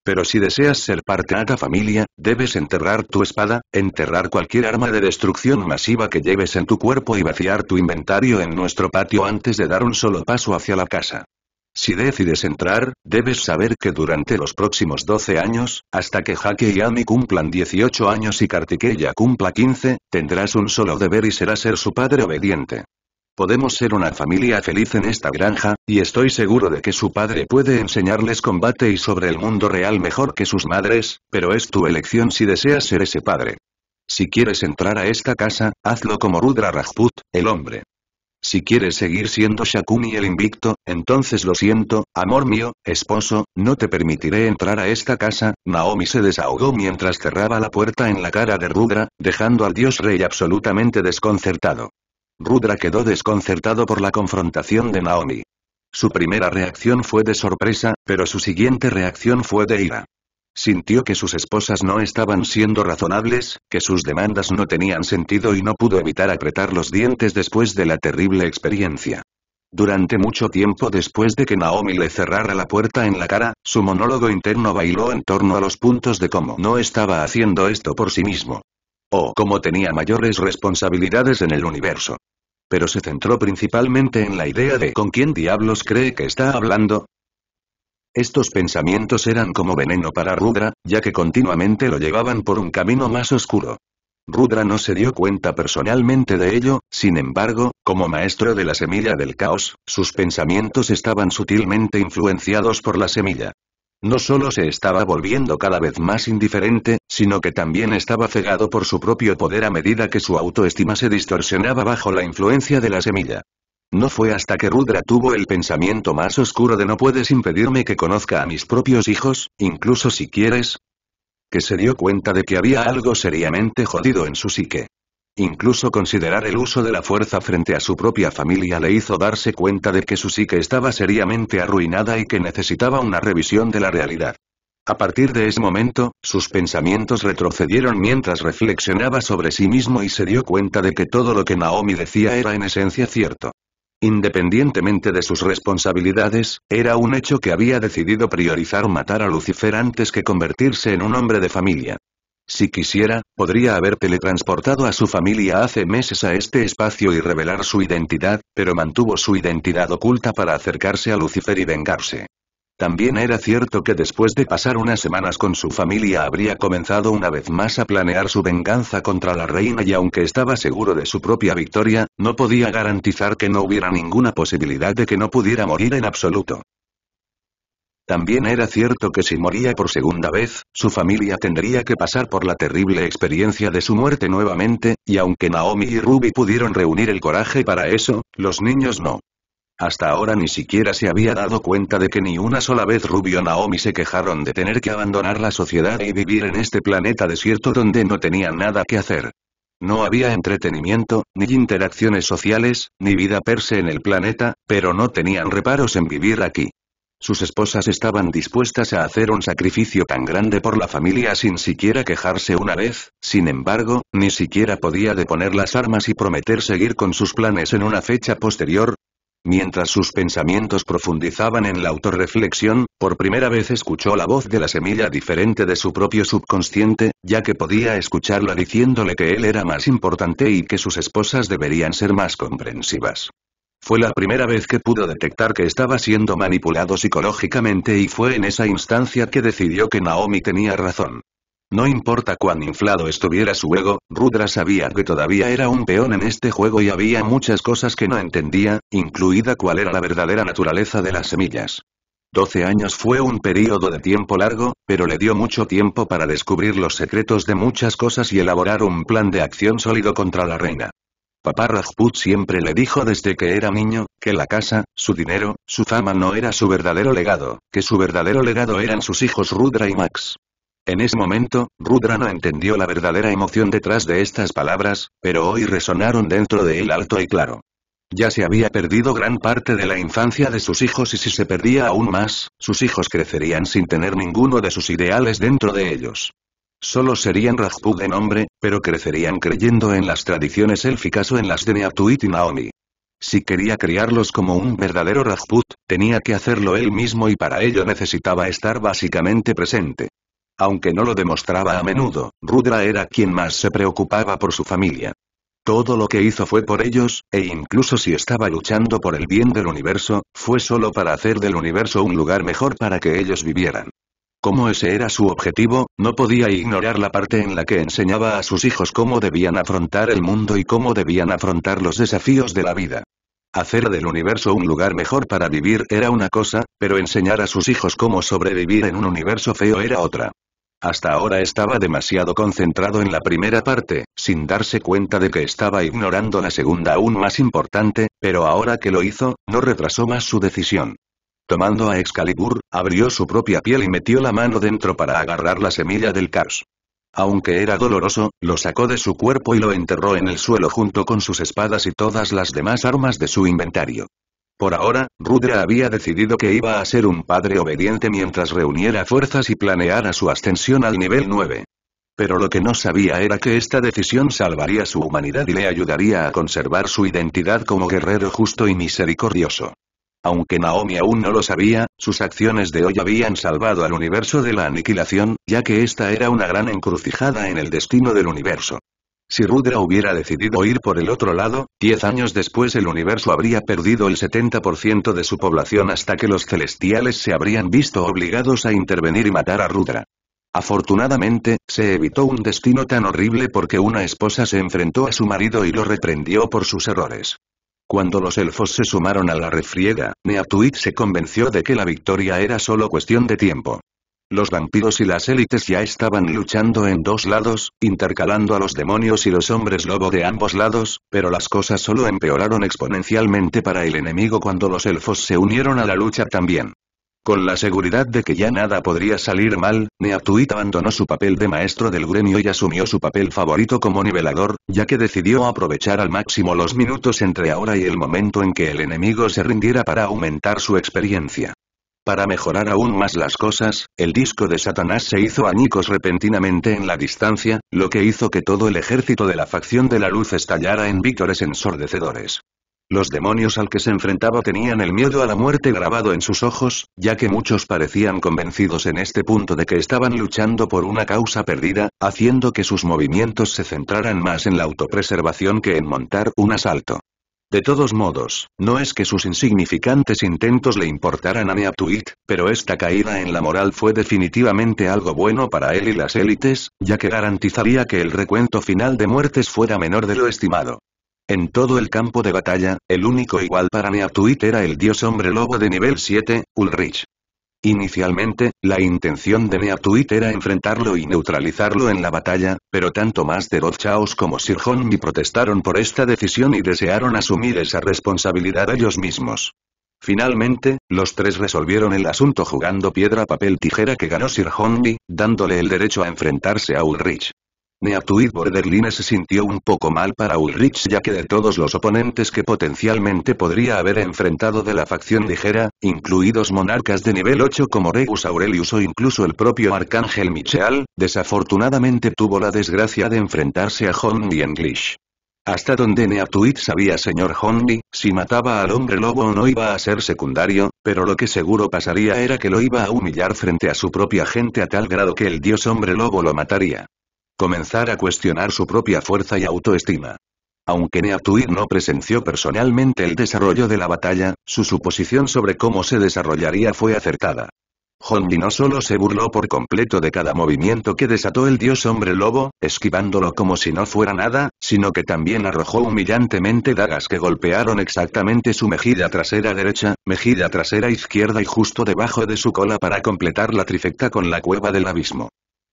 Pero si deseas ser parte de la familia, debes enterrar tu espada, enterrar cualquier arma de destrucción masiva que lleves en tu cuerpo y vaciar tu inventario en nuestro patio antes de dar un solo paso hacia la casa. Si decides entrar, debes saber que durante los próximos doce años, hasta que Haki y Ami cumplan dieciocho años y Kartikeya cumpla quince, tendrás un solo deber y será ser su padre obediente. Podemos ser una familia feliz en esta granja, y estoy seguro de que su padre puede enseñarles combate y sobre el mundo real mejor que sus madres, pero es tu elección si deseas ser ese padre. Si quieres entrar a esta casa, hazlo como Rudra Rajput, el hombre. Si quieres seguir siendo Shakuni el invicto, entonces lo siento, amor mío, esposo, no te permitiré entrar a esta casa». Naomi se desahogó mientras cerraba la puerta en la cara de Rudra, dejando al dios rey absolutamente desconcertado. Rudra quedó desconcertado por la confrontación de Naomi. Su primera reacción fue de sorpresa, pero su siguiente reacción fue de ira. Sintió que sus esposas no estaban siendo razonables, que sus demandas no tenían sentido y no pudo evitar apretar los dientes después de la terrible experiencia. Durante mucho tiempo después de que Naomi le cerrara la puerta en la cara, su monólogo interno bailó en torno a los puntos de cómo no estaba haciendo esto por sí mismo. O cómo tenía mayores responsabilidades en el universo. Pero se centró principalmente en la idea de ¿con quién diablos cree que está hablando? Estos pensamientos eran como veneno para Rudra, ya que continuamente lo llevaban por un camino más oscuro. Rudra no se dio cuenta personalmente de ello, sin embargo, como maestro de la semilla del caos, sus pensamientos estaban sutilmente influenciados por la semilla. No solo se estaba volviendo cada vez más indiferente, sino que también estaba cegado por su propio poder a medida que su autoestima se distorsionaba bajo la influencia de la semilla. No fue hasta que Rudra tuvo el pensamiento más oscuro de no puedes impedirme que conozca a mis propios hijos, incluso si quieres, que se dio cuenta de que había algo seriamente jodido en su psique. Incluso considerar el uso de la fuerza frente a su propia familia le hizo darse cuenta de que su psique estaba seriamente arruinada y que necesitaba una revisión de la realidad. A partir de ese momento, sus pensamientos retrocedieron mientras reflexionaba sobre sí mismo y se dio cuenta de que todo lo que Naomi decía era en esencia cierto. Independientemente de sus responsabilidades, era un hecho que había decidido priorizar matar a Lucifer antes que convertirse en un hombre de familia. Si quisiera, podría haber teletransportado a su familia hace meses a este espacio y revelar su identidad, pero mantuvo su identidad oculta para acercarse a Lucifer y vengarse. También era cierto que después de pasar unas semanas con su familia habría comenzado una vez más a planear su venganza contra la reina y aunque estaba seguro de su propia victoria, no podía garantizar que no hubiera ninguna posibilidad de que no pudiera morir en absoluto. También era cierto que si moría por segunda vez, su familia tendría que pasar por la terrible experiencia de su muerte nuevamente, y aunque Naomi y Ruby pudieron reunir el coraje para eso, los niños no. Hasta ahora ni siquiera se había dado cuenta de que ni una sola vez Ruby o Naomi se quejaron de tener que abandonar la sociedad y vivir en este planeta desierto donde no tenían nada que hacer. No había entretenimiento, ni interacciones sociales, ni vida per se en el planeta, pero no tenían reparos en vivir aquí. Sus esposas estaban dispuestas a hacer un sacrificio tan grande por la familia sin siquiera quejarse una vez, sin embargo, ni siquiera podía deponer las armas y prometer seguir con sus planes en una fecha posterior. Mientras sus pensamientos profundizaban en la autorreflexión, por primera vez escuchó la voz de la semilla diferente de su propio subconsciente, ya que podía escucharla diciéndole que él era más importante y que sus esposas deberían ser más comprensivas. Fue la primera vez que pudo detectar que estaba siendo manipulado psicológicamente y fue en esa instancia que decidió que Naomi tenía razón. No importa cuán inflado estuviera su ego, Rudra sabía que todavía era un peón en este juego y había muchas cosas que no entendía, incluida cuál era la verdadera naturaleza de las semillas. Doce años fue un periodo de tiempo largo, pero le dio mucho tiempo para descubrir los secretos de muchas cosas y elaborar un plan de acción sólido contra la reina. Papá Rajput siempre le dijo desde que era niño, que la casa, su dinero, su fama no era su verdadero legado, que su verdadero legado eran sus hijos Rudra y Max. En ese momento, Rudra no entendió la verdadera emoción detrás de estas palabras, pero hoy resonaron dentro de él alto y claro. Ya se había perdido gran parte de la infancia de sus hijos y si se perdía aún más, sus hijos crecerían sin tener ninguno de sus ideales dentro de ellos. Solo serían Rajput de nombre, pero crecerían creyendo en las tradiciones élficas o en las de Neatuit y Naomi. Si quería criarlos como un verdadero Rajput, tenía que hacerlo él mismo y para ello necesitaba estar básicamente presente. Aunque no lo demostraba a menudo, Rudra era quien más se preocupaba por su familia. Todo lo que hizo fue por ellos, e incluso si estaba luchando por el bien del universo, fue solo para hacer del universo un lugar mejor para que ellos vivieran. Como ese era su objetivo, no podía ignorar la parte en la que enseñaba a sus hijos cómo debían afrontar el mundo y cómo debían afrontar los desafíos de la vida. Hacer del universo un lugar mejor para vivir era una cosa, pero enseñar a sus hijos cómo sobrevivir en un universo feo era otra. Hasta ahora estaba demasiado concentrado en la primera parte, sin darse cuenta de que estaba ignorando la segunda aún más importante, pero ahora que lo hizo, no retrasó más su decisión. Tomando a Excalibur, abrió su propia piel y metió la mano dentro para agarrar la semilla del caos. Aunque era doloroso, lo sacó de su cuerpo y lo enterró en el suelo junto con sus espadas y todas las demás armas de su inventario. Por ahora, Rudra había decidido que iba a ser un padre obediente mientras reuniera fuerzas y planeara su ascensión al nivel nueve. Pero lo que no sabía era que esta decisión salvaría su humanidad y le ayudaría a conservar su identidad como guerrero justo y misericordioso. Aunque Naomi aún no lo sabía, sus acciones de hoy habían salvado al universo de la aniquilación, ya que esta era una gran encrucijada en el destino del universo. Si Rudra hubiera decidido ir por el otro lado, diez años después el universo habría perdido el setenta por ciento de su población hasta que los celestiales se habrían visto obligados a intervenir y matar a Rudra. Afortunadamente, se evitó un destino tan horrible porque una esposa se enfrentó a su marido y lo reprendió por sus errores. Cuando los elfos se sumaron a la refriega, Neatuit se convenció de que la victoria era solo cuestión de tiempo. Los vampiros y las élites ya estaban luchando en dos lados, intercalando a los demonios y los hombres lobo de ambos lados, pero las cosas solo empeoraron exponencialmente para el enemigo cuando los elfos se unieron a la lucha también. Con la seguridad de que ya nada podría salir mal, Neatuit abandonó su papel de maestro del gremio y asumió su papel favorito como nivelador, ya que decidió aprovechar al máximo los minutos entre ahora y el momento en que el enemigo se rindiera para aumentar su experiencia. Para mejorar aún más las cosas, el disco de Satanás se hizo añicos repentinamente en la distancia, lo que hizo que todo el ejército de la facción de la luz estallara en vítores ensordecedores. Los demonios al que se enfrentaba tenían el miedo a la muerte grabado en sus ojos, ya que muchos parecían convencidos en este punto de que estaban luchando por una causa perdida, haciendo que sus movimientos se centraran más en la autopreservación que en montar un asalto. De todos modos, no es que sus insignificantes intentos le importaran a Neatuit, pero esta caída en la moral fue definitivamente algo bueno para él y las élites, ya que garantizaría que el recuento final de muertes fuera menor de lo estimado. En todo el campo de batalla, el único igual para Neatuit era el dios hombre lobo de nivel siete, Ulrich. Inicialmente, la intención de Neatuit era enfrentarlo y neutralizarlo en la batalla, pero tanto Master of Chaos como Sir Honni protestaron por esta decisión y desearon asumir esa responsabilidad ellos mismos. Finalmente, los tres resolvieron el asunto jugando piedra-papel-tijera que ganó Sir Honni, dándole el derecho a enfrentarse a Ulrich. Neatuit Borderline se sintió un poco mal para Ulrich, ya que de todos los oponentes que potencialmente podría haber enfrentado de la facción ligera, incluidos monarcas de nivel ocho como Regus Aurelius o incluso el propio Arcángel Michael, desafortunadamente tuvo la desgracia de enfrentarse a Honni English. Hasta donde Neatuit sabía señor Honni, si mataba al hombre lobo no iba a ser secundario, pero lo que seguro pasaría era que lo iba a humillar frente a su propia gente a tal grado que el dios hombre lobo lo mataría. Comenzar a cuestionar su propia fuerza y autoestima. Aunque Neatuit no presenció personalmente el desarrollo de la batalla, su suposición sobre cómo se desarrollaría fue acertada. Honni no solo se burló por completo de cada movimiento que desató el dios hombre lobo, esquivándolo como si no fuera nada, sino que también arrojó humillantemente dagas que golpearon exactamente su mejilla trasera derecha, mejilla trasera izquierda y justo debajo de su cola para completar la trifecta con la cueva del abismo.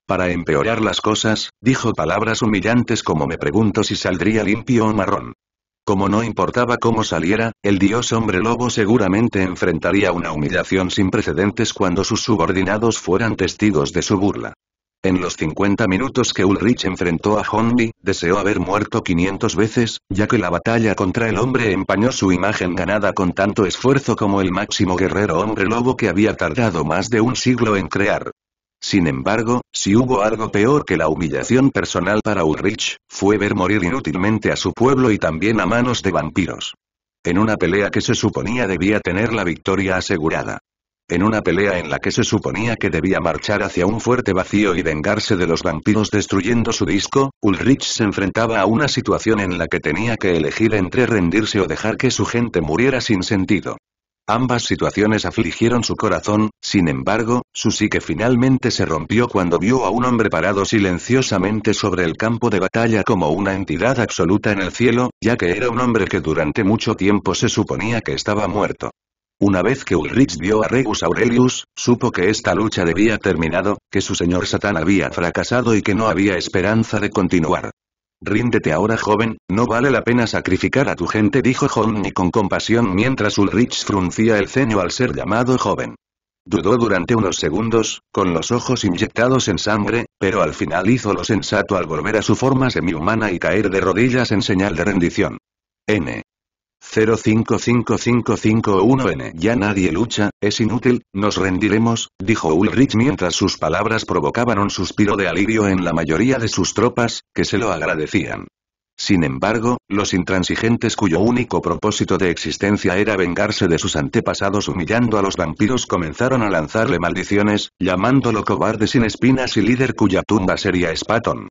Para empeorar las cosas, dijo palabras humillantes como me pregunto si saldría limpio o marrón. Como no importaba cómo saliera, el dios hombre lobo seguramente enfrentaría una humillación sin precedentes cuando sus subordinados fueran testigos de su burla. En los cincuenta minutos que Ulrich enfrentó a Honni, deseó haber muerto quinientas veces, ya que la batalla contra el hombre empañó su imagen ganada con tanto esfuerzo como el máximo guerrero hombre lobo que había tardado más de un siglo en crear. Sin embargo, si hubo algo peor que la humillación personal para Ulrich, fue ver morir inútilmente a su pueblo y también a manos de vampiros. En una pelea que se suponía debía tener la victoria asegurada. En una pelea en la que se suponía que debía marchar hacia un fuerte vacío y vengarse de los vampiros destruyendo su disco, Ulrich se enfrentaba a una situación en la que tenía que elegir entre rendirse o dejar que su gente muriera sin sentido. Ambas situaciones afligieron su corazón, sin embargo, su psique finalmente se rompió cuando vio a un hombre parado silenciosamente sobre el campo de batalla como una entidad absoluta en el cielo, ya que era un hombre que durante mucho tiempo se suponía que estaba muerto. Una vez que Ulrich vio a Regus Aurelius, supo que esta lucha debía terminado, que su señor Satán había fracasado y que no había esperanza de continuar. «Ríndete ahora joven, no vale la pena sacrificar a tu gente», dijo Honni con compasión mientras Ulrich fruncía el ceño al ser llamado joven. Dudó durante unos segundos, con los ojos inyectados en sangre, pero al final hizo lo sensato al volver a su forma semihumana y caer de rodillas en señal de rendición. N. cero cinco cinco cinco cinco uno N. Ya nadie lucha, es inútil, nos rendiremos, dijo Ulrich mientras sus palabras provocaban un suspiro de alivio en la mayoría de sus tropas, que se lo agradecían. Sin embargo, los intransigentes cuyo único propósito de existencia era vengarse de sus antepasados humillando a los vampiros comenzaron a lanzarle maldiciones, llamándolo cobarde sin espinas y líder cuya tumba sería Spatón.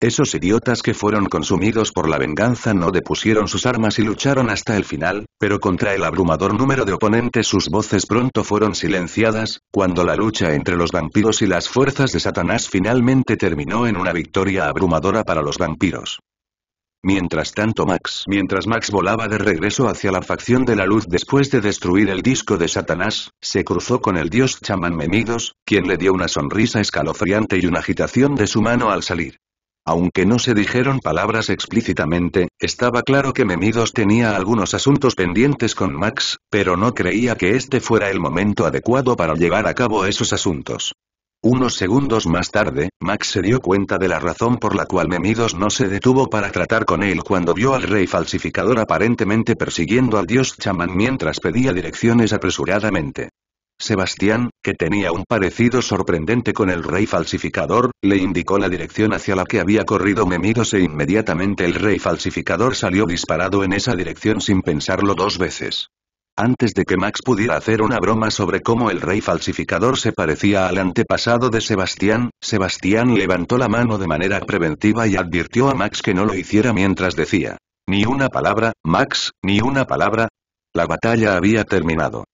Esos idiotas que fueron consumidos por la venganza no depusieron sus armas y lucharon hasta el final, pero contra el abrumador número de oponentes sus voces pronto fueron silenciadas, cuando la lucha entre los vampiros y las fuerzas de Satanás finalmente terminó en una victoria abrumadora para los vampiros. Mientras tanto Max, mientras Max volaba de regreso hacia la facción de la luz después de destruir el disco de Satanás, se cruzó con el dios chamán Memidos, quien le dio una sonrisa escalofriante y una agitación de su mano al salir. Aunque no se dijeron palabras explícitamente, estaba claro que Memidos tenía algunos asuntos pendientes con Max, pero no creía que este fuera el momento adecuado para llevar a cabo esos asuntos. Unos segundos más tarde, Max se dio cuenta de la razón por la cual Memidos no se detuvo para tratar con él cuando vio al rey falsificador aparentemente persiguiendo al dios chamán mientras pedía direcciones apresuradamente. Sebastián, que tenía un parecido sorprendente con el rey falsificador, le indicó la dirección hacia la que había corrido Memidos e inmediatamente el rey falsificador salió disparado en esa dirección sin pensarlo dos veces. Antes de que Max pudiera hacer una broma sobre cómo el rey falsificador se parecía al antepasado de Sebastián, Sebastián levantó la mano de manera preventiva y advirtió a Max que no lo hiciera mientras decía: «Ni una palabra, Max, ni una palabra». La batalla había terminado.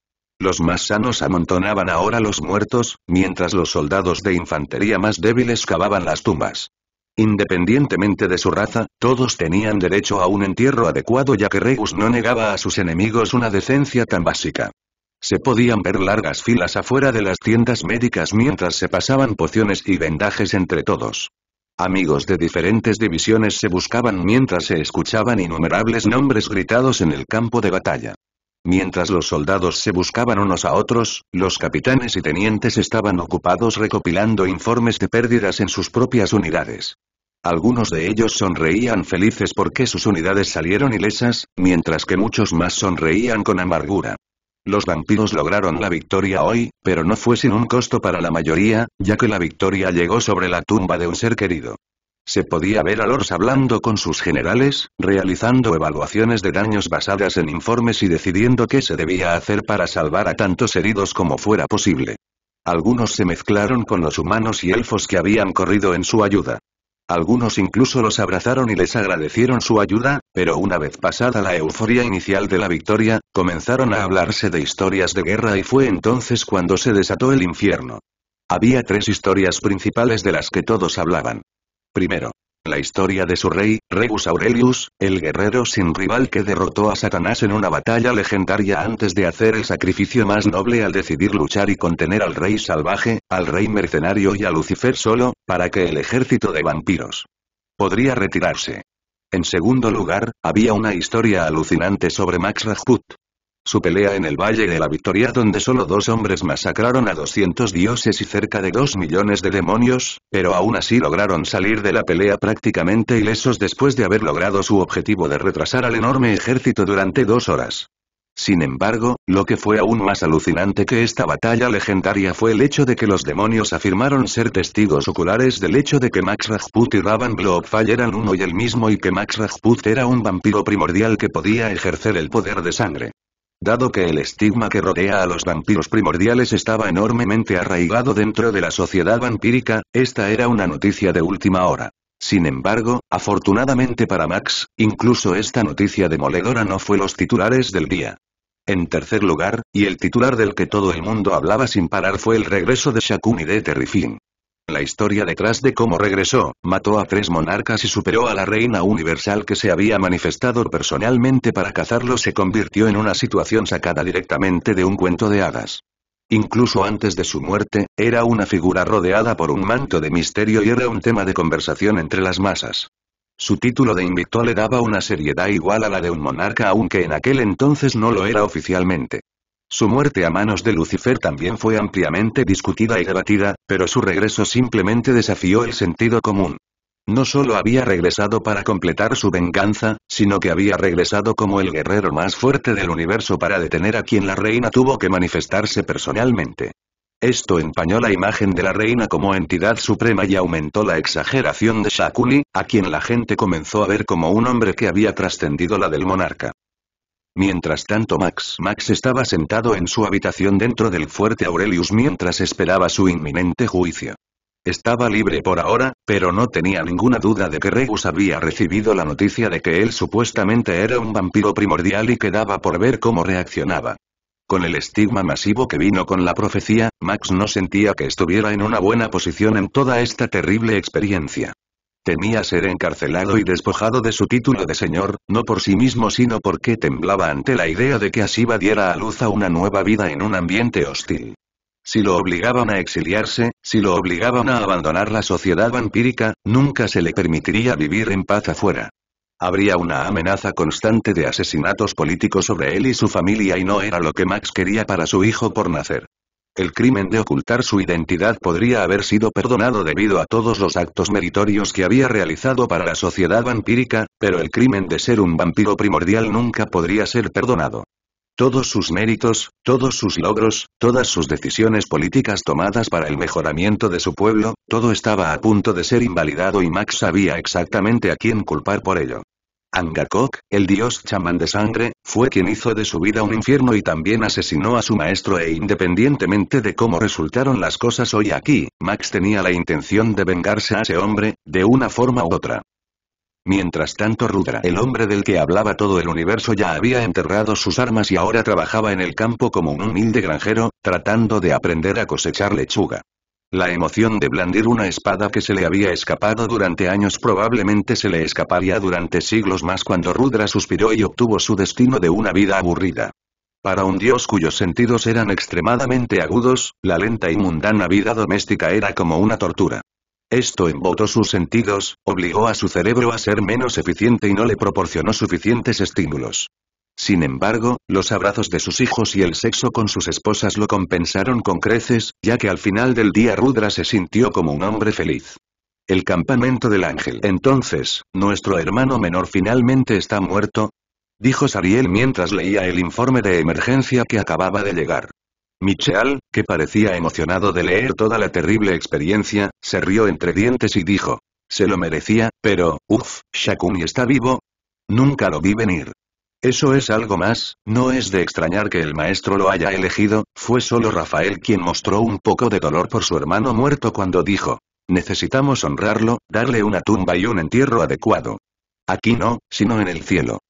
Los más sanos amontonaban ahora los muertos, mientras los soldados de infantería más débiles cavaban las tumbas. Independientemente de su raza, todos tenían derecho a un entierro adecuado ya que Regus no negaba a sus enemigos una decencia tan básica. Se podían ver largas filas afuera de las tiendas médicas mientras se pasaban pociones y vendajes entre todos. Amigos de diferentes divisiones se buscaban mientras se escuchaban innumerables nombres gritados en el campo de batalla. Mientras los soldados se buscaban unos a otros, los capitanes y tenientes estaban ocupados recopilando informes de pérdidas en sus propias unidades. Algunos de ellos sonreían felices porque sus unidades salieron ilesas, mientras que muchos más sonreían con amargura. Los vampiros lograron la victoria hoy, pero no fue sin un costo para la mayoría, ya que la victoria llegó sobre la tumba de un ser querido. Se podía ver a Lors hablando con sus generales, realizando evaluaciones de daños basadas en informes y decidiendo qué se debía hacer para salvar a tantos heridos como fuera posible. Algunos se mezclaron con los humanos y elfos que habían corrido en su ayuda. Algunos incluso los abrazaron y les agradecieron su ayuda, pero una vez pasada la euforia inicial de la victoria, comenzaron a hablarse de historias de guerra y fue entonces cuando se desató el infierno. Había tres historias principales de las que todos hablaban. Primero, la historia de su rey, Regus Aurelius, el guerrero sin rival que derrotó a Satanás en una batalla legendaria antes de hacer el sacrificio más noble al decidir luchar y contener al rey salvaje, al rey mercenario y a Lucifer solo, para que el ejército de vampiros podría retirarse. En segundo lugar, había una historia alucinante sobre Max Rajput. Su pelea en el Valle de la Victoria donde solo dos hombres masacraron a doscientos dioses y cerca de dos millones de demonios, pero aún así lograron salir de la pelea prácticamente ilesos después de haber logrado su objetivo de retrasar al enorme ejército durante dos horas. Sin embargo, lo que fue aún más alucinante que esta batalla legendaria fue el hecho de que los demonios afirmaron ser testigos oculares del hecho de que Max Rajput y Raven Bloodfire eran uno y el mismo y que Max Rajput era un vampiro primordial que podía ejercer el poder de sangre. Dado que el estigma que rodea a los vampiros primordiales estaba enormemente arraigado dentro de la sociedad vampírica, esta era una noticia de última hora. Sin embargo, afortunadamente para Max, incluso esta noticia demoledora no fue los titulares del día. En tercer lugar, y el titular del que todo el mundo hablaba sin parar fue el regreso de Shakuni de Terrifying. La historia detrás de cómo regresó, mató a tres monarcas y superó a la Reina Universal que se había manifestado personalmente para cazarlo se convirtió en una situación sacada directamente de un cuento de hadas. Incluso antes de su muerte, era una figura rodeada por un manto de misterio y era un tema de conversación entre las masas. Su título de invicto le daba una seriedad igual a la de un monarca aunque en aquel entonces no lo era oficialmente. Su muerte a manos de Lucifer también fue ampliamente discutida y debatida, pero su regreso simplemente desafió el sentido común. No solo había regresado para completar su venganza, sino que había regresado como el guerrero más fuerte del universo para detener a quien la reina tuvo que manifestarse personalmente. Esto empañó la imagen de la reina como entidad suprema y aumentó la exageración de Shakuni, a quien la gente comenzó a ver como un hombre que había trascendido la del monarca. Mientras tanto Max Max estaba sentado en su habitación dentro del fuerte Aurelius mientras esperaba su inminente juicio. Estaba libre por ahora, pero no tenía ninguna duda de que Regus había recibido la noticia de que él supuestamente era un vampiro primordial y quedaba por ver cómo reaccionaba. Con el estigma masivo que vino con la profecía, Max no sentía que estuviera en una buena posición en toda esta terrible experiencia. Temía ser encarcelado y despojado de su título de señor, no por sí mismo sino porque temblaba ante la idea de que Ashiva diera a luz a una nueva vida en un ambiente hostil. Si lo obligaban a exiliarse, si lo obligaban a abandonar la sociedad vampírica, nunca se le permitiría vivir en paz afuera. Habría una amenaza constante de asesinatos políticos sobre él y su familia y no era lo que Max quería para su hijo por nacer. El crimen de ocultar su identidad podría haber sido perdonado debido a todos los actos meritorios que había realizado para la sociedad vampírica, pero el crimen de ser un vampiro primordial nunca podría ser perdonado. Todos sus méritos, todos sus logros, todas sus decisiones políticas tomadas para el mejoramiento de su pueblo, todo estaba a punto de ser invalidado y Max sabía exactamente a quién culpar por ello. Angakok, el dios chamán de sangre, fue quien hizo de su vida un infierno y también asesinó a su maestro e independientemente de cómo resultaron las cosas hoy aquí, Max tenía la intención de vengarse a ese hombre, de una forma u otra. Mientras tanto Rudra, el hombre del que hablaba todo el universo, ya había enterrado sus armas y ahora trabajaba en el campo como un humilde granjero, tratando de aprender a cosechar lechuga. La emoción de blandir una espada que se le había escapado durante años probablemente se le escaparía durante siglos más cuando Rudra suspiró y obtuvo su destino de una vida aburrida. Para un dios cuyos sentidos eran extremadamente agudos, la lenta y mundana vida doméstica era como una tortura. Esto embotó sus sentidos, obligó a su cerebro a ser menos eficiente y no le proporcionó suficientes estímulos. Sin embargo, los abrazos de sus hijos y el sexo con sus esposas lo compensaron con creces, ya que al final del día Rudra se sintió como un hombre feliz. El campamento del ángel. Entonces, ¿nuestro hermano menor finalmente está muerto?, dijo Sariel mientras leía el informe de emergencia que acababa de llegar. Michael, que parecía emocionado de leer toda la terrible experiencia, se rió entre dientes y dijo: se lo merecía, pero, uff, Shakuni está vivo. Nunca lo vi venir. Eso es algo más, no es de extrañar que el maestro lo haya elegido, fue solo Rafael quien mostró un poco de dolor por su hermano muerto cuando dijo: necesitamos honrarlo, darle una tumba y un entierro adecuado. Aquí no, sino en el cielo.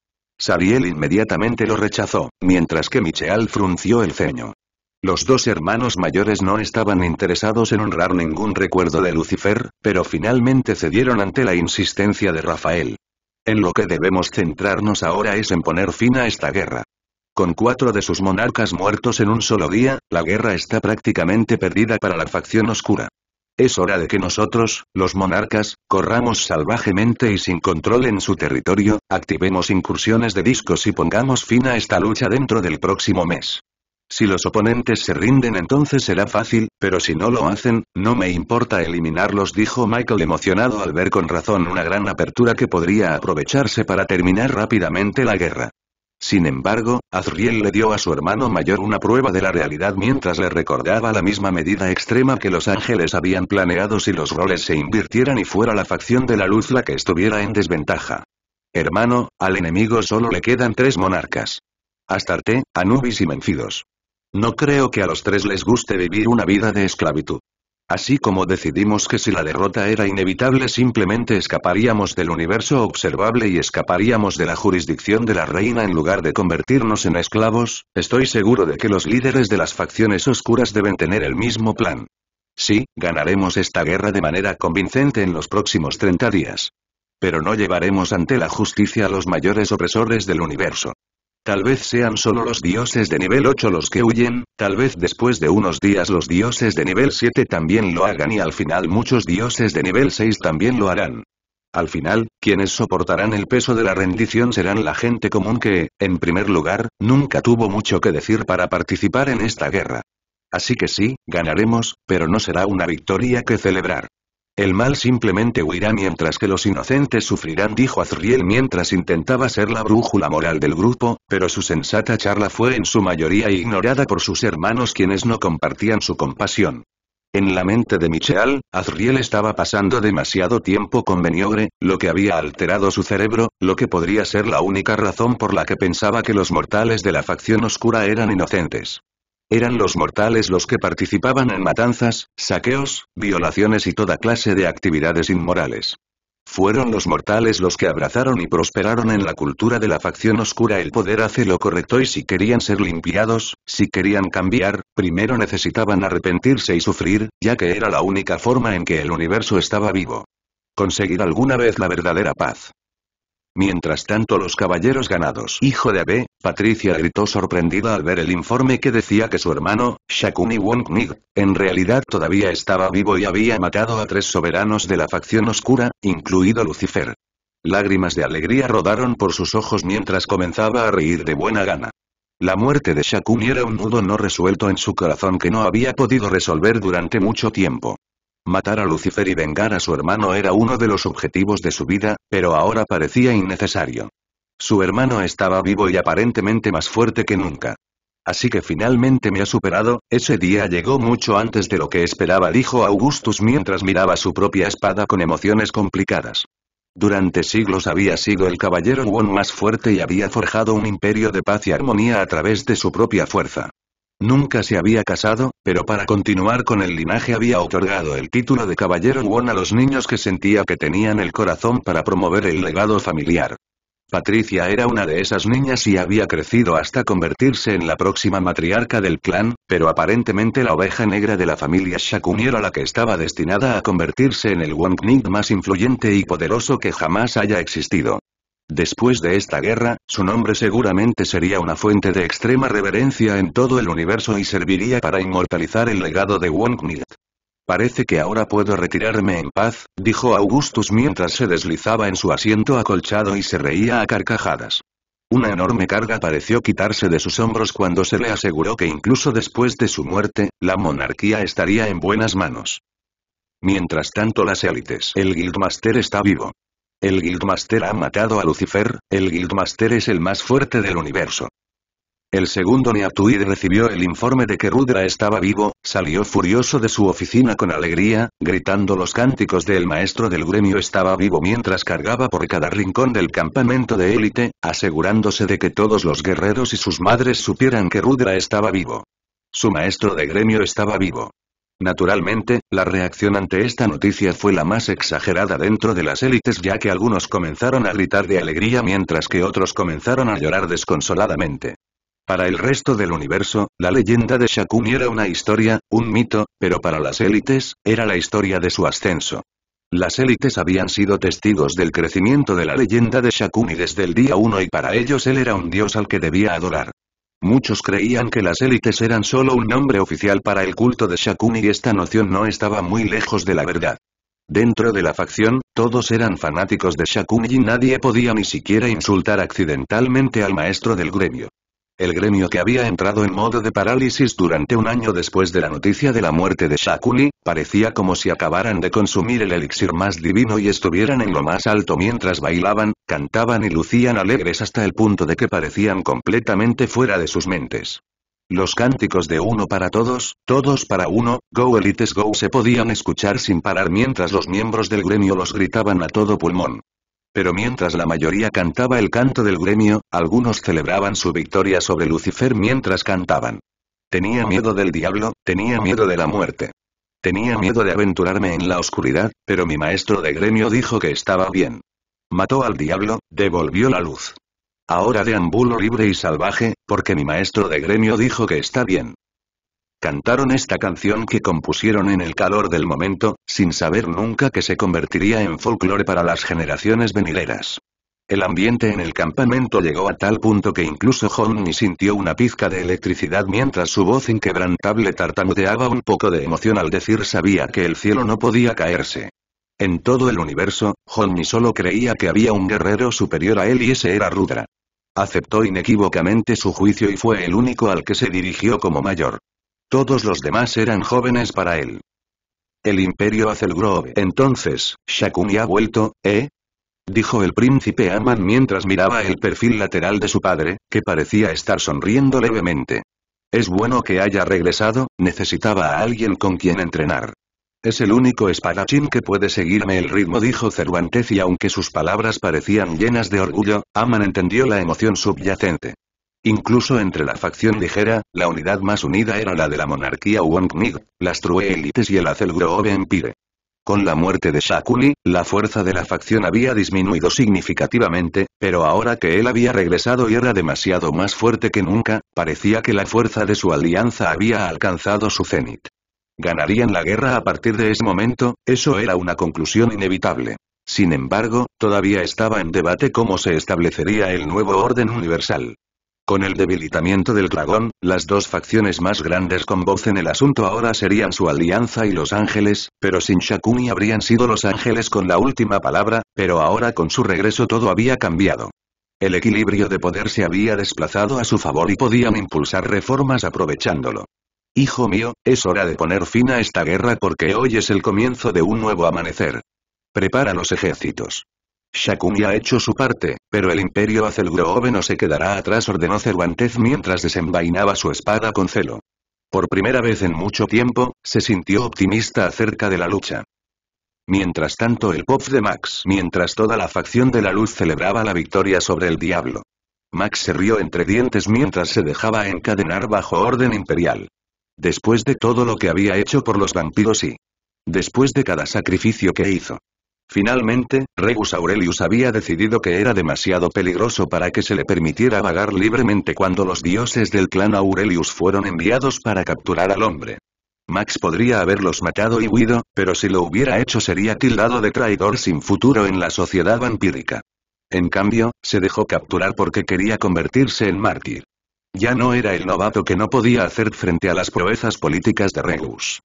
Sariel inmediatamente lo rechazó, mientras que Michael frunció el ceño. Los dos hermanos mayores no estaban interesados en honrar ningún recuerdo de Lucifer, pero finalmente cedieron ante la insistencia de Rafael. En lo que debemos centrarnos ahora es en poner fin a esta guerra. Con cuatro de sus monarcas muertos en un solo día, la guerra está prácticamente perdida para la facción oscura. Es hora de que nosotros, los monarcas, corramos salvajemente y sin control en su territorio, activemos incursiones de discos y pongamos fin a esta lucha dentro del próximo mes. Si los oponentes se rinden entonces será fácil, pero si no lo hacen, no me importa eliminarlos, dijo Michael emocionado al ver con razón una gran apertura que podría aprovecharse para terminar rápidamente la guerra. Sin embargo, Azriel le dio a su hermano mayor una prueba de la realidad mientras le recordaba la misma medida extrema que los ángeles habían planeado si los roles se invirtieran y fuera la facción de la luz la que estuviera en desventaja. Hermano, al enemigo solo le quedan tres monarcas: Astarte, Anubis y Menfidos. No creo que a los tres les guste vivir una vida de esclavitud. Así como decidimos que si la derrota era inevitable simplemente escaparíamos del universo observable y escaparíamos de la jurisdicción de la reina en lugar de convertirnos en esclavos, estoy seguro de que los líderes de las facciones oscuras deben tener el mismo plan. Sí, ganaremos esta guerra de manera convincente en los próximos treinta días. Pero no llevaremos ante la justicia a los mayores opresores del universo. Tal vez sean solo los dioses de nivel ocho los que huyen, tal vez después de unos días los dioses de nivel siete también lo hagan y al final muchos dioses de nivel seis también lo harán. Al final, quienes soportarán el peso de la rendición serán la gente común que, en primer lugar, nunca tuvo mucho que decir para participar en esta guerra. Así que sí, ganaremos, pero no será una victoria que celebrar. El mal simplemente huirá mientras que los inocentes sufrirán, dijo Azriel mientras intentaba ser la brújula moral del grupo, pero su sensata charla fue en su mayoría ignorada por sus hermanos quienes no compartían su compasión. En la mente de Michael, Azriel estaba pasando demasiado tiempo con Beniogre, lo que había alterado su cerebro, lo que podría ser la única razón por la que pensaba que los mortales de la facción oscura eran inocentes. Eran los mortales los que participaban en matanzas, saqueos, violaciones y toda clase de actividades inmorales. Fueron los mortales los que abrazaron y prosperaron en la cultura de la facción oscura. El poder hace lo correcto y si querían ser limpiados, si querían cambiar, primero necesitaban arrepentirse y sufrir, ya que era la única forma en que el universo estaba vivo. Conseguir alguna vez la verdadera paz. Mientras tanto los caballeros ganados. Hijo de A B, Patricia gritó sorprendida al ver el informe que decía que su hermano, Shakuni Wong Nig, en realidad todavía estaba vivo y había matado a tres soberanos de la facción oscura, incluido Lucifer. Lágrimas de alegría rodaron por sus ojos mientras comenzaba a reír de buena gana. La muerte de Shakuni era un nudo no resuelto en su corazón que no había podido resolver durante mucho tiempo. Matar a Lucifer y vengar a su hermano era uno de los objetivos de su vida, pero ahora parecía innecesario. Su hermano estaba vivo y aparentemente más fuerte que nunca. Así que finalmente me ha superado, ese día llegó mucho antes de lo que esperaba, dijo Augustus mientras miraba su propia espada con emociones complicadas. Durante siglos había sido el caballero Won más fuerte y había forjado un imperio de paz y armonía a través de su propia fuerza. Nunca se había casado, pero para continuar con el linaje había otorgado el título de caballero Won a los niños que sentía que tenían el corazón para promover el legado familiar. Patricia era una de esas niñas y había crecido hasta convertirse en la próxima matriarca del clan, pero aparentemente la oveja negra de la familia Shakuni era la que estaba destinada a convertirse en el Wangnik más influyente y poderoso que jamás haya existido. Después de esta guerra, su nombre seguramente sería una fuente de extrema reverencia en todo el universo y serviría para inmortalizar el legado de Wangnik. «Parece que ahora puedo retirarme en paz», dijo Augustus mientras se deslizaba en su asiento acolchado y se reía a carcajadas. Una enorme carga pareció quitarse de sus hombros cuando se le aseguró que incluso después de su muerte, la monarquía estaría en buenas manos. Mientras tanto las élites. El Guildmaster está vivo. El Guildmaster ha matado a Lucifer, el Guildmaster es el más fuerte del universo. El segundo Neatuit recibió el informe de que Rudra estaba vivo, salió furioso de su oficina con alegría, gritando los cánticos del maestro del gremio estaba vivo mientras cargaba por cada rincón del campamento de élite, asegurándose de que todos los guerreros y sus madres supieran que Rudra estaba vivo. Su maestro de gremio estaba vivo. Naturalmente, la reacción ante esta noticia fue la más exagerada dentro de las élites ya que algunos comenzaron a gritar de alegría mientras que otros comenzaron a llorar desconsoladamente. Para el resto del universo, la leyenda de Shakuni era una historia, un mito, pero para las élites, era la historia de su ascenso. Las élites habían sido testigos del crecimiento de la leyenda de Shakuni desde el día uno y para ellos él era un dios al que debía adorar. Muchos creían que las élites eran solo un nombre oficial para el culto de Shakuni y esta noción no estaba muy lejos de la verdad. Dentro de la facción, todos eran fanáticos de Shakuni y nadie podía ni siquiera insultar accidentalmente al maestro del gremio. El gremio que había entrado en modo de parálisis durante un año después de la noticia de la muerte de Shakuni, parecía como si acabaran de consumir el elixir más divino y estuvieran en lo más alto mientras bailaban, cantaban y lucían alegres hasta el punto de que parecían completamente fuera de sus mentes. Los cánticos de uno para todos, todos para uno, Go Elites Go se podían escuchar sin parar mientras los miembros del gremio los gritaban a todo pulmón. Pero mientras la mayoría cantaba el canto del gremio, algunos celebraban su victoria sobre Lucifer mientras cantaban. Tenía miedo del diablo, tenía miedo de la muerte. Tenía miedo de aventurarme en la oscuridad, pero mi maestro de gremio dijo que estaba bien. Mató al diablo, devolvió la luz. Ahora deambulo libre y salvaje, porque mi maestro de gremio dijo que está bien. Cantaron esta canción que compusieron en el calor del momento, sin saber nunca que se convertiría en folclore para las generaciones venideras. El ambiente en el campamento llegó a tal punto que incluso Honni sintió una pizca de electricidad mientras su voz inquebrantable tartamudeaba un poco de emoción al decir sabía que el cielo no podía caerse. En todo el universo, Honni solo creía que había un guerrero superior a él y ese era Rudra. Aceptó inequívocamente su juicio y fue el único al que se dirigió como mayor. Todos los demás eran jóvenes para él. El imperio Azelgrove. Entonces, Shakuni ha vuelto, ¿eh? Dijo el príncipe Aman mientras miraba el perfil lateral de su padre, que parecía estar sonriendo levemente. Es bueno que haya regresado, necesitaba a alguien con quien entrenar. Es el único espadachín que puede seguirme el ritmo dijo Cervantes y aunque sus palabras parecían llenas de orgullo, Aman entendió la emoción subyacente. Incluso entre la facción ligera, la unidad más unida era la de la monarquía Wangnig, las True Elites y el Azelgrove Empire. Con la muerte de Shakuni, la fuerza de la facción había disminuido significativamente, pero ahora que él había regresado y era demasiado más fuerte que nunca, parecía que la fuerza de su alianza había alcanzado su cenit. Ganarían la guerra a partir de ese momento, eso era una conclusión inevitable. Sin embargo, todavía estaba en debate cómo se establecería el nuevo orden universal. Con el debilitamiento del dragón, las dos facciones más grandes con voz en el asunto ahora serían su alianza y los ángeles, pero sin Shakuni habrían sido los ángeles con la última palabra, pero ahora con su regreso todo había cambiado. El equilibrio de poder se había desplazado a su favor y podían impulsar reformas aprovechándolo. Hijo mío, es hora de poner fin a esta guerra porque hoy es el comienzo de un nuevo amanecer. Prepara los ejércitos. Shakuni ha hecho su parte, pero el imperio Azelgrove no se quedará atrás, ordenó Cervantes mientras desenvainaba su espada con celo. Por primera vez en mucho tiempo, se sintió optimista acerca de la lucha. Mientras tanto el pop de Max. Mientras toda la facción de la luz celebraba la victoria sobre el diablo. Max se rió entre dientes mientras se dejaba encadenar bajo orden imperial. Después de todo lo que había hecho por los vampiros y... después de cada sacrificio que hizo. Finalmente, Regus Aurelius había decidido que era demasiado peligroso para que se le permitiera vagar libremente cuando los dioses del clan Aurelius fueron enviados para capturar al hombre. Max podría haberlos matado y huido, pero si lo hubiera hecho sería tildado de traidor sin futuro en la sociedad vampírica. En cambio, se dejó capturar porque quería convertirse en mártir. Ya no era el novato que no podía hacer frente a las proezas políticas de Regus.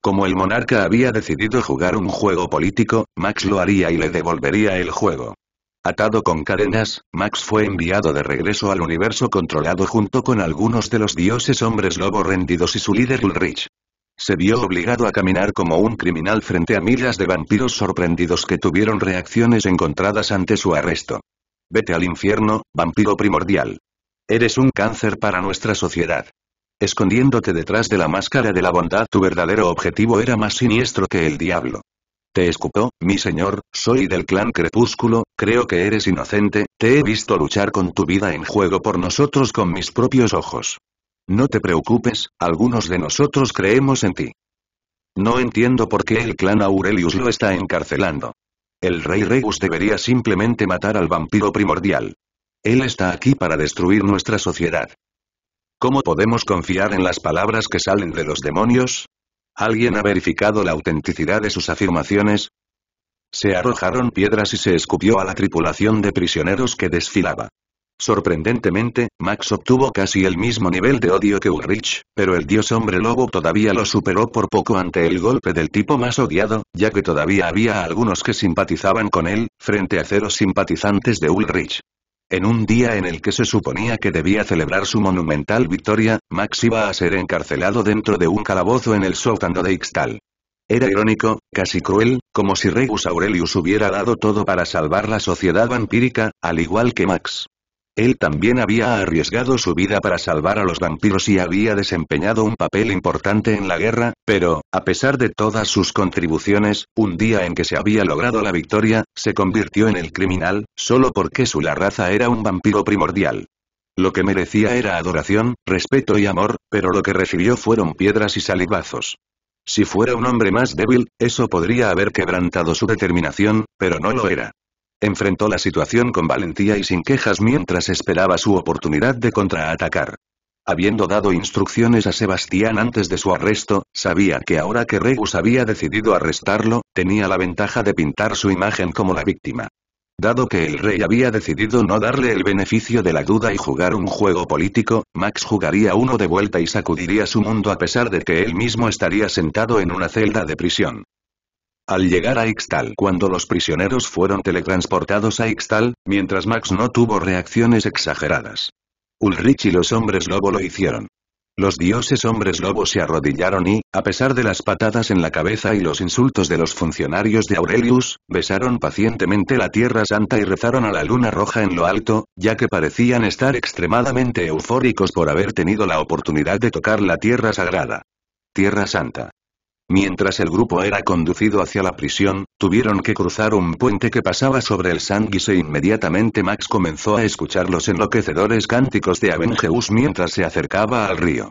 Como el monarca había decidido jugar un juego político, Max lo haría y le devolvería el juego. Atado con cadenas, Max fue enviado de regreso al universo controlado junto con algunos de los dioses hombres lobo rendidos y su líder Ulrich. Se vio obligado a caminar como un criminal frente a miles de vampiros sorprendidos que tuvieron reacciones encontradas ante su arresto. Vete al infierno, vampiro primordial. Eres un cáncer para nuestra sociedad. Escondiéndote detrás de la máscara de la bondad, tu verdadero objetivo era más siniestro que el diablo. Te escupió, mi señor, soy del clan Crepúsculo, creo que eres inocente, te he visto luchar con tu vida en juego por nosotros con mis propios ojos. No te preocupes, algunos de nosotros creemos en ti. No entiendo por qué el clan Aurelius lo está encarcelando. El rey Regus debería simplemente matar al vampiro primordial. Él está aquí para destruir nuestra sociedad. ¿Cómo podemos confiar en las palabras que salen de los demonios? ¿Alguien ha verificado la autenticidad de sus afirmaciones? Se arrojaron piedras y se escupió a la tripulación de prisioneros que desfilaba. Sorprendentemente, Max obtuvo casi el mismo nivel de odio que Ulrich, pero el dios hombre lobo todavía lo superó por poco ante el golpe del tipo más odiado, ya que todavía había algunos que simpatizaban con él, frente a cero simpatizantes de Ulrich. En un día en el que se suponía que debía celebrar su monumental victoria, Max iba a ser encarcelado dentro de un calabozo en el sótano de Ixtal. Era irónico, casi cruel, como si Regus Aurelius hubiera dado todo para salvar la sociedad vampírica, al igual que Max. Él también había arriesgado su vida para salvar a los vampiros y había desempeñado un papel importante en la guerra, pero, a pesar de todas sus contribuciones, un día en que se había logrado la victoria, se convirtió en el criminal, solo porque su raza era un vampiro primordial. Lo que merecía era adoración, respeto y amor, pero lo que recibió fueron piedras y salivazos. Si fuera un hombre más débil, eso podría haber quebrantado su determinación, pero no lo era. Enfrentó la situación con valentía y sin quejas mientras esperaba su oportunidad de contraatacar. Habiendo dado instrucciones a Sebastián antes de su arresto, sabía que ahora que Regus había decidido arrestarlo, tenía la ventaja de pintar su imagen como la víctima. Dado que el rey había decidido no darle el beneficio de la duda y jugar un juego político, Max jugaría uno de vuelta y sacudiría su mundo a pesar de que él mismo estaría sentado en una celda de prisión. Al llegar a Ixtal, cuando los prisioneros fueron teletransportados a Ixtal, mientras Max no tuvo reacciones exageradas. Ulrich y los hombres lobo lo hicieron. Los dioses hombres lobo se arrodillaron y, a pesar de las patadas en la cabeza y los insultos de los funcionarios de Aurelius, besaron pacientemente la Tierra Santa y rezaron a la luna roja en lo alto, ya que parecían estar extremadamente eufóricos por haber tenido la oportunidad de tocar la Tierra Sagrada. Tierra Santa. Mientras el grupo era conducido hacia la prisión, tuvieron que cruzar un puente que pasaba sobre el Sanguis e inmediatamente Max comenzó a escuchar los enloquecedores cánticos de Avengeus mientras se acercaba al río.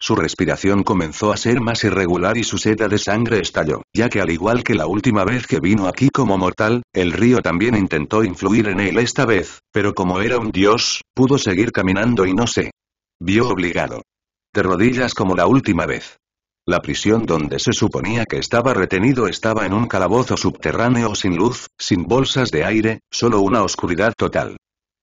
Su respiración comenzó a ser más irregular y su sed de sangre estalló, ya que al igual que la última vez que vino aquí como mortal, el río también intentó influir en él esta vez, pero como era un dios, pudo seguir caminando y no se vio obligado. De rodillas como la última vez. La prisión donde se suponía que estaba retenido estaba en un calabozo subterráneo sin luz, sin bolsas de aire, solo una oscuridad total.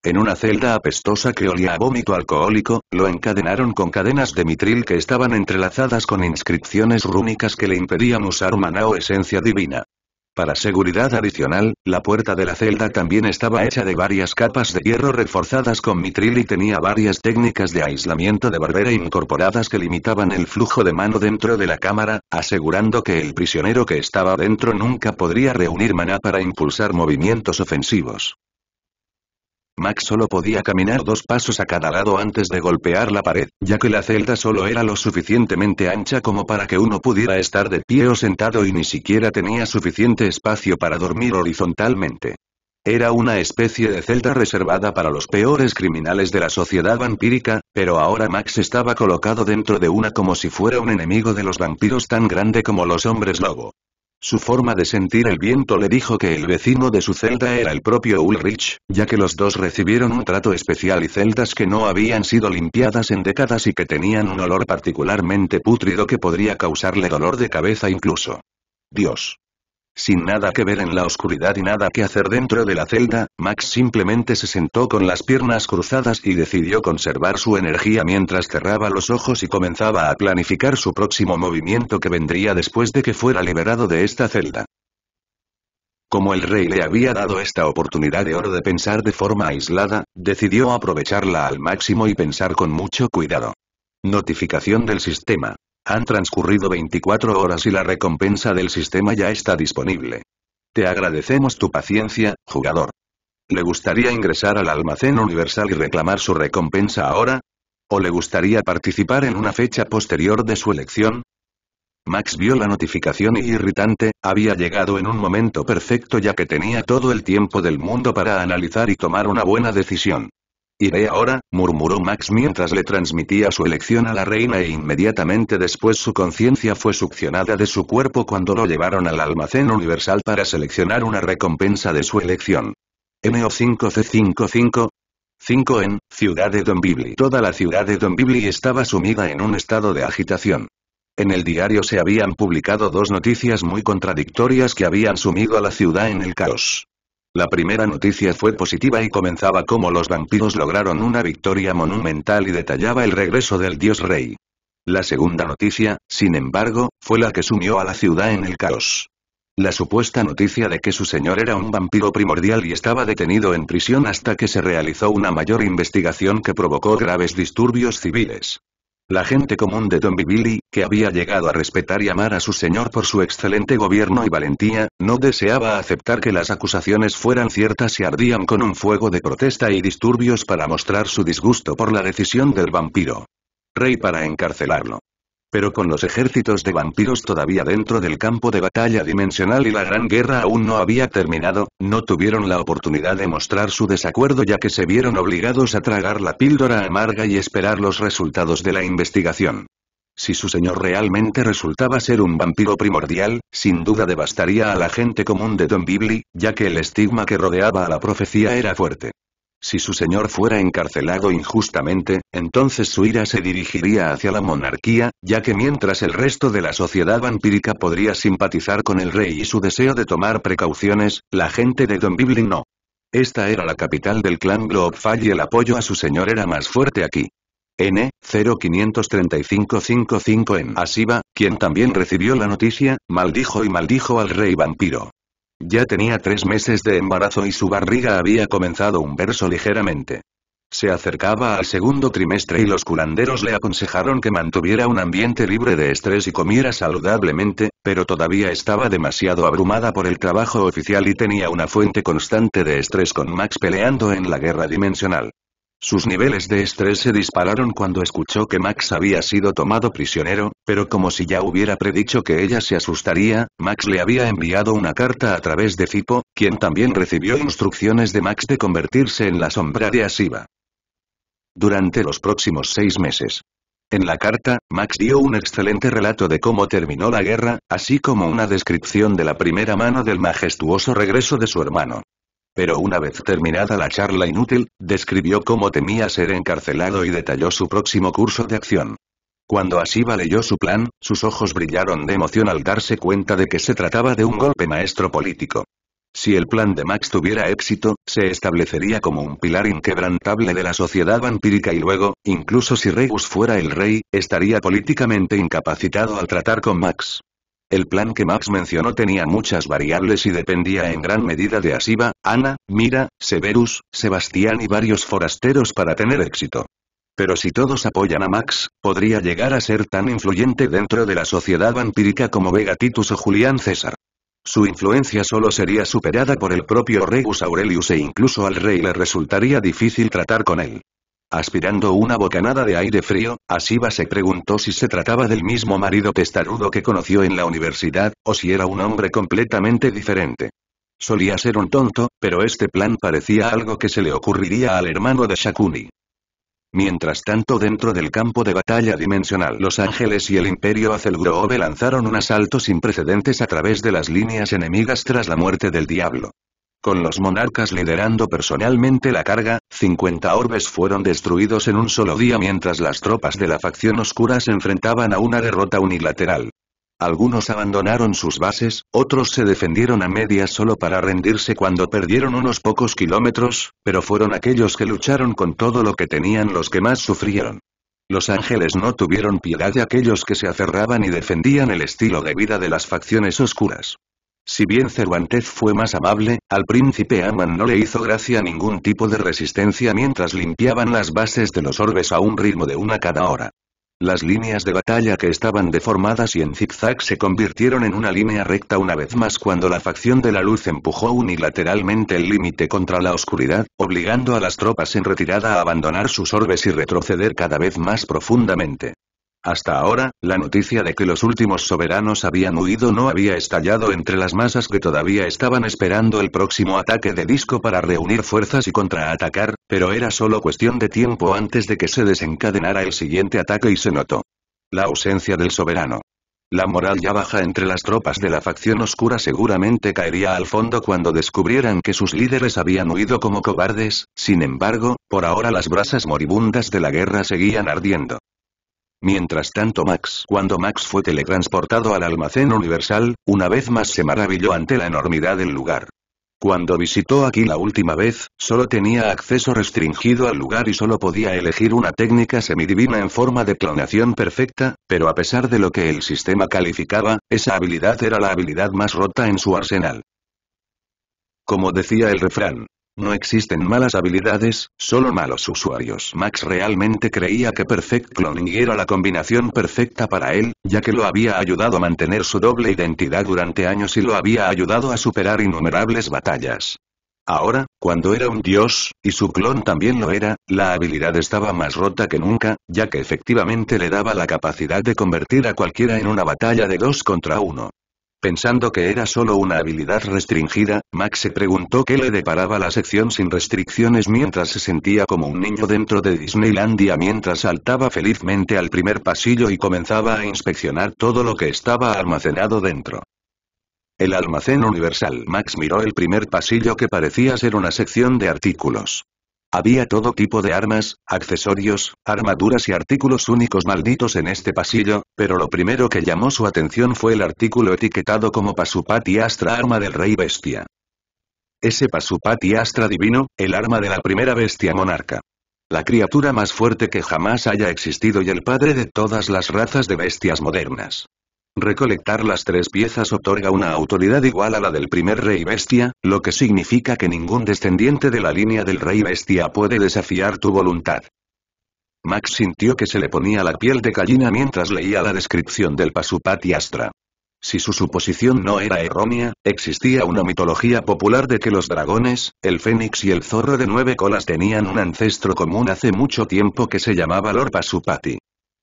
En una celda apestosa que olía a vómito alcohólico, lo encadenaron con cadenas de mitril que estaban entrelazadas con inscripciones rúnicas que le impedían usar maná o esencia divina. Para seguridad adicional, la puerta de la celda también estaba hecha de varias capas de hierro reforzadas con mitril y tenía varias técnicas de aislamiento de barbera incorporadas que limitaban el flujo de mano dentro de la cámara, asegurando que el prisionero que estaba dentro nunca podría reunir maná para impulsar movimientos ofensivos. Max solo podía caminar dos pasos a cada lado antes de golpear la pared, ya que la celda solo era lo suficientemente ancha como para que uno pudiera estar de pie o sentado y ni siquiera tenía suficiente espacio para dormir horizontalmente. Era una especie de celda reservada para los peores criminales de la sociedad vampírica, pero ahora Max estaba colocado dentro de una como si fuera un enemigo de los vampiros tan grande como los hombres lobo. Su forma de sentir el viento le dijo que el vecino de su celda era el propio Ulrich, ya que los dos recibieron un trato especial y celdas que no habían sido limpiadas en décadas y que tenían un olor particularmente pútrido que podría causarle dolor de cabeza incluso. Dios. Sin nada que ver en la oscuridad y nada que hacer dentro de la celda, Max simplemente se sentó con las piernas cruzadas y decidió conservar su energía mientras cerraba los ojos y comenzaba a planificar su próximo movimiento que vendría después de que fuera liberado de esta celda. Como el rey le había dado esta oportunidad de oro de pensar de forma aislada, decidió aprovecharla al máximo y pensar con mucho cuidado. Notificación del sistema. Han transcurrido veinticuatro horas y la recompensa del sistema ya está disponible. Te agradecemos tu paciencia, jugador. ¿Le gustaría ingresar al almacén universal y reclamar su recompensa ahora? ¿O le gustaría participar en una fecha posterior de su elección? Max vio la notificación y, irritante, había llegado en un momento perfecto ya que tenía todo el tiempo del mundo para analizar y tomar una buena decisión. «Iré ahora», murmuró Max mientras le transmitía su elección a la reina e inmediatamente después su conciencia fue succionada de su cuerpo cuando lo llevaron al almacén universal para seleccionar una recompensa de su elección. N O cinco C cinco cinco cinco en, ciudad de Don Bibli. Toda la ciudad de Don Bibli estaba sumida en un estado de agitación. En el diario se habían publicado dos noticias muy contradictorias que habían sumido a la ciudad en el caos. La primera noticia fue positiva y comenzaba como los vampiros lograron una victoria monumental y detallaba el regreso del dios rey. La segunda noticia, sin embargo, fue la que sumió a la ciudad en el caos. La supuesta noticia de que su señor era un vampiro primordial y estaba detenido en prisión hasta que se realizó una mayor investigación que provocó graves disturbios civiles. La gente común de Don Bibli, que había llegado a respetar y amar a su señor por su excelente gobierno y valentía, no deseaba aceptar que las acusaciones fueran ciertas y ardían con un fuego de protesta y disturbios para mostrar su disgusto por la decisión del vampiro rey para encarcelarlo. Pero con los ejércitos de vampiros todavía dentro del campo de batalla dimensional y la gran guerra aún no había terminado, no tuvieron la oportunidad de mostrar su desacuerdo ya que se vieron obligados a tragar la píldora amarga y esperar los resultados de la investigación. Si su señor realmente resultaba ser un vampiro primordial, sin duda devastaría a la gente común de Don Bibli, ya que el estigma que rodeaba a la profecía era fuerte. Si su señor fuera encarcelado injustamente, entonces su ira se dirigiría hacia la monarquía, ya que mientras el resto de la sociedad vampírica podría simpatizar con el rey y su deseo de tomar precauciones, la gente de Don Bibli no. Esta era la capital del clan Globefall y el apoyo a su señor era más fuerte aquí. N cero cinco tres cinco cinco cinco en Ashiva, quien también recibió la noticia, maldijo y maldijo al rey vampiro. Ya tenía tres meses de embarazo y su barriga había comenzado un verso ligeramente. Se acercaba al segundo trimestre y los curanderos le aconsejaron que mantuviera un ambiente libre de estrés y comiera saludablemente, pero todavía estaba demasiado abrumada por el trabajo oficial y tenía una fuente constante de estrés con Max peleando en la guerra dimensional. Sus niveles de estrés se dispararon cuando escuchó que Max había sido tomado prisionero, pero como si ya hubiera predicho que ella se asustaría, Max le había enviado una carta a través de Zippo, quien también recibió instrucciones de Max de convertirse en la sombra de Ashiva durante los próximos seis meses. En la carta, Max dio un excelente relato de cómo terminó la guerra, así como una descripción de la primera mano del majestuoso regreso de su hermano. Pero una vez terminada la charla inútil, describió cómo temía ser encarcelado y detalló su próximo curso de acción. Cuando Ashiva leyó su plan, sus ojos brillaron de emoción al darse cuenta de que se trataba de un golpe maestro político. Si el plan de Max tuviera éxito, se establecería como un pilar inquebrantable de la sociedad vampírica y luego, incluso si Regus fuera el rey, estaría políticamente incapacitado al tratar con Max. El plan que Max mencionó tenía muchas variables y dependía en gran medida de Ashiva, Ana, Mira, Severus, Sebastián y varios forasteros para tener éxito. Pero si todos apoyan a Max, podría llegar a ser tan influyente dentro de la sociedad vampírica como Vega Titus o Julián César. Su influencia solo sería superada por el propio Regus Aurelius e incluso al rey le resultaría difícil tratar con él. Aspirando una bocanada de aire frío, Ashiva se preguntó si se trataba del mismo marido testarudo que conoció en la universidad, o si era un hombre completamente diferente. Solía ser un tonto, pero este plan parecía algo que se le ocurriría al hermano de Shakuni. Mientras tanto, dentro del campo de batalla dimensional, Los Ángeles y el Imperio Azelgrove lanzaron un asalto sin precedentes a través de las líneas enemigas tras la muerte del Diablo. Con los monarcas liderando personalmente la carga, cincuenta orbes fueron destruidos en un solo día mientras las tropas de la facción oscura se enfrentaban a una derrota unilateral. Algunos abandonaron sus bases, otros se defendieron a medias solo para rendirse cuando perdieron unos pocos kilómetros, pero fueron aquellos que lucharon con todo lo que tenían los que más sufrieron. Los ángeles no tuvieron piedad de aquellos que se aferraban y defendían el estilo de vida de las facciones oscuras. Si bien Cervantes fue más amable, al príncipe Aman no le hizo gracia ningún tipo de resistencia mientras limpiaban las bases de los orbes a un ritmo de una cada hora. Las líneas de batalla que estaban deformadas y en zigzag se convirtieron en una línea recta una vez más cuando la facción de la luz empujó unilateralmente el límite contra la oscuridad, obligando a las tropas en retirada a abandonar sus orbes y retroceder cada vez más profundamente. Hasta ahora, la noticia de que los últimos soberanos habían huido no había estallado entre las masas que todavía estaban esperando el próximo ataque de disco para reunir fuerzas y contraatacar, pero era solo cuestión de tiempo antes de que se desencadenara el siguiente ataque y se notó la ausencia del soberano. La moral ya baja entre las tropas de la facción oscura seguramente caería al fondo cuando descubrieran que sus líderes habían huido como cobardes, sin embargo, por ahora las brasas moribundas de la guerra seguían ardiendo. Mientras tanto Max, cuando Max fue teletransportado al almacén universal, una vez más se maravilló ante la enormidad del lugar. Cuando visitó aquí la última vez, solo tenía acceso restringido al lugar y solo podía elegir una técnica semidivina en forma de clonación perfecta, pero a pesar de lo que el sistema calificaba, esa habilidad era la habilidad más rota en su arsenal. Como decía el refrán, no existen malas habilidades, solo malos usuarios. Max realmente creía que Perfect Cloning era la combinación perfecta para él, ya que lo había ayudado a mantener su doble identidad durante años y lo había ayudado a superar innumerables batallas. Ahora, cuando era un dios, y su clon también lo era, la habilidad estaba más rota que nunca, ya que efectivamente le daba la capacidad de convertir a cualquiera en una batalla de dos contra uno. Pensando que era solo una habilidad restringida, Max se preguntó qué le deparaba la sección sin restricciones mientras se sentía como un niño dentro de Disneylandia mientras saltaba felizmente al primer pasillo y comenzaba a inspeccionar todo lo que estaba almacenado dentro. El almacén universal. Max miró el primer pasillo que parecía ser una sección de artículos. Había todo tipo de armas, accesorios, armaduras y artículos únicos malditos en este pasillo, pero lo primero que llamó su atención fue el artículo etiquetado como Pasupati Astra Arma del Rey Bestia. Ese Pasupati Astra divino, el arma de la primera bestia monarca. La criatura más fuerte que jamás haya existido y el padre de todas las razas de bestias modernas. Recolectar las tres piezas otorga una autoridad igual a la del primer rey bestia, lo que significa que ningún descendiente de la línea del rey bestia puede desafiar tu voluntad. Max sintió que se le ponía la piel de gallina mientras leía la descripción del Pasupati Astra. Si su suposición no era errónea, existía una mitología popular de que los dragones, el fénix y el zorro de nueve colas tenían un ancestro común hace mucho tiempo que se llamaba Lord Pasupati.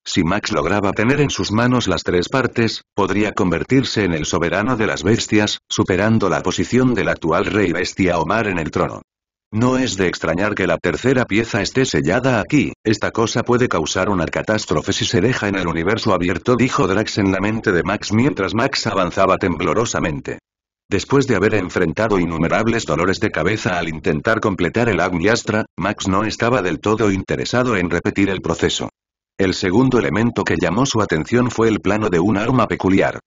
Si Max lograba tener en sus manos las tres partes, podría convertirse en el soberano de las bestias, superando la posición del actual rey bestia Omar en el trono. No es de extrañar que la tercera pieza esté sellada aquí, esta cosa puede causar una catástrofe si se deja en el universo abierto, dijo Drax en la mente de Max mientras Max avanzaba temblorosamente. Después de haber enfrentado innumerables dolores de cabeza al intentar completar el Agni Astra, Max no estaba del todo interesado en repetir el proceso. El segundo elemento que llamó su atención fue el plano de un arma peculiar.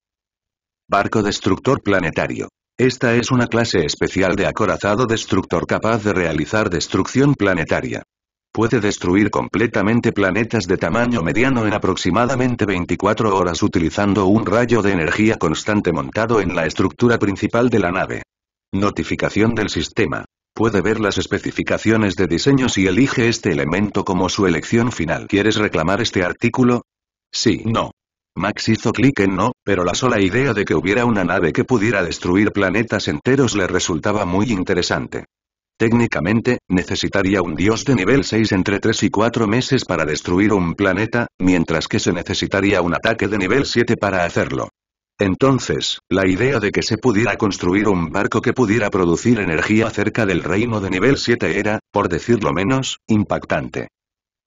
Barco destructor planetario. Esta es una clase especial de acorazado destructor capaz de realizar destrucción planetaria. Puede destruir completamente planetas de tamaño mediano en aproximadamente veinticuatro horas utilizando un rayo de energía constante montado en la estructura principal de la nave. Notificación del sistema. Puede ver las especificaciones de diseño si elige este elemento como su elección final. ¿Quieres reclamar este artículo? Sí, no. Max hizo clic en no, pero la sola idea de que hubiera una nave que pudiera destruir planetas enteros le resultaba muy interesante. Técnicamente, necesitaría un dios de nivel seis entre tres y cuatro meses para destruir un planeta, mientras que se necesitaría un ataque de nivel siete para hacerlo. Entonces, la idea de que se pudiera construir un barco que pudiera producir energía cerca del reino de nivel siete era, por decirlo menos, impactante.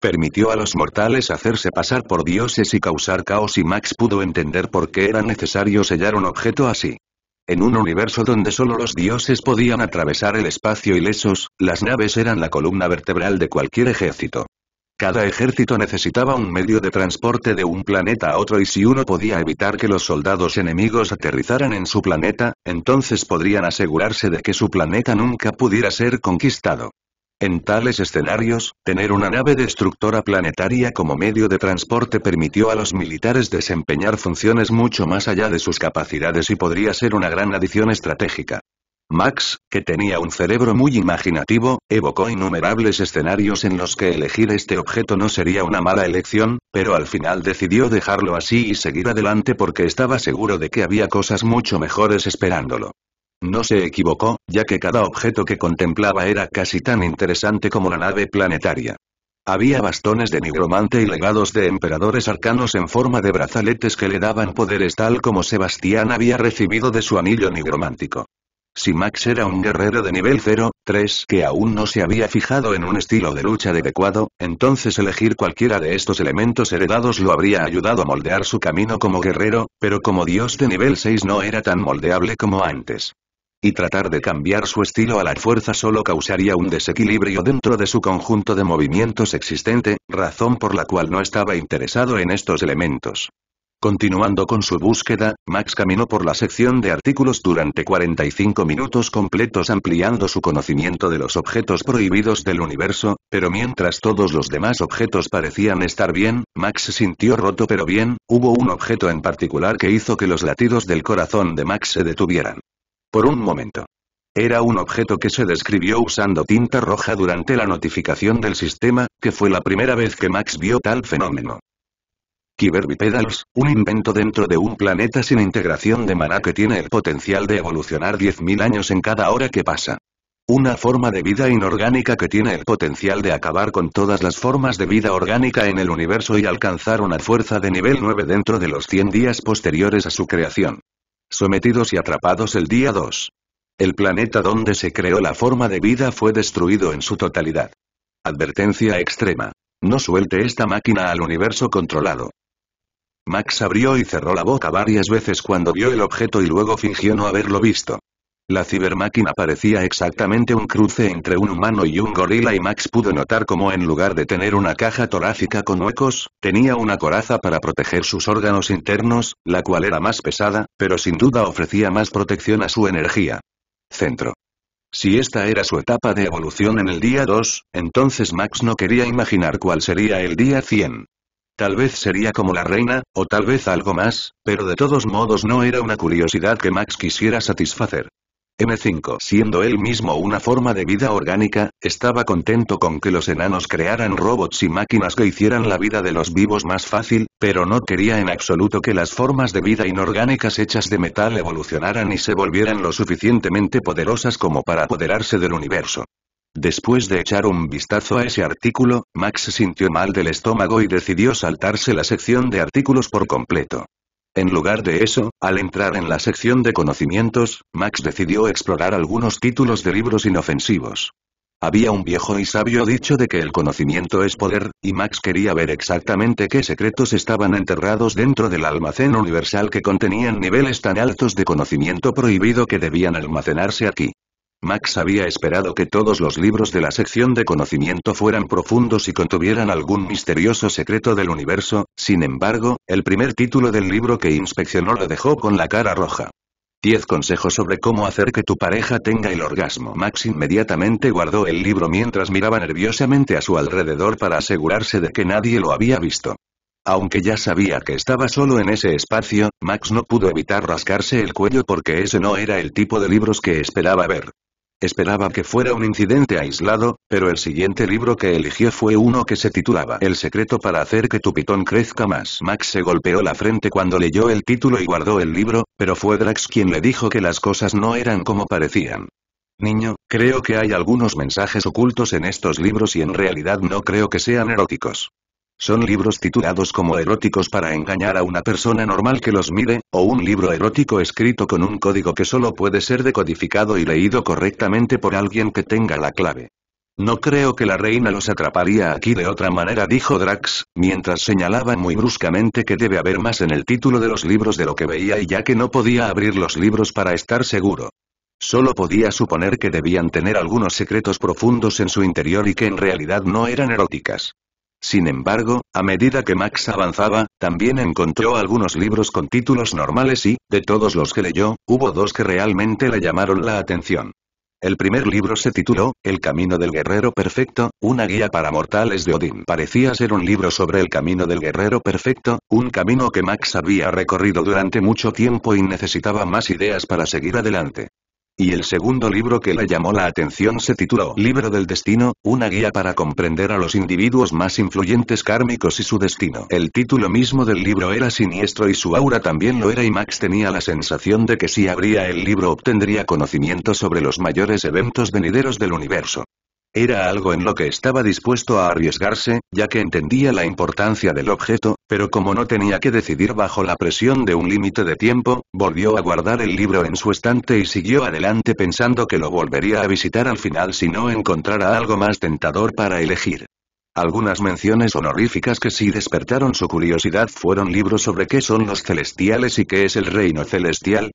Permitió a los mortales hacerse pasar por dioses y causar caos, y Max pudo entender por qué era necesario sellar un objeto así. En un universo donde solo los dioses podían atravesar el espacio ilesos, las naves eran la columna vertebral de cualquier ejército. Cada ejército necesitaba un medio de transporte de un planeta a otro, y si uno podía evitar que los soldados enemigos aterrizaran en su planeta, entonces podrían asegurarse de que su planeta nunca pudiera ser conquistado. En tales escenarios, tener una nave destructora planetaria como medio de transporte permitió a los militares desempeñar funciones mucho más allá de sus capacidades y podría ser una gran adición estratégica. Max, que tenía un cerebro muy imaginativo, evocó innumerables escenarios en los que elegir este objeto no sería una mala elección, pero al final decidió dejarlo así y seguir adelante porque estaba seguro de que había cosas mucho mejores esperándolo. No se equivocó, ya que cada objeto que contemplaba era casi tan interesante como la nave planetaria. Había bastones de nigromante y legados de emperadores arcanos en forma de brazaletes que le daban poderes tal como Sebastián había recibido de su anillo nigromántico. Si Max era un guerrero de nivel cero tres que aún no se había fijado en un estilo de lucha adecuado, entonces elegir cualquiera de estos elementos heredados lo habría ayudado a moldear su camino como guerrero, pero como dios de nivel seis no era tan moldeable como antes. Y tratar de cambiar su estilo a la fuerza solo causaría un desequilibrio dentro de su conjunto de movimientos existente, razón por la cual no estaba interesado en estos elementos. Continuando con su búsqueda, Max caminó por la sección de artículos durante cuarenta y cinco minutos completos ampliando su conocimiento de los objetos prohibidos del universo, pero mientras todos los demás objetos parecían estar bien, Max se sintió roto pero bien, hubo un objeto en particular que hizo que los latidos del corazón de Max se detuvieran. Por un momento. Era un objeto que se describió usando tinta roja durante la notificación del sistema, que fue la primera vez que Max vio tal fenómeno. Cyberbipedals, un invento dentro de un planeta sin integración de maná que tiene el potencial de evolucionar diez mil años en cada hora que pasa. Una forma de vida inorgánica que tiene el potencial de acabar con todas las formas de vida orgánica en el universo y alcanzar una fuerza de nivel nueve dentro de los cien días posteriores a su creación. Sometidos y atrapados el día dos. El planeta donde se creó la forma de vida fue destruido en su totalidad. Advertencia extrema. No suelte esta máquina al universo controlado. Max abrió y cerró la boca varias veces cuando vio el objeto y luego fingió no haberlo visto. La cibermáquina parecía exactamente un cruce entre un humano y un gorila y Max pudo notar cómo en lugar de tener una caja torácica con huecos, tenía una coraza para proteger sus órganos internos, la cual era más pesada, pero sin duda ofrecía más protección a su energía. Centro. Si esta era su etapa de evolución en el día dos, entonces Max no quería imaginar cuál sería el día cien. Tal vez sería como la reina, o tal vez algo más, pero de todos modos no era una curiosidad que Max quisiera satisfacer. M cinco. Siendo él mismo una forma de vida orgánica, estaba contento con que los enanos crearan robots y máquinas que hicieran la vida de los vivos más fácil, pero no quería en absoluto que las formas de vida inorgánicas hechas de metal evolucionaran y se volvieran lo suficientemente poderosas como para apoderarse del universo. Después de echar un vistazo a ese artículo, Max se sintió mal del estómago y decidió saltarse la sección de artículos por completo. En lugar de eso, al entrar en la sección de conocimientos, Max decidió explorar algunos títulos de libros inofensivos. Había un viejo y sabio dicho de que el conocimiento es poder, y Max quería ver exactamente qué secretos estaban enterrados dentro del almacén universal que contenían niveles tan altos de conocimiento prohibido que debían almacenarse aquí. Max había esperado que todos los libros de la sección de conocimiento fueran profundos y contuvieran algún misterioso secreto del universo, sin embargo, el primer título del libro que inspeccionó lo dejó con la cara roja. diez consejos sobre cómo hacer que tu pareja tenga el orgasmo. Max inmediatamente guardó el libro mientras miraba nerviosamente a su alrededor para asegurarse de que nadie lo había visto. Aunque ya sabía que estaba solo en ese espacio, Max no pudo evitar rascarse el cuello porque ese no era el tipo de libros que esperaba ver. Esperaba que fuera un incidente aislado, pero el siguiente libro que eligió fue uno que se titulaba El secreto para hacer que tu pitón crezca más. Max se golpeó la frente cuando leyó el título y guardó el libro, pero fue Drax quien le dijo que las cosas no eran como parecían. Niño, creo que hay algunos mensajes ocultos en estos libros y en realidad no creo que sean eróticos. Son libros titulados como eróticos para engañar a una persona normal que los mire, o un libro erótico escrito con un código que solo puede ser decodificado y leído correctamente por alguien que tenga la clave. No creo que la reina los atraparía aquí de otra manera, dijo Drax, mientras señalaba muy bruscamente que debe haber más en el título de los libros de lo que veía y ya que no podía abrir los libros para estar seguro. Solo podía suponer que debían tener algunos secretos profundos en su interior y que en realidad no eran eróticas. Sin embargo, a medida que Max avanzaba, también encontró algunos libros con títulos normales y, de todos los que leyó, hubo dos que realmente le llamaron la atención. El primer libro se tituló, El camino del guerrero perfecto, una guía para mortales de Odin. Parecía ser un libro sobre el camino del guerrero perfecto, un camino que Max había recorrido durante mucho tiempo y necesitaba más ideas para seguir adelante. Y el segundo libro que le llamó la atención se tituló Libro del Destino, una guía para comprender a los individuos más influyentes kármicos y su destino. El título mismo del libro era siniestro y su aura también lo era y Max tenía la sensación de que si abría el libro obtendría conocimiento sobre los mayores eventos venideros del universo. Era algo en lo que estaba dispuesto a arriesgarse, ya que entendía la importancia del objeto, pero como no tenía que decidir bajo la presión de un límite de tiempo, volvió a guardar el libro en su estante y siguió adelante pensando que lo volvería a visitar al final si no encontrara algo más tentador para elegir. Algunas menciones honoríficas que sí despertaron su curiosidad fueron libros sobre qué son los celestiales y qué es el reino celestial,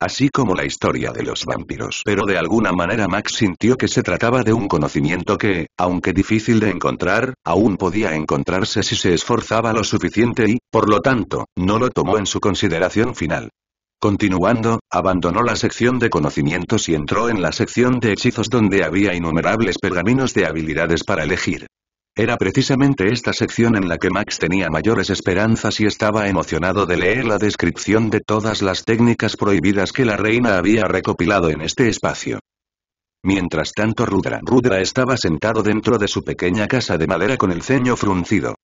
así como la historia de los vampiros. Pero de alguna manera Max sintió que se trataba de un conocimiento que, aunque difícil de encontrar, aún podía encontrarse si se esforzaba lo suficiente y, por lo tanto, no lo tomó en su consideración final. Continuando, abandonó la sección de conocimientos y entró en la sección de hechizos donde había innumerables pergaminos de habilidades para elegir. Era precisamente esta sección en la que Max tenía mayores esperanzas y estaba emocionado de leer la descripción de todas las técnicas prohibidas que la reina había recopilado en este espacio. Mientras tanto Rudra Rudra estaba sentado dentro de su pequeña casa de madera con el ceño fruncido.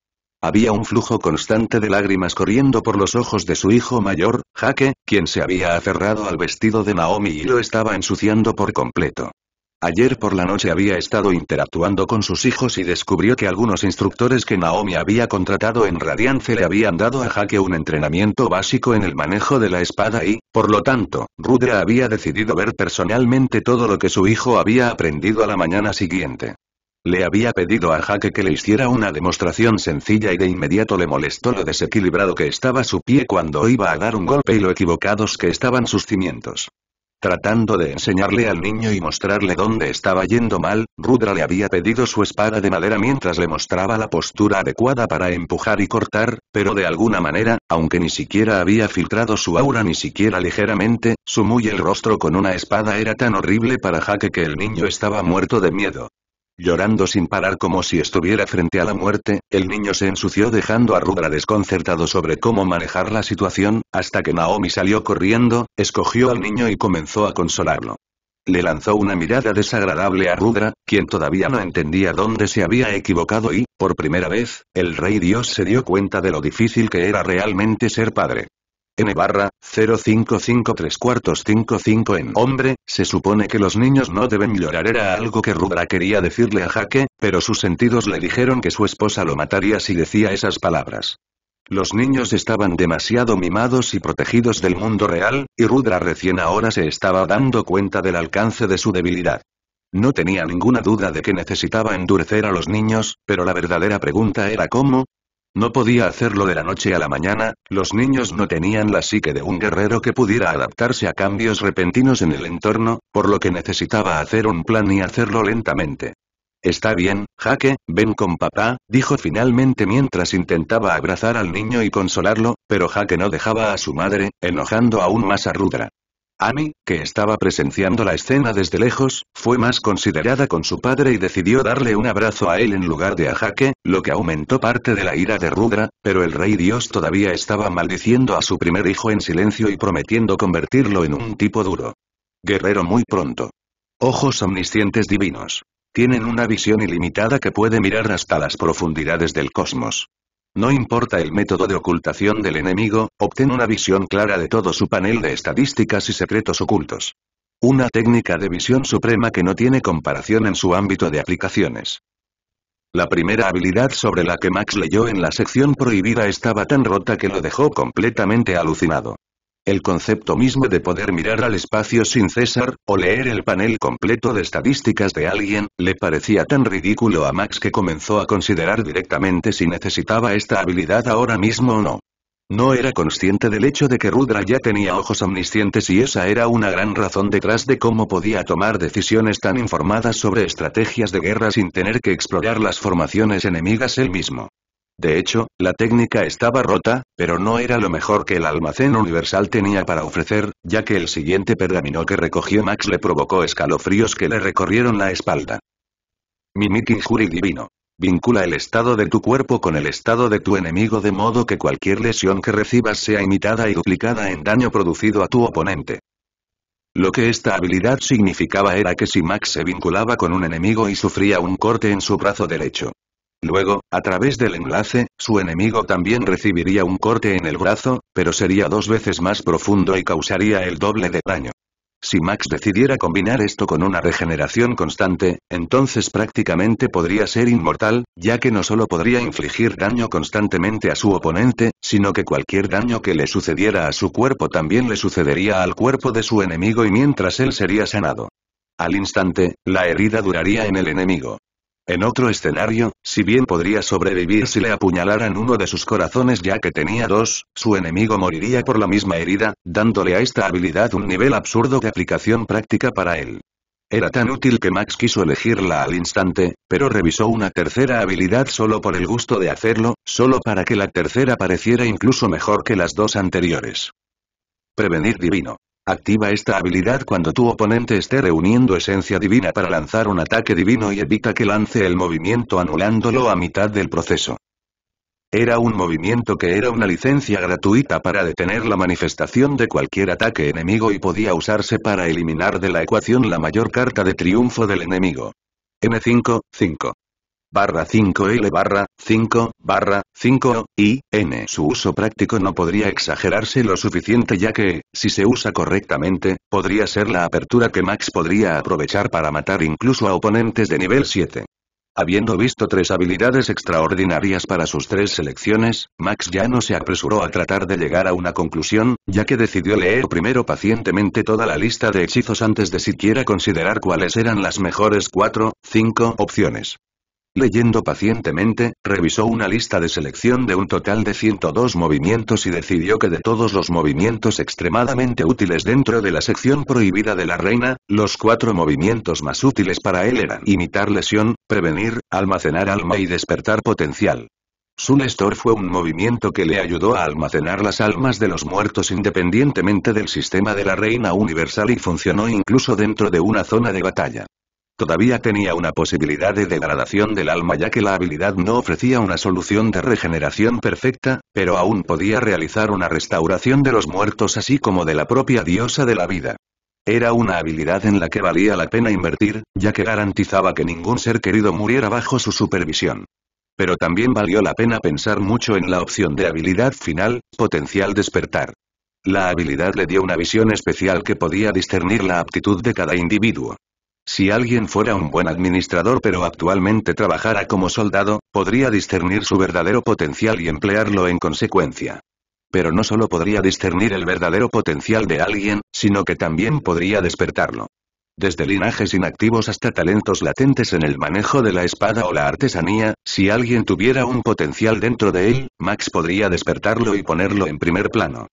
Había un flujo constante de lágrimas corriendo por los ojos de su hijo mayor, Jake, quien se había aferrado al vestido de Naomi y lo estaba ensuciando por completo. Ayer por la noche había estado interactuando con sus hijos y descubrió que algunos instructores que Naomi había contratado en Radiance le habían dado a Jake un entrenamiento básico en el manejo de la espada y, por lo tanto, Rudra había decidido ver personalmente todo lo que su hijo había aprendido a la mañana siguiente. Le había pedido a Jake que le hiciera una demostración sencilla y de inmediato le molestó lo desequilibrado que estaba su pie cuando iba a dar un golpe y lo equivocados que estaban sus cimientos. Tratando de enseñarle al niño y mostrarle dónde estaba yendo mal, Rudra le había pedido su espada de madera mientras le mostraba la postura adecuada para empujar y cortar, pero de alguna manera, aunque ni siquiera había filtrado su aura ni siquiera ligeramente, su muy el rostro con una espada era tan horrible para Jake que el niño estaba muerto de miedo. Llorando sin parar como si estuviera frente a la muerte, el niño se ensució dejando a Rudra desconcertado sobre cómo manejar la situación, hasta que Naomi salió corriendo, escogió al niño y comenzó a consolarlo. Le lanzó una mirada desagradable a Rudra, quien todavía no entendía dónde se había equivocado y, por primera vez, el rey Dios se dio cuenta de lo difícil que era realmente ser padre. N barra, cero cinco cinco tres cuartos cinco cinco en hombre, se supone que los niños no deben llorar era algo que Rudra quería decirle a Jake, pero sus sentidos le dijeron que su esposa lo mataría si decía esas palabras. Los niños estaban demasiado mimados y protegidos del mundo real, y Rudra recién ahora se estaba dando cuenta del alcance de su debilidad. No tenía ninguna duda de que necesitaba endurecer a los niños, pero la verdadera pregunta era ¿cómo? No podía hacerlo de la noche a la mañana, los niños no tenían la psique de un guerrero que pudiera adaptarse a cambios repentinos en el entorno, por lo que necesitaba hacer un plan y hacerlo lentamente. «Está bien, Jaque, ven con papá», dijo finalmente mientras intentaba abrazar al niño y consolarlo, pero Jaque no dejaba a su madre, enojando aún más a Rudra. Ami, que estaba presenciando la escena desde lejos, fue más considerada con su padre y decidió darle un abrazo a él en lugar de a Jaque, lo que aumentó parte de la ira de Rudra, pero el rey Dios todavía estaba maldiciendo a su primer hijo en silencio y prometiendo convertirlo en un tipo duro. Guerrero muy pronto. Ojos omniscientes divinos. Tienen una visión ilimitada que puede mirar hasta las profundidades del cosmos. No importa el método de ocultación del enemigo, obtén una visión clara de todo su panel de estadísticas y secretos ocultos. Una técnica de visión suprema que no tiene comparación en su ámbito de aplicaciones. La primera habilidad sobre la que Max leyó en la sección prohibida estaba tan rota que lo dejó completamente alucinado. El concepto mismo de poder mirar al espacio sin cesar, o leer el panel completo de estadísticas de alguien, le parecía tan ridículo a Max que comenzó a considerar directamente si necesitaba esta habilidad ahora mismo o no. No era consciente del hecho de que Rudra ya tenía ojos omniscientes y esa era una gran razón detrás de cómo podía tomar decisiones tan informadas sobre estrategias de guerra sin tener que explorar las formaciones enemigas él mismo. De hecho, la técnica estaba rota, pero no era lo mejor que el almacén universal tenía para ofrecer, ya que el siguiente pergamino que recogió Max le provocó escalofríos que le recorrieron la espalda. Mimic Injury Divino. Vincula el estado de tu cuerpo con el estado de tu enemigo de modo que cualquier lesión que recibas sea imitada y duplicada en daño producido a tu oponente. Lo que esta habilidad significaba era que si Max se vinculaba con un enemigo y sufría un corte en su brazo derecho, luego, a través del enlace, su enemigo también recibiría un corte en el brazo, pero sería dos veces más profundo y causaría el doble de daño. Si Max decidiera combinar esto con una regeneración constante, entonces prácticamente podría ser inmortal, ya que no solo podría infligir daño constantemente a su oponente, sino que cualquier daño que le sucediera a su cuerpo también le sucedería al cuerpo de su enemigo y mientras él sería sanado. Al instante, la herida duraría en el enemigo. En otro escenario, si bien podría sobrevivir si le apuñalaran uno de sus corazones ya que tenía dos, su enemigo moriría por la misma herida, dándole a esta habilidad un nivel absurdo de aplicación práctica para él. Era tan útil que Max quiso elegirla al instante, pero revisó una tercera habilidad solo por el gusto de hacerlo, solo para que la tercera pareciera incluso mejor que las dos anteriores. Prevenir divino. Activa esta habilidad cuando tu oponente esté reuniendo esencia divina para lanzar un ataque divino y evita que lance el movimiento anulándolo a mitad del proceso. Era un movimiento que era una licencia gratuita para detener la manifestación de cualquier ataque enemigo y podía usarse para eliminar de la ecuación la mayor carta de triunfo del enemigo. eme cinco, cinco. Barra cinco L barra, cinco, barra, cinco, y, n. Su uso práctico no podría exagerarse lo suficiente ya que, si se usa correctamente, podría ser la apertura que Max podría aprovechar para matar incluso a oponentes de nivel siete. Habiendo visto tres habilidades extraordinarias para sus tres selecciones, Max ya no se apresuró a tratar de llegar a una conclusión, ya que decidió leer primero pacientemente toda la lista de hechizos antes de siquiera considerar cuáles eran las mejores cuatro, cinco opciones. Leyendo pacientemente, revisó una lista de selección de un total de ciento dos movimientos y decidió que de todos los movimientos extremadamente útiles dentro de la sección prohibida de la reina, los cuatro movimientos más útiles para él eran imitar lesión, prevenir, almacenar alma y despertar potencial. Sulestor fue un movimiento que le ayudó a almacenar las almas de los muertos independientemente del sistema de la reina universal y funcionó incluso dentro de una zona de batalla. Todavía tenía una posibilidad de degradación del alma ya que la habilidad no ofrecía una solución de regeneración perfecta, pero aún podía realizar una restauración de los muertos así como de la propia diosa de la vida. Era una habilidad en la que valía la pena invertir, ya que garantizaba que ningún ser querido muriera bajo su supervisión. Pero también valió la pena pensar mucho en la opción de habilidad final, potencial despertar. La habilidad le dio una visión especial que podía discernir la aptitud de cada individuo. Si alguien fuera un buen administrador pero actualmente trabajara como soldado, podría discernir su verdadero potencial y emplearlo en consecuencia. Pero no solo podría discernir el verdadero potencial de alguien, sino que también podría despertarlo. Desde linajes inactivos hasta talentos latentes en el manejo de la espada o la artesanía, si alguien tuviera un potencial dentro de él, Max podría despertarlo y ponerlo en primer plano.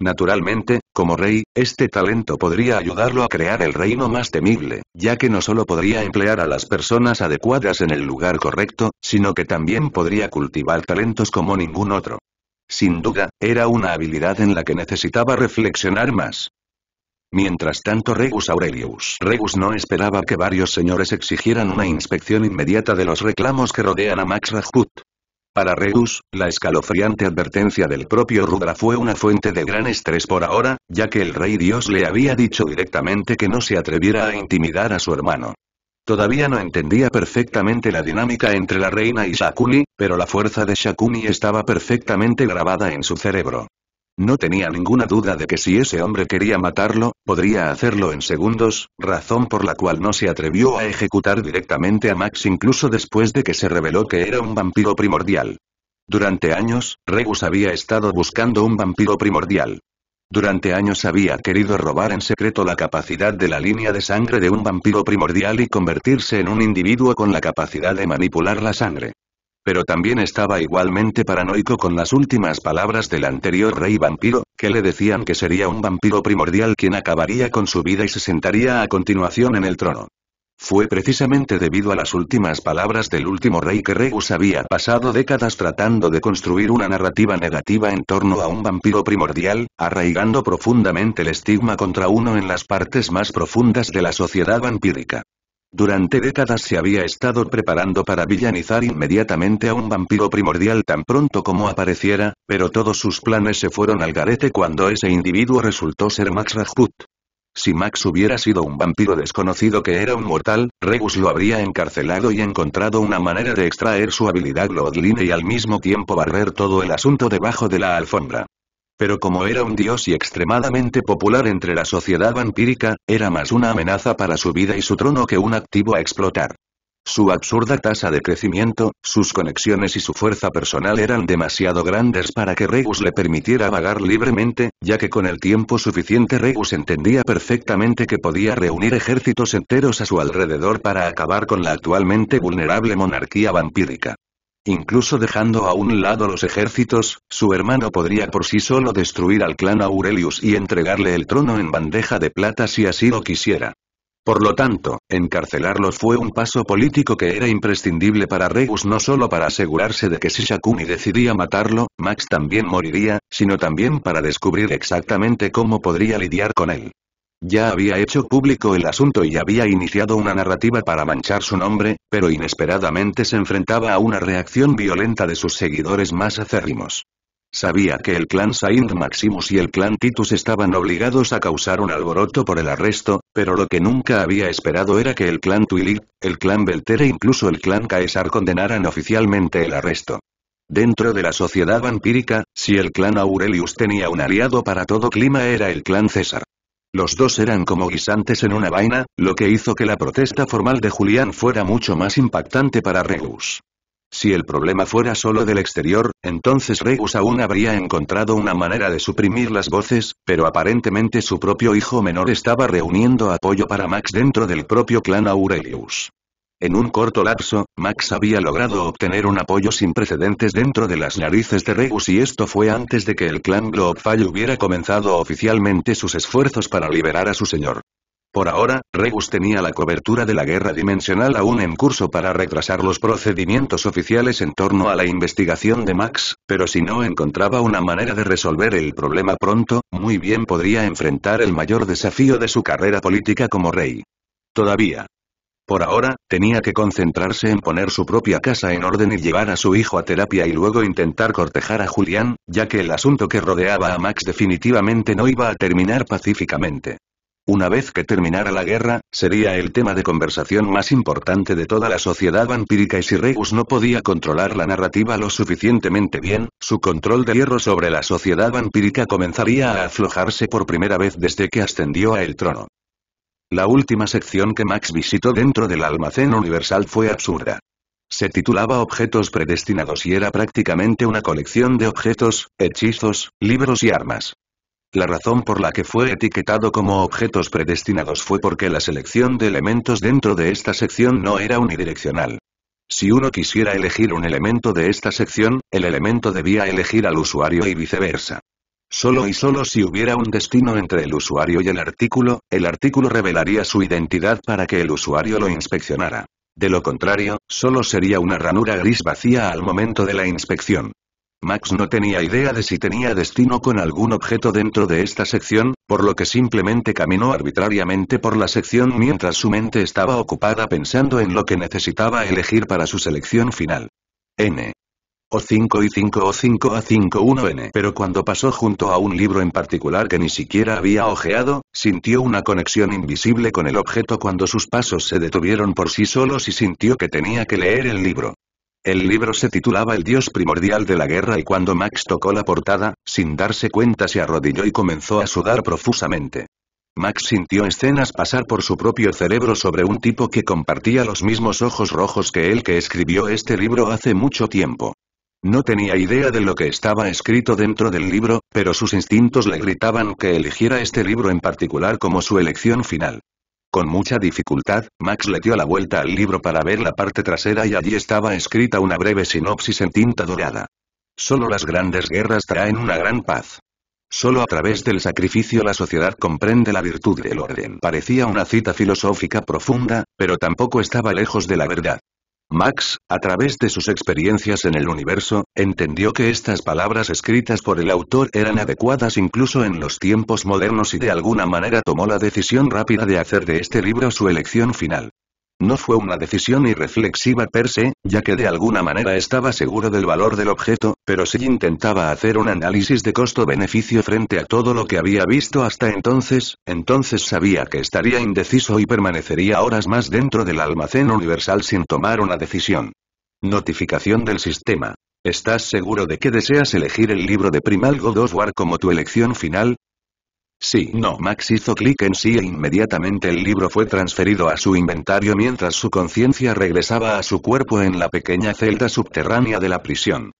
Naturalmente, como rey, este talento podría ayudarlo a crear el reino más temible, ya que no solo podría emplear a las personas adecuadas en el lugar correcto, sino que también podría cultivar talentos como ningún otro. Sin duda, era una habilidad en la que necesitaba reflexionar más. Mientras tanto Regus Aurelius. Regus no esperaba que varios señores exigieran una inspección inmediata de los reclamos que rodean a Max Rajput. Para Regus, la escalofriante advertencia del propio Rudra fue una fuente de gran estrés por ahora, ya que el rey Dios le había dicho directamente que no se atreviera a intimidar a su hermano. Todavía no entendía perfectamente la dinámica entre la reina y Shakuni, pero la fuerza de Shakuni estaba perfectamente grabada en su cerebro. No tenía ninguna duda de que si ese hombre quería matarlo, podría hacerlo en segundos, razón por la cual no se atrevió a ejecutar directamente a Max incluso después de que se reveló que era un vampiro primordial. Durante años, Regus había estado buscando un vampiro primordial. Durante años había querido robar en secreto la capacidad de la línea de sangre de un vampiro primordial y convertirse en un individuo con la capacidad de manipular la sangre. Pero también estaba igualmente paranoico con las últimas palabras del anterior rey vampiro, que le decían que sería un vampiro primordial quien acabaría con su vida y se sentaría a continuación en el trono. Fue precisamente debido a las últimas palabras del último rey que Regus había pasado décadas tratando de construir una narrativa negativa en torno a un vampiro primordial, arraigando profundamente el estigma contra uno en las partes más profundas de la sociedad vampírica. Durante décadas se había estado preparando para villanizar inmediatamente a un vampiro primordial tan pronto como apareciera, pero todos sus planes se fueron al garete cuando ese individuo resultó ser Max Rajput. Si Max hubiera sido un vampiro desconocido que era un mortal, Regus lo habría encarcelado y encontrado una manera de extraer su habilidad Bloodline y al mismo tiempo barrer todo el asunto debajo de la alfombra. Pero como era un dios y extremadamente popular entre la sociedad vampírica, era más una amenaza para su vida y su trono que un activo a explotar. Su absurda tasa de crecimiento, sus conexiones y su fuerza personal eran demasiado grandes para que Regus le permitiera vagar libremente, ya que con el tiempo suficiente Regus entendía perfectamente que podía reunir ejércitos enteros a su alrededor para acabar con la actualmente vulnerable monarquía vampírica. Incluso dejando a un lado los ejércitos, su hermano podría por sí solo destruir al clan Aurelius y entregarle el trono en bandeja de plata si así lo quisiera. Por lo tanto, encarcelarlo fue un paso político que era imprescindible para Regus no solo para asegurarse de que si Shakuni decidía matarlo, Max también moriría, sino también para descubrir exactamente cómo podría lidiar con él. Ya había hecho público el asunto y había iniciado una narrativa para manchar su nombre, pero inesperadamente se enfrentaba a una reacción violenta de sus seguidores más acérrimos. Sabía que el clan Saint Maximus y el clan Titus estaban obligados a causar un alboroto por el arresto, pero lo que nunca había esperado era que el clan Twilit, el clan Belter e incluso el clan Caesar condenaran oficialmente el arresto. Dentro de la sociedad vampírica, si el clan Aurelius tenía un aliado para todo clima era el clan César. Los dos eran como guisantes en una vaina, lo que hizo que la protesta formal de Julián fuera mucho más impactante para Regus. Si el problema fuera solo del exterior, entonces Regus aún habría encontrado una manera de suprimir las voces, pero aparentemente su propio hijo menor estaba reuniendo apoyo para Max dentro del propio clan Aurelius. En un corto lapso, Max había logrado obtener un apoyo sin precedentes dentro de las narices de Regus y esto fue antes de que el clan Globfall hubiera comenzado oficialmente sus esfuerzos para liberar a su señor. Por ahora, Regus tenía la cobertura de la guerra dimensional aún en curso para retrasar los procedimientos oficiales en torno a la investigación de Max, pero si no encontraba una manera de resolver el problema pronto, muy bien podría enfrentar el mayor desafío de su carrera política como rey. Todavía. Por ahora, tenía que concentrarse en poner su propia casa en orden y llevar a su hijo a terapia y luego intentar cortejar a Julián, ya que el asunto que rodeaba a Max definitivamente no iba a terminar pacíficamente. Una vez que terminara la guerra, sería el tema de conversación más importante de toda la sociedad vampírica y si Regus no podía controlar la narrativa lo suficientemente bien, su control de hierro sobre la sociedad vampírica comenzaría a aflojarse por primera vez desde que ascendió al trono. La última sección que Max visitó dentro del almacén universal fue absurda. Se titulaba Objetos Predestinados y era prácticamente una colección de objetos, hechizos, libros y armas. La razón por la que fue etiquetado como objetos predestinados fue porque la selección de elementos dentro de esta sección no era unidireccional. Si uno quisiera elegir un elemento de esta sección, el elemento debía elegir al usuario y viceversa. Solo y solo si hubiera un destino entre el usuario y el artículo, el artículo revelaría su identidad para que el usuario lo inspeccionara. De lo contrario, solo sería una ranura gris vacía al momento de la inspección. Max no tenía idea de si tenía destino con algún objeto dentro de esta sección, por lo que simplemente caminó arbitrariamente por la sección mientras su mente estaba ocupada pensando en lo que necesitaba elegir para su selección final. N. O cinco y cinco O cinco A cinco uno N. Pero cuando pasó junto a un libro en particular que ni siquiera había ojeado, sintió una conexión invisible con el objeto cuando sus pasos se detuvieron por sí solos y sintió que tenía que leer el libro. El libro se titulaba El Dios Primordial de la Guerra y cuando Max tocó la portada, sin darse cuenta se arrodilló y comenzó a sudar profusamente. Max sintió escenas pasar por su propio cerebro sobre un tipo que compartía los mismos ojos rojos que él que escribió este libro hace mucho tiempo. No tenía idea de lo que estaba escrito dentro del libro, pero sus instintos le gritaban que eligiera este libro en particular como su elección final. Con mucha dificultad, Max le dio la vuelta al libro para ver la parte trasera y allí estaba escrita una breve sinopsis en tinta dorada. Solo las grandes guerras traen una gran paz. Solo a través del sacrificio la sociedad comprende la virtud del orden. Parecía una cita filosófica profunda, pero tampoco estaba lejos de la verdad. Max, a través de sus experiencias en el universo, entendió que estas palabras escritas por el autor eran adecuadas incluso en los tiempos modernos y de alguna manera tomó la decisión rápida de hacer de este libro su elección final. No fue una decisión irreflexiva per se, ya que de alguna manera estaba seguro del valor del objeto, pero sí intentaba hacer un análisis de costo-beneficio frente a todo lo que había visto hasta entonces, entonces sabía que estaría indeciso y permanecería horas más dentro del almacén universal sin tomar una decisión. Notificación del sistema. ¿Estás seguro de que deseas elegir el libro de Primal God of War como tu elección final? Sí, no. Max hizo clic en sí e inmediatamente el libro fue transferido a su inventario mientras su conciencia regresaba a su cuerpo en la pequeña celda subterránea de la prisión.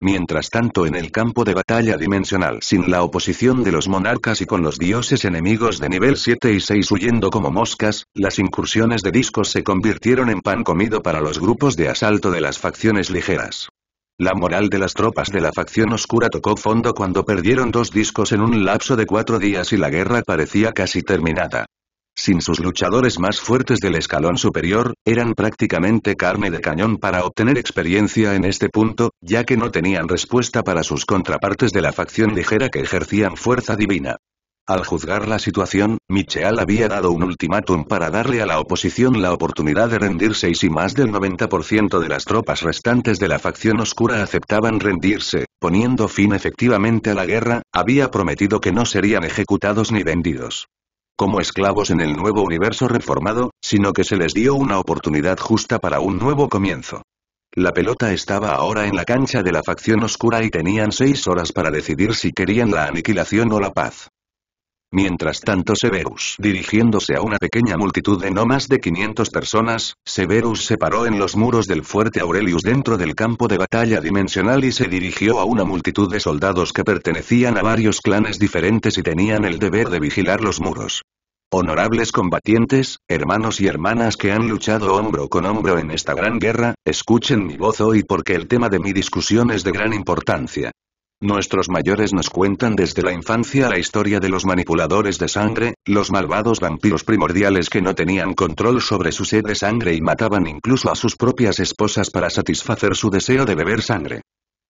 Mientras tanto en el campo de batalla dimensional sin la oposición de los monarcas y con los dioses enemigos de nivel siete y seis huyendo como moscas, las incursiones de discos se convirtieron en pan comido para los grupos de asalto de las facciones ligeras. La moral de las tropas de la facción oscura tocó fondo cuando perdieron dos discos en un lapso de cuatro días y la guerra parecía casi terminada. Sin sus luchadores más fuertes del escalón superior, eran prácticamente carne de cañón para obtener experiencia en este punto, ya que no tenían respuesta para sus contrapartes de la facción ligera que ejercían fuerza divina. Al juzgar la situación, Michael había dado un ultimátum para darle a la oposición la oportunidad de rendirse y si más del noventa por ciento de las tropas restantes de la facción oscura aceptaban rendirse, poniendo fin efectivamente a la guerra, había prometido que no serían ejecutados ni vendidos como esclavos en el nuevo universo reformado, sino que se les dio una oportunidad justa para un nuevo comienzo. La pelota estaba ahora en la cancha de la facción oscura y tenían seis horas para decidir si querían la aniquilación o la paz. Mientras tanto Severus, dirigiéndose a una pequeña multitud de no más de quinientas personas, Severus se paró en los muros del fuerte Aurelius dentro del campo de batalla dimensional y se dirigió a una multitud de soldados que pertenecían a varios clanes diferentes y tenían el deber de vigilar los muros. Honorables combatientes, hermanos y hermanas que han luchado hombro con hombro en esta gran guerra, escuchen mi voz hoy porque el tema de mi discusión es de gran importancia. Nuestros mayores nos cuentan desde la infancia la historia de los manipuladores de sangre, los malvados vampiros primordiales que no tenían control sobre su sed de sangre y mataban incluso a sus propias esposas para satisfacer su deseo de beber sangre.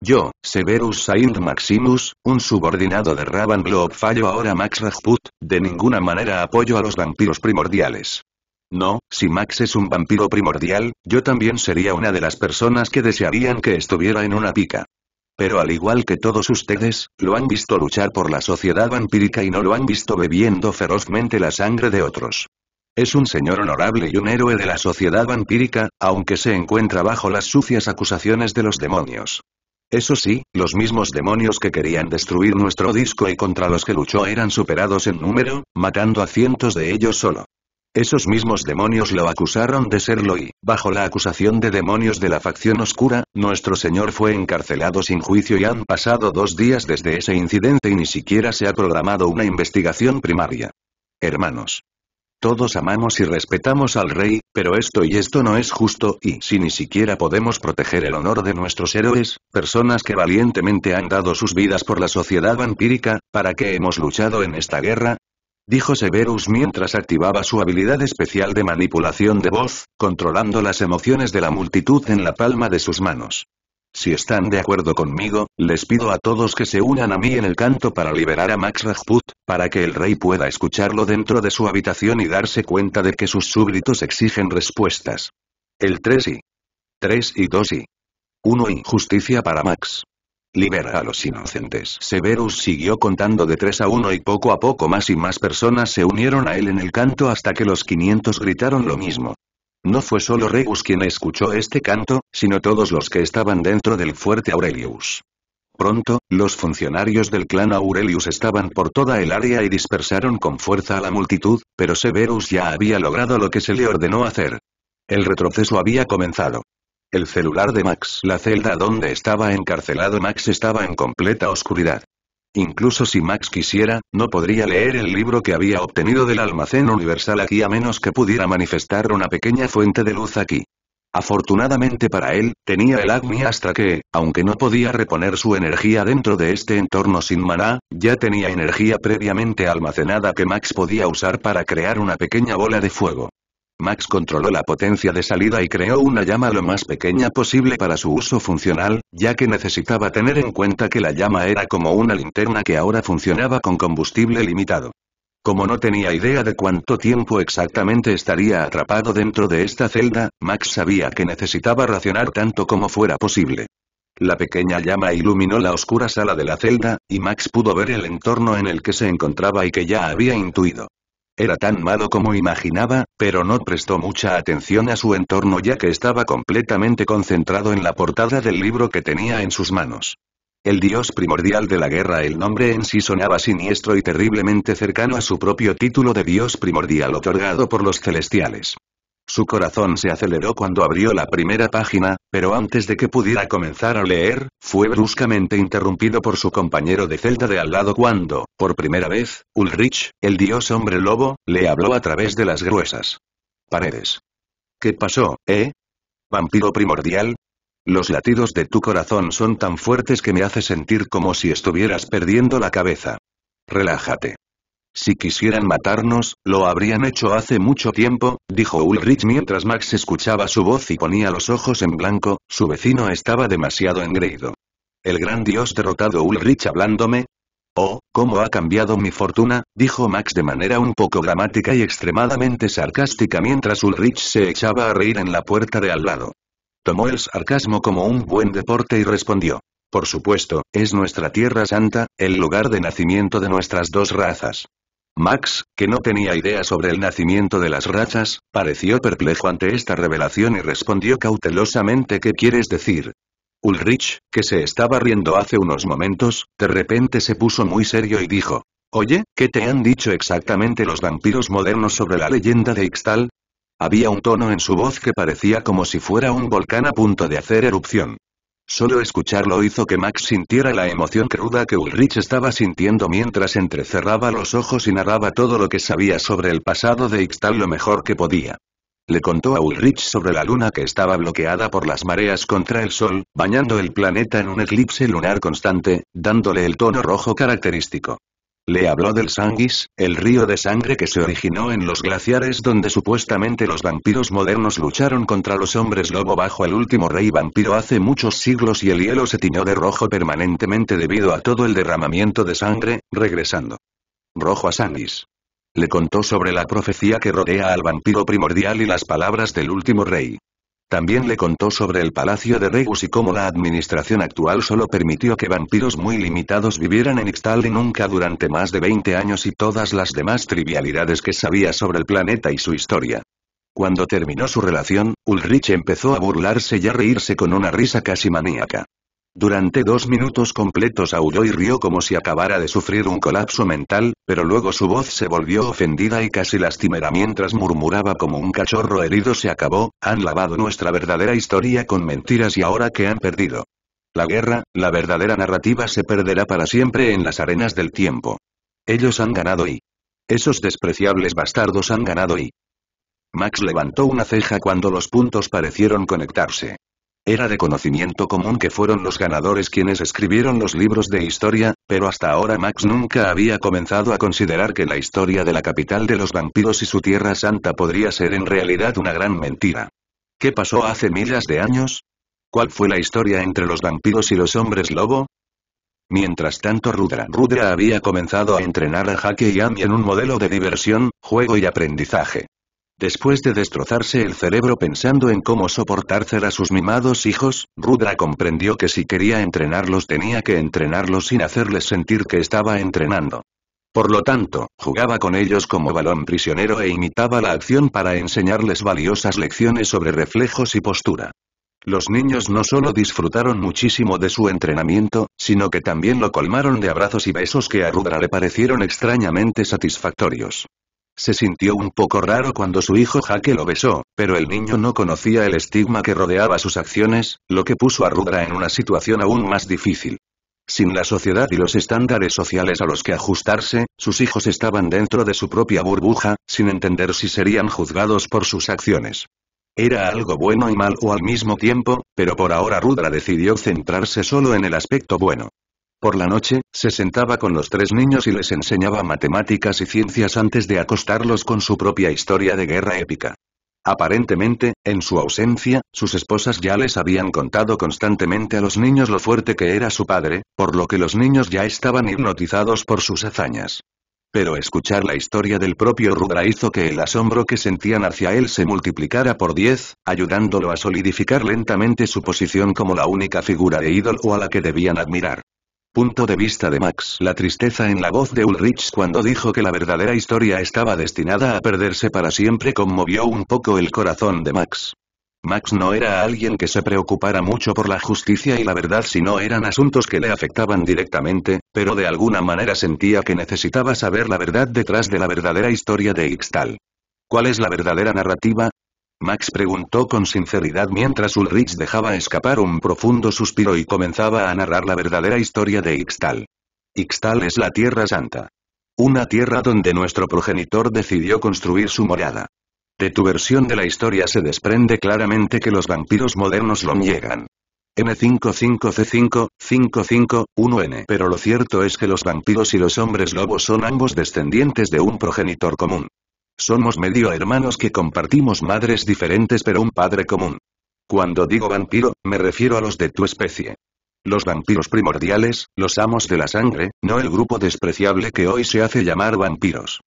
Yo, Severus Saint Maximus, un subordinado de Ravenclaw fallo ahora Max Rajput, de ninguna manera apoyo a los vampiros primordiales. No, si Max es un vampiro primordial, yo también sería una de las personas que desearían que estuviera en una pica. Pero al igual que todos ustedes, lo han visto luchar por la sociedad vampírica y no lo han visto bebiendo ferozmente la sangre de otros. Es un señor honorable y un héroe de la sociedad vampírica, aunque se encuentra bajo las sucias acusaciones de los demonios. Eso sí, los mismos demonios que querían destruir nuestro disco y contra los que luchó eran superados en número, matando a cientos de ellos solo. Esos mismos demonios lo acusaron de serlo y, bajo la acusación de demonios de la facción oscura, nuestro señor fue encarcelado sin juicio y han pasado dos días desde ese incidente y ni siquiera se ha programado una investigación primaria. Hermanos. Todos amamos y respetamos al rey, pero esto y esto no es justo y si ni siquiera podemos proteger el honor de nuestros héroes, personas que valientemente han dado sus vidas por la sociedad vampírica, ¿para qué hemos luchado en esta guerra? Dijo Severus mientras activaba su habilidad especial de manipulación de voz, controlando las emociones de la multitud en la palma de sus manos. Si están de acuerdo conmigo, les pido a todos que se unan a mí en el canto para liberar a Max Rajput, para que el rey pueda escucharlo dentro de su habitación y darse cuenta de que sus súbditos exigen respuestas. El tres y... tres y dos y... uno y justicia para Max. Libera a los inocentes. Severus siguió contando de tres a uno y poco a poco más y más personas se unieron a él en el canto hasta que los quinientos gritaron lo mismo. No fue solo Regus quien escuchó este canto, sino todos los que estaban dentro del fuerte Aurelius. Pronto, los funcionarios del clan Aurelius estaban por toda el área y dispersaron con fuerza a la multitud, pero Severus ya había logrado lo que se le ordenó hacer. El retroceso había comenzado. El celular de Max. La celda donde estaba encarcelado Max estaba en completa oscuridad. Incluso si Max quisiera, no podría leer el libro que había obtenido del almacén universal aquí a menos que pudiera manifestar una pequeña fuente de luz aquí. Afortunadamente para él, tenía el Ami Astra que, aunque no podía reponer su energía dentro de este entorno sin maná, ya tenía energía previamente almacenada que Max podía usar para crear una pequeña bola de fuego. Max controló la potencia de salida y creó una llama lo más pequeña posible para su uso funcional, ya que necesitaba tener en cuenta que la llama era como una linterna que ahora funcionaba con combustible limitado. Como no tenía idea de cuánto tiempo exactamente estaría atrapado dentro de esta celda, Max sabía que necesitaba racionar tanto como fuera posible. La pequeña llama iluminó la oscura sala de la celda, y Max pudo ver el entorno en el que se encontraba y que ya había intuido. Era tan malo como imaginaba, pero no prestó mucha atención a su entorno ya que estaba completamente concentrado en la portada del libro que tenía en sus manos. El dios primordial de la guerra, el nombre en sí sonaba siniestro y terriblemente cercano a su propio título de dios primordial otorgado por los celestiales. Su corazón se aceleró cuando abrió la primera página, pero antes de que pudiera comenzar a leer, fue bruscamente interrumpido por su compañero de celda de al lado cuando, por primera vez, Ulrich, el dios hombre lobo, le habló a través de las gruesas paredes. ¿Qué pasó, eh? ¿Vampiro primordial? Los latidos de tu corazón son tan fuertes que me hace sentir como si estuvieras perdiendo la cabeza. Relájate. Si quisieran matarnos, lo habrían hecho hace mucho tiempo, dijo Ulrich mientras Max escuchaba su voz y ponía los ojos en blanco, su vecino estaba demasiado engreído. ¿El gran dios derrotado Ulrich hablándome? Oh, cómo ha cambiado mi fortuna, dijo Max de manera un poco dramática y extremadamente sarcástica mientras Ulrich se echaba a reír en la puerta de al lado. Tomó el sarcasmo como un buen deporte y respondió. Por supuesto, es nuestra tierra santa, el lugar de nacimiento de nuestras dos razas. Max, que no tenía idea sobre el nacimiento de las razas, pareció perplejo ante esta revelación y respondió cautelosamente ¿qué quieres decir? Ulrich, que se estaba riendo hace unos momentos, de repente se puso muy serio y dijo, «Oye, ¿qué te han dicho exactamente los vampiros modernos sobre la leyenda de Ixtal?» Había un tono en su voz que parecía como si fuera un volcán a punto de hacer erupción. Solo escucharlo hizo que Max sintiera la emoción cruda que Ulrich estaba sintiendo mientras entrecerraba los ojos y narraba todo lo que sabía sobre el pasado de Ixtal lo mejor que podía. Le contó a Ulrich sobre la luna que estaba bloqueada por las mareas contra el sol, bañando el planeta en un eclipse lunar constante, dándole el tono rojo característico. Le habló del Sanguis, el río de sangre que se originó en los glaciares donde supuestamente los vampiros modernos lucharon contra los hombres lobo bajo el último rey vampiro hace muchos siglos y el hielo se tiñó de rojo permanentemente debido a todo el derramamiento de sangre, regresando rojo a Sanguis. Le contó sobre la profecía que rodea al vampiro primordial y las palabras del último rey. También le contó sobre el palacio de Regus y cómo la administración actual solo permitió que vampiros muy limitados vivieran en Ixtal y nunca durante más de veinte años y todas las demás trivialidades que sabía sobre el planeta y su historia. Cuando terminó su relación, Ulrich empezó a burlarse y a reírse con una risa casi maníaca. Durante dos minutos completos aulló y rió como si acabara de sufrir un colapso mental, pero luego su voz se volvió ofendida y casi lastimera mientras murmuraba como un cachorro herido: se acabó, han lavado nuestra verdadera historia con mentiras y ahora que han perdido la guerra, la verdadera narrativa se perderá para siempre en las arenas del tiempo. Ellos han ganado y... esos despreciables bastardos han ganado y... Max levantó una ceja cuando los puntos parecieron conectarse. Era de conocimiento común que fueron los ganadores quienes escribieron los libros de historia, pero hasta ahora Max nunca había comenzado a considerar que la historia de la capital de los vampiros y su tierra santa podría ser en realidad una gran mentira. ¿Qué pasó hace miles de años? ¿Cuál fue la historia entre los vampiros y los hombres lobo? Mientras tanto Rudra Rudra había comenzado a entrenar a Haki y Ami en un modelo de diversión, juego y aprendizaje. Después de destrozarse el cerebro pensando en cómo soportarse a sus mimados hijos, Rudra comprendió que si quería entrenarlos tenía que entrenarlos sin hacerles sentir que estaba entrenando. Por lo tanto, jugaba con ellos como balón prisionero e imitaba la acción para enseñarles valiosas lecciones sobre reflejos y postura. Los niños no solo disfrutaron muchísimo de su entrenamiento, sino que también lo colmaron de abrazos y besos que a Rudra le parecieron extrañamente satisfactorios. Se sintió un poco raro cuando su hijo Haki lo besó, pero el niño no conocía el estigma que rodeaba sus acciones, lo que puso a Rudra en una situación aún más difícil. Sin la sociedad y los estándares sociales a los que ajustarse, sus hijos estaban dentro de su propia burbuja, sin entender si serían juzgados por sus acciones. Era algo bueno y malo al mismo tiempo, pero por ahora Rudra decidió centrarse solo en el aspecto bueno. Por la noche, se sentaba con los tres niños y les enseñaba matemáticas y ciencias antes de acostarlos con su propia historia de guerra épica. Aparentemente, en su ausencia, sus esposas ya les habían contado constantemente a los niños lo fuerte que era su padre, por lo que los niños ya estaban hipnotizados por sus hazañas. Pero escuchar la historia del propio Rudra hizo que el asombro que sentían hacia él se multiplicara por diez, ayudándolo a solidificar lentamente su posición como la única figura de ídolo a la que debían admirar. Punto de vista de Max. La tristeza en la voz de Ulrich cuando dijo que la verdadera historia estaba destinada a perderse para siempre conmovió un poco el corazón de Max. Max no era alguien que se preocupara mucho por la justicia y la verdad si no eran asuntos que le afectaban directamente, pero de alguna manera sentía que necesitaba saber la verdad detrás de la verdadera historia de Ixtal. ¿Cuál es la verdadera narrativa? Max preguntó con sinceridad mientras Ulrich dejaba escapar un profundo suspiro y comenzaba a narrar la verdadera historia de Ixtal. Ixtal es la Tierra Santa. Una tierra donde nuestro progenitor decidió construir su morada. De tu versión de la historia se desprende claramente que los vampiros modernos lo niegan. N cinco cinco C cinco, cinco cinco uno N. Pero lo cierto es que los vampiros y los hombres lobos son ambos descendientes de un progenitor común. Somos medio hermanos que compartimos madres diferentes pero un padre común. Cuando digo vampiro, me refiero a los de tu especie. Los vampiros primordiales, los amos de la sangre, no el grupo despreciable que hoy se hace llamar vampiros.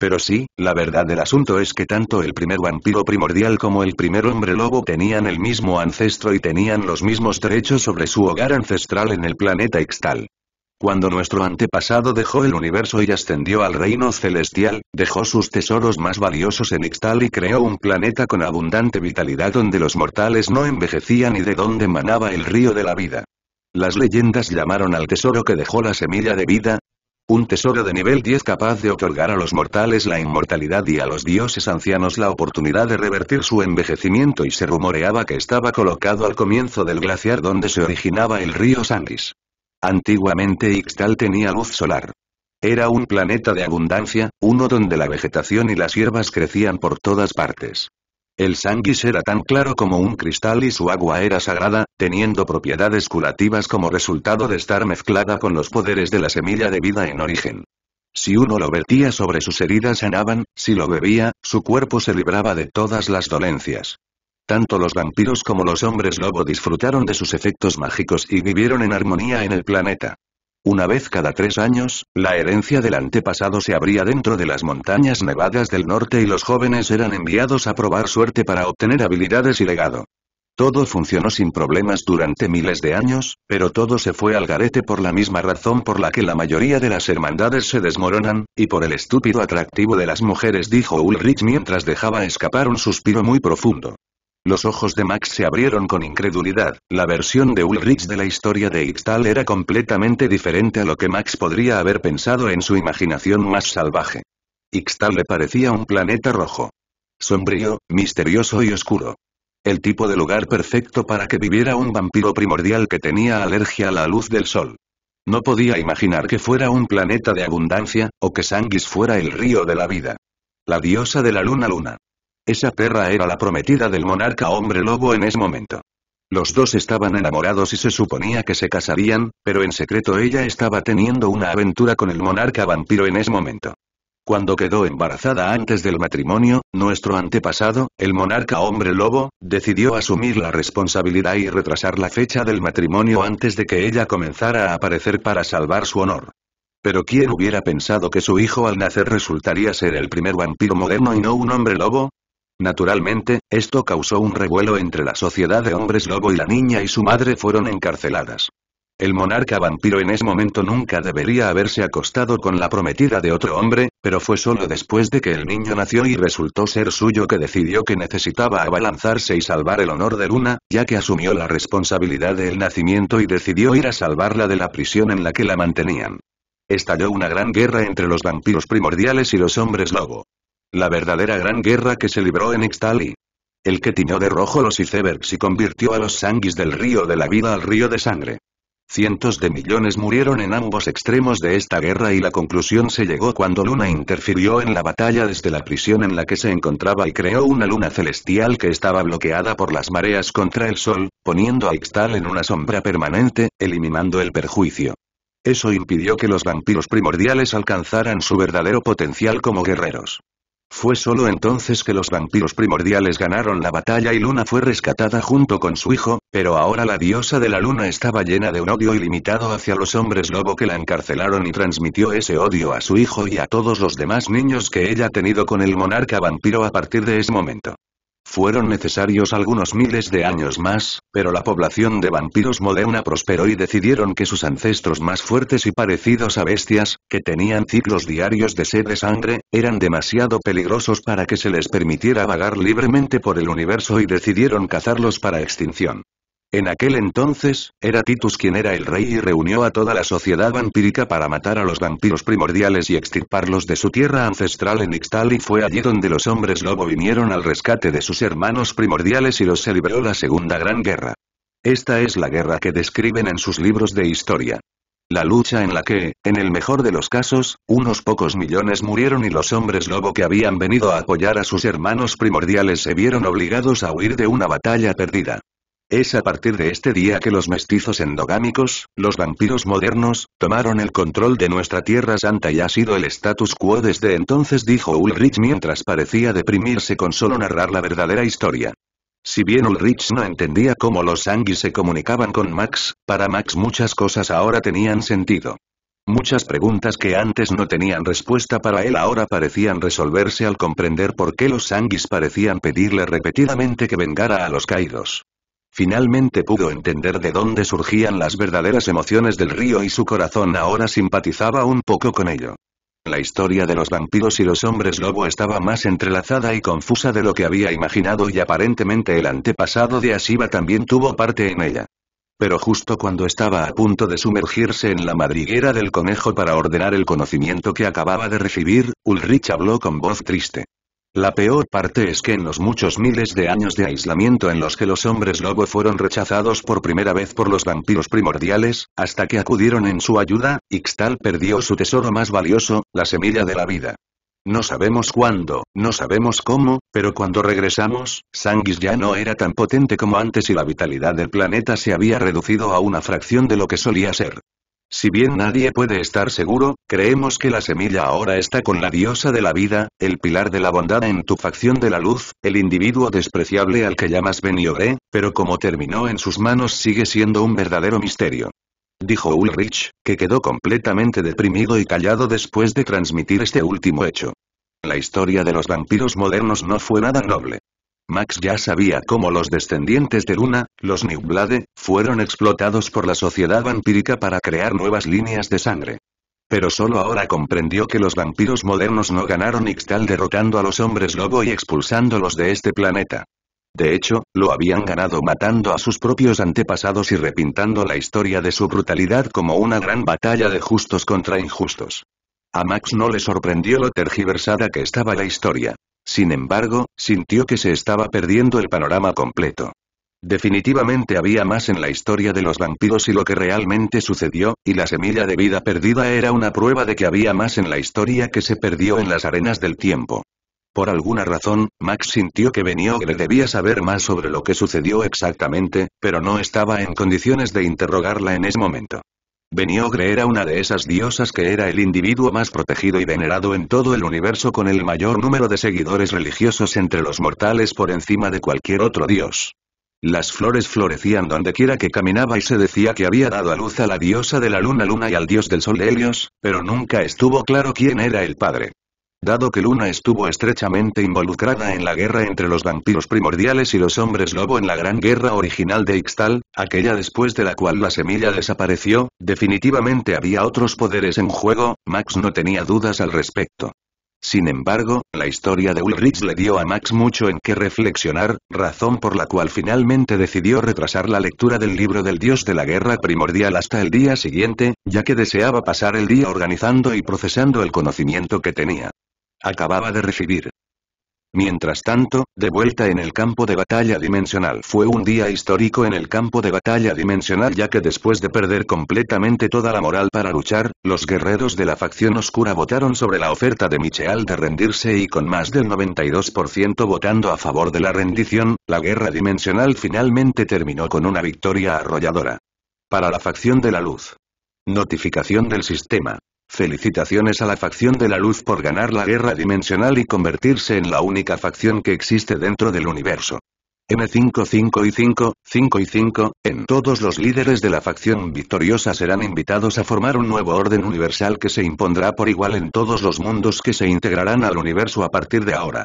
Pero sí, la verdad del asunto es que tanto el primer vampiro primordial como el primer hombre lobo tenían el mismo ancestro y tenían los mismos derechos sobre su hogar ancestral en el planeta Ixtal. Cuando nuestro antepasado dejó el universo y ascendió al reino celestial, dejó sus tesoros más valiosos en Ixtal y creó un planeta con abundante vitalidad donde los mortales no envejecían y de donde manaba el río de la vida. Las leyendas llamaron al tesoro que dejó la semilla de vida, un tesoro de nivel diez capaz de otorgar a los mortales la inmortalidad y a los dioses ancianos la oportunidad de revertir su envejecimiento y se rumoreaba que estaba colocado al comienzo del glaciar donde se originaba el río Sanguis. Antiguamente Ixtal tenía luz solar. Era un planeta de abundancia, uno donde la vegetación y las hierbas crecían por todas partes. El Sanguis era tan claro como un cristal y su agua era sagrada, teniendo propiedades curativas como resultado de estar mezclada con los poderes de la semilla de vida en origen. Si uno lo vertía sobre sus heridas sanaban, si lo bebía, su cuerpo se libraba de todas las dolencias. Tanto los vampiros como los hombres lobo disfrutaron de sus efectos mágicos y vivieron en armonía en el planeta. Una vez cada tres años, la herencia del antepasado se abría dentro de las montañas nevadas del norte y los jóvenes eran enviados a probar suerte para obtener habilidades y legado. Todo funcionó sin problemas durante miles de años, pero todo se fue al garete por la misma razón por la que la mayoría de las hermandades se desmoronan, y por el estúpido atractivo de las mujeres, dijo Ulrich mientras dejaba escapar un suspiro muy profundo. Los ojos de Max se abrieron con incredulidad, la versión de Ulrich de la historia de Ixtal era completamente diferente a lo que Max podría haber pensado en su imaginación más salvaje. Ixtal le parecía un planeta rojo. Sombrío, misterioso y oscuro. El tipo de lugar perfecto para que viviera un vampiro primordial que tenía alergia a la luz del sol. No podía imaginar que fuera un planeta de abundancia, o que Sanguis fuera el río de la vida. La diosa de la luna luna. Esa perra era la prometida del monarca hombre lobo en ese momento. Los dos estaban enamorados y se suponía que se casarían, pero en secreto ella estaba teniendo una aventura con el monarca vampiro en ese momento. Cuando quedó embarazada antes del matrimonio, nuestro antepasado, el monarca hombre lobo, decidió asumir la responsabilidad y retrasar la fecha del matrimonio antes de que ella comenzara a aparecer para salvar su honor. Pero ¿quién hubiera pensado que su hijo al nacer resultaría ser el primer vampiro moderno y no un hombre lobo? Naturalmente, esto causó un revuelo entre la sociedad de hombres lobo y la niña y su madre fueron encarceladas. El monarca vampiro en ese momento nunca debería haberse acostado con la prometida de otro hombre, pero fue solo después de que el niño nació y resultó ser suyo que decidió que necesitaba abalanzarse y salvar el honor de Luna, ya que asumió la responsabilidad del nacimiento y decidió ir a salvarla de la prisión en la que la mantenían. Estalló una gran guerra entre los vampiros primordiales y los hombres lobo. La verdadera gran guerra que se libró en Ixtal y el que tiñó de rojo los icebergs y convirtió a los Sanguis del río de la vida al río de sangre. Cientos de millones murieron en ambos extremos de esta guerra y la conclusión se llegó cuando Luna interfirió en la batalla desde la prisión en la que se encontraba y creó una luna celestial que estaba bloqueada por las mareas contra el sol, poniendo a Ixtal en una sombra permanente, eliminando el perjuicio. Eso impidió que los vampiros primordiales alcanzaran su verdadero potencial como guerreros. Fue solo entonces que los vampiros primordiales ganaron la batalla y Luna fue rescatada junto con su hijo, pero ahora la diosa de la luna estaba llena de un odio ilimitado hacia los hombres lobo que la encarcelaron y transmitió ese odio a su hijo y a todos los demás niños que ella ha tenido con el monarca vampiro a partir de ese momento. Fueron necesarios algunos miles de años más, pero la población de vampiros moderna prosperó y decidieron que sus ancestros más fuertes y parecidos a bestias, que tenían ciclos diarios de sed de sangre, eran demasiado peligrosos para que se les permitiera vagar libremente por el universo y decidieron cazarlos para extinción. En aquel entonces, era Titus quien era el rey y reunió a toda la sociedad vampírica para matar a los vampiros primordiales y extirparlos de su tierra ancestral en Ixtal y fue allí donde los hombres lobo vinieron al rescate de sus hermanos primordiales y los se libró la Segunda Gran Guerra. Esta es la guerra que describen en sus libros de historia. La lucha en la que, en el mejor de los casos, unos pocos millones murieron y los hombres lobo que habían venido a apoyar a sus hermanos primordiales se vieron obligados a huir de una batalla perdida. Es a partir de este día que los mestizos endogámicos, los vampiros modernos, tomaron el control de nuestra Tierra Santa y ha sido el status quo desde entonces, dijo Ulrich mientras parecía deprimirse con solo narrar la verdadera historia. Si bien Ulrich no entendía cómo los Sanguis se comunicaban con Max, para Max muchas cosas ahora tenían sentido. Muchas preguntas que antes no tenían respuesta para él ahora parecían resolverse al comprender por qué los Sanguis parecían pedirle repetidamente que vengara a los caídos. Finalmente pudo entender de dónde surgían las verdaderas emociones del río y su corazón ahora simpatizaba un poco con ello. La historia de los vampiros y los hombres lobo estaba más entrelazada y confusa de lo que había imaginado y aparentemente el antepasado de Ashiva también tuvo parte en ella. Pero justo cuando estaba a punto de sumergirse en la madriguera del conejo para ordenar el conocimiento que acababa de recibir, Ulrich habló con voz triste. La peor parte es que en los muchos miles de años de aislamiento en los que los hombres lobo fueron rechazados por primera vez por los vampiros primordiales, hasta que acudieron en su ayuda, Ixtal perdió su tesoro más valioso, la semilla de la vida. No sabemos cuándo, no sabemos cómo, pero cuando regresamos, Sanguis ya no era tan potente como antes y la vitalidad del planeta se había reducido a una fracción de lo que solía ser. Si bien nadie puede estar seguro, creemos que la semilla ahora está con la diosa de la vida, el pilar de la bondad en tu facción de la luz, el individuo despreciable al que llamas Beniore, pero como terminó en sus manos sigue siendo un verdadero misterio. Dijo Ulrich, que quedó completamente deprimido y callado después de transmitir este último hecho. La historia de los vampiros modernos no fue nada noble. Max ya sabía cómo los descendientes de Luna, los Newblade, fueron explotados por la sociedad vampírica para crear nuevas líneas de sangre. Pero solo ahora comprendió que los vampiros modernos no ganaron Ixtal derrotando a los hombres lobo y expulsándolos de este planeta. De hecho, lo habían ganado matando a sus propios antepasados y repintando la historia de su brutalidad como una gran batalla de justos contra injustos. A Max no le sorprendió lo tergiversada que estaba la historia. Sin embargo, sintió que se estaba perdiendo el panorama completo. Definitivamente había más en la historia de los vampiros y lo que realmente sucedió, y la semilla de vida perdida era una prueba de que había más en la historia que se perdió en las arenas del tiempo. Por alguna razón, Max sintió que Beniogre debía saber más sobre lo que sucedió exactamente, pero no estaba en condiciones de interrogarla en ese momento. Beniogre era una de esas diosas que era el individuo más protegido y venerado en todo el universo, con el mayor número de seguidores religiosos entre los mortales por encima de cualquier otro dios. Las flores florecían dondequiera que caminaba y se decía que había dado a luz a la diosa de la luna Luna y al dios del sol Helios, pero nunca estuvo claro quién era el padre. Dado que Luna estuvo estrechamente involucrada en la guerra entre los vampiros primordiales y los hombres lobo en la gran guerra original de Ixtal, aquella después de la cual la semilla desapareció, definitivamente había otros poderes en juego, Max no tenía dudas al respecto. Sin embargo, la historia de Ulrich le dio a Max mucho en qué reflexionar, razón por la cual finalmente decidió retrasar la lectura del libro del dios de la guerra primordial hasta el día siguiente, ya que deseaba pasar el día organizando y procesando el conocimiento que tenía. Acababa de recibir. Mientras tanto, de vuelta en el campo de batalla dimensional. Fue un día histórico en el campo de batalla dimensional, ya que después de perder completamente toda la moral para luchar, los guerreros de la facción oscura votaron sobre la oferta de Michael de rendirse, y con más del noventa y dos por ciento votando a favor de la rendición, la guerra dimensional finalmente terminó con una victoria arrolladora. Para la facción de la luz. Notificación del sistema. Felicitaciones a la facción de la luz por ganar la guerra dimensional y convertirse en la única facción que existe dentro del universo. M cinco cinco y cinco, cinco y cinco, en todos los líderes de la facción victoriosa serán invitados a formar un nuevo orden universal que se impondrá por igual en todos los mundos que se integrarán al universo a partir de ahora.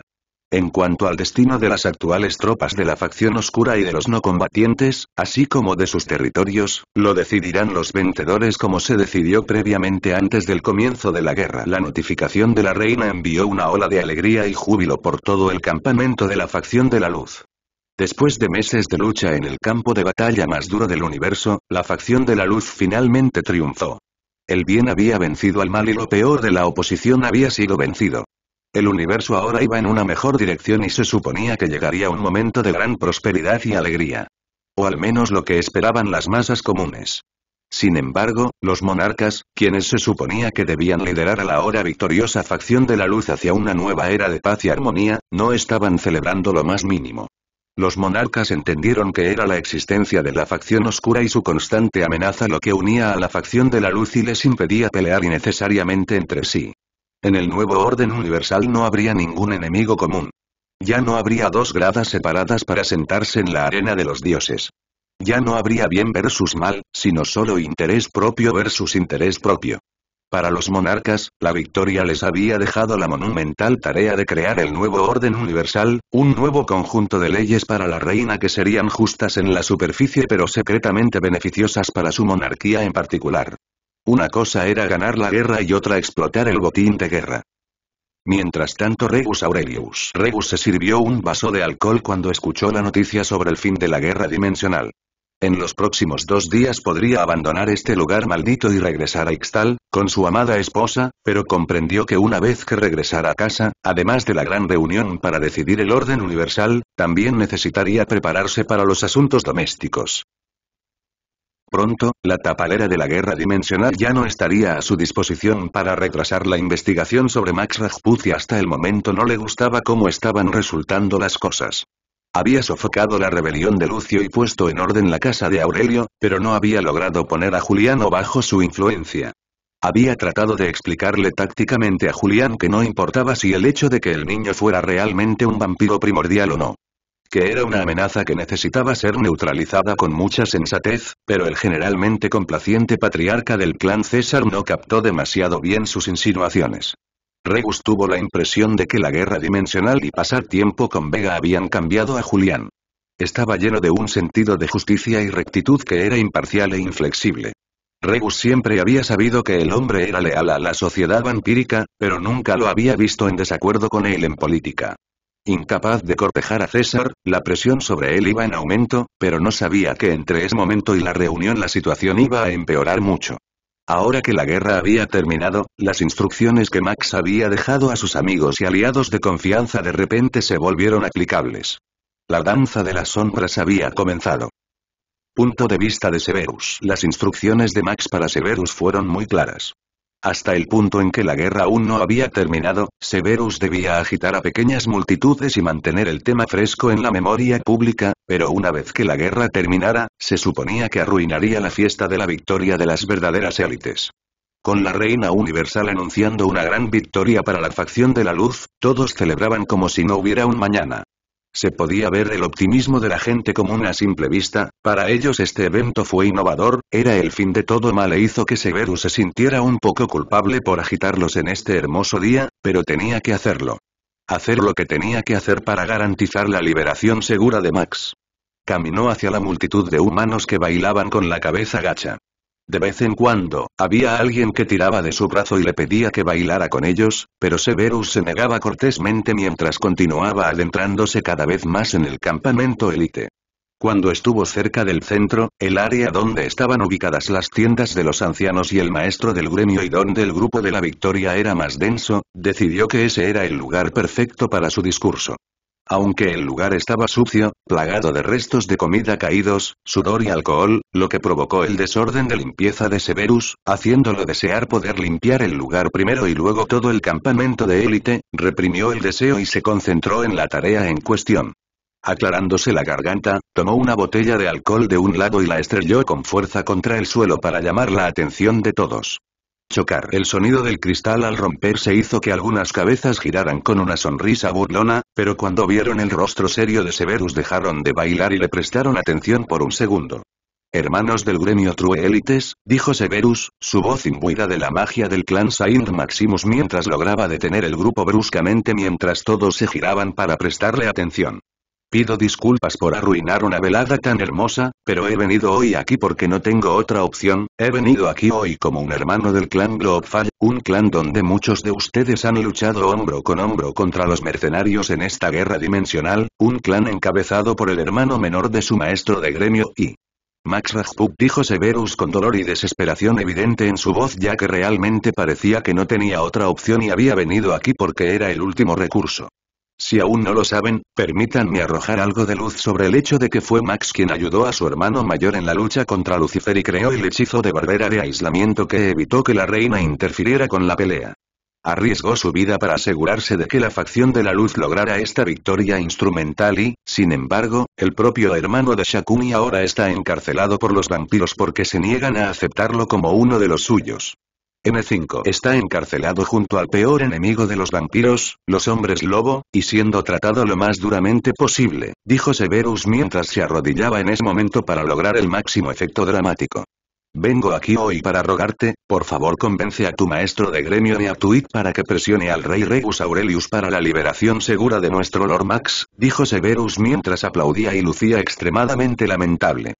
En cuanto al destino de las actuales tropas de la facción oscura y de los no combatientes, así como de sus territorios, lo decidirán los vencedores, como se decidió previamente antes del comienzo de la guerra. La notificación de la reina envió una ola de alegría y júbilo por todo el campamento de la facción de la luz. Después de meses de lucha en el campo de batalla más duro del universo, la facción de la luz finalmente triunfó. El bien había vencido al mal y lo peor de la oposición había sido vencido. El universo ahora iba en una mejor dirección y se suponía que llegaría un momento de gran prosperidad y alegría. O al menos lo que esperaban las masas comunes. Sin embargo, los monarcas, quienes se suponía que debían liderar a la ahora victoriosa facción de la luz hacia una nueva era de paz y armonía, no estaban celebrando lo más mínimo. Los monarcas entendieron que era la existencia de la facción oscura y su constante amenaza lo que unía a la facción de la luz y les impedía pelear innecesariamente entre sí. En el nuevo orden universal no habría ningún enemigo común. Ya no habría dos gradas separadas para sentarse en la arena de los dioses. Ya no habría bien versus mal, sino solo interés propio versus interés propio. Para los monarcas, la victoria les había dejado la monumental tarea de crear el nuevo orden universal, un nuevo conjunto de leyes para la reina que serían justas en la superficie pero secretamente beneficiosas para su monarquía en particular. Una cosa era ganar la guerra y otra explotar el botín de guerra. Mientras tanto, Regus Aurelius. Regus se sirvió un vaso de alcohol cuando escuchó la noticia sobre el fin de la guerra dimensional. En los próximos dos días podría abandonar este lugar maldito y regresar a Ixtal, con su amada esposa, pero comprendió que una vez que regresara a casa, además de la gran reunión para decidir el orden universal, también necesitaría prepararse para los asuntos domésticos. Pronto, la tapadera de la guerra dimensional ya no estaría a su disposición para retrasar la investigación sobre Max Rajput y hasta el momento no le gustaba cómo estaban resultando las cosas. Había sofocado la rebelión de Lucio y puesto en orden la casa de Aurelio, pero no había logrado poner a Juliano bajo su influencia. Había tratado de explicarle tácticamente a Julián que no importaba si el hecho de que el niño fuera realmente un vampiro primordial o no. Que era una amenaza que necesitaba ser neutralizada con mucha sensatez, pero el generalmente complaciente patriarca del clan César no captó demasiado bien sus insinuaciones. Regus tuvo la impresión de que la guerra dimensional y pasar tiempo con Vega habían cambiado a Julián. Estaba lleno de un sentido de justicia y rectitud que era imparcial e inflexible. Regus siempre había sabido que el hombre era leal a la sociedad vampírica, pero nunca lo había visto en desacuerdo con él en política. Incapaz de cortejar a César, la presión sobre él iba en aumento, pero no sabía que entre ese momento y la reunión la situación iba a empeorar mucho. Ahora que la guerra había terminado, las instrucciones que Max había dejado a sus amigos y aliados de confianza de repente se volvieron aplicables. La danza de las sombras había comenzado. Punto de vista de Severus. Las instrucciones de Max para Severus fueron muy claras. Hasta el punto en que la guerra aún no había terminado, Severus debía agitar a pequeñas multitudes y mantener el tema fresco en la memoria pública, pero una vez que la guerra terminara, se suponía que arruinaría la fiesta de la victoria de las verdaderas élites. Con la Reina Universal anunciando una gran victoria para la facción de la luz, todos celebraban como si no hubiera un mañana. Se podía ver el optimismo de la gente común a simple vista, para ellos este evento fue innovador, era el fin de todo mal e hizo que Severus se sintiera un poco culpable por agitarlos en este hermoso día, pero tenía que hacerlo. Hacer lo que tenía que hacer para garantizar la liberación segura de Max. Caminó hacia la multitud de humanos que bailaban con la cabeza gacha. De vez en cuando, había alguien que tiraba de su brazo y le pedía que bailara con ellos, pero Severus se negaba cortésmente mientras continuaba adentrándose cada vez más en el campamento élite. Cuando estuvo cerca del centro, el área donde estaban ubicadas las tiendas de los ancianos y el maestro del gremio y donde el grupo de la victoria era más denso, decidió que ese era el lugar perfecto para su discurso. Aunque el lugar estaba sucio, plagado de restos de comida caídos, sudor y alcohol, lo que provocó el desorden de limpieza de Severus, haciéndolo desear poder limpiar el lugar primero y luego todo el campamento de élite, reprimió el deseo y se concentró en la tarea en cuestión. Aclarándose la garganta, tomó una botella de alcohol de un lado y la estrelló con fuerza contra el suelo para llamar la atención de todos. Chocar. El sonido del cristal al romperse hizo que algunas cabezas giraran con una sonrisa burlona, pero cuando vieron el rostro serio de Severus dejaron de bailar y le prestaron atención por un segundo. «Hermanos del gremio True Elites», dijo Severus, su voz imbuida de la magia del clan Saint Maximus mientras lograba detener el grupo bruscamente mientras todos se giraban para prestarle atención. «Pido disculpas por arruinar una velada tan hermosa, pero he venido hoy aquí porque no tengo otra opción, he venido aquí hoy como un hermano del clan Globefall, un clan donde muchos de ustedes han luchado hombro con hombro contra los mercenarios en esta guerra dimensional, un clan encabezado por el hermano menor de su maestro de gremio y... Max Rajput», dijo Severus con dolor y desesperación evidente en su voz ya que realmente parecía que no tenía otra opción y había venido aquí porque era el último recurso. Si aún no lo saben, permítanme arrojar algo de luz sobre el hecho de que fue Max quien ayudó a su hermano mayor en la lucha contra Lucifer y creó el hechizo de barrera de aislamiento que evitó que la reina interfiriera con la pelea. Arriesgó su vida para asegurarse de que la facción de la luz lograra esta victoria instrumental y, sin embargo, el propio hermano de Shakuni ahora está encarcelado por los vampiros porque se niegan a aceptarlo como uno de los suyos. N cinco está encarcelado junto al peor enemigo de los vampiros, los hombres lobo, y siendo tratado lo más duramente posible, dijo Severus mientras se arrodillaba en ese momento para lograr el máximo efecto dramático. «Vengo aquí hoy para rogarte, por favor convence a tu maestro de gremio Neatuit para que presione al rey Regus Aurelius para la liberación segura de nuestro Lord Max», dijo Severus mientras aplaudía y lucía extremadamente lamentable.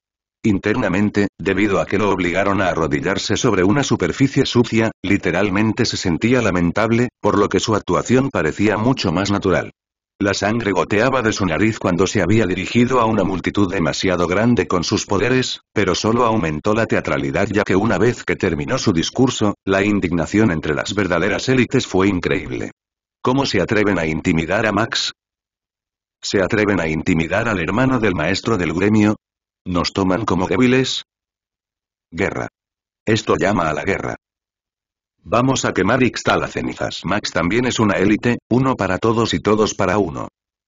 Internamente, debido a que lo obligaron a arrodillarse sobre una superficie sucia, literalmente se sentía lamentable, por lo que su actuación parecía mucho más natural. La sangre goteaba de su nariz cuando se había dirigido a una multitud demasiado grande con sus poderes, pero solo aumentó la teatralidad ya que una vez que terminó su discurso, la indignación entre las verdaderas élites fue increíble. ¿Cómo se atreven a intimidar a Max? ¿Se atreven a intimidar al hermano del maestro del gremio? ¿Nos toman como débiles? Guerra. Esto llama a la guerra. Vamos a quemar Ixtal a cenizas. Max también es una élite, uno para todos y todos para uno.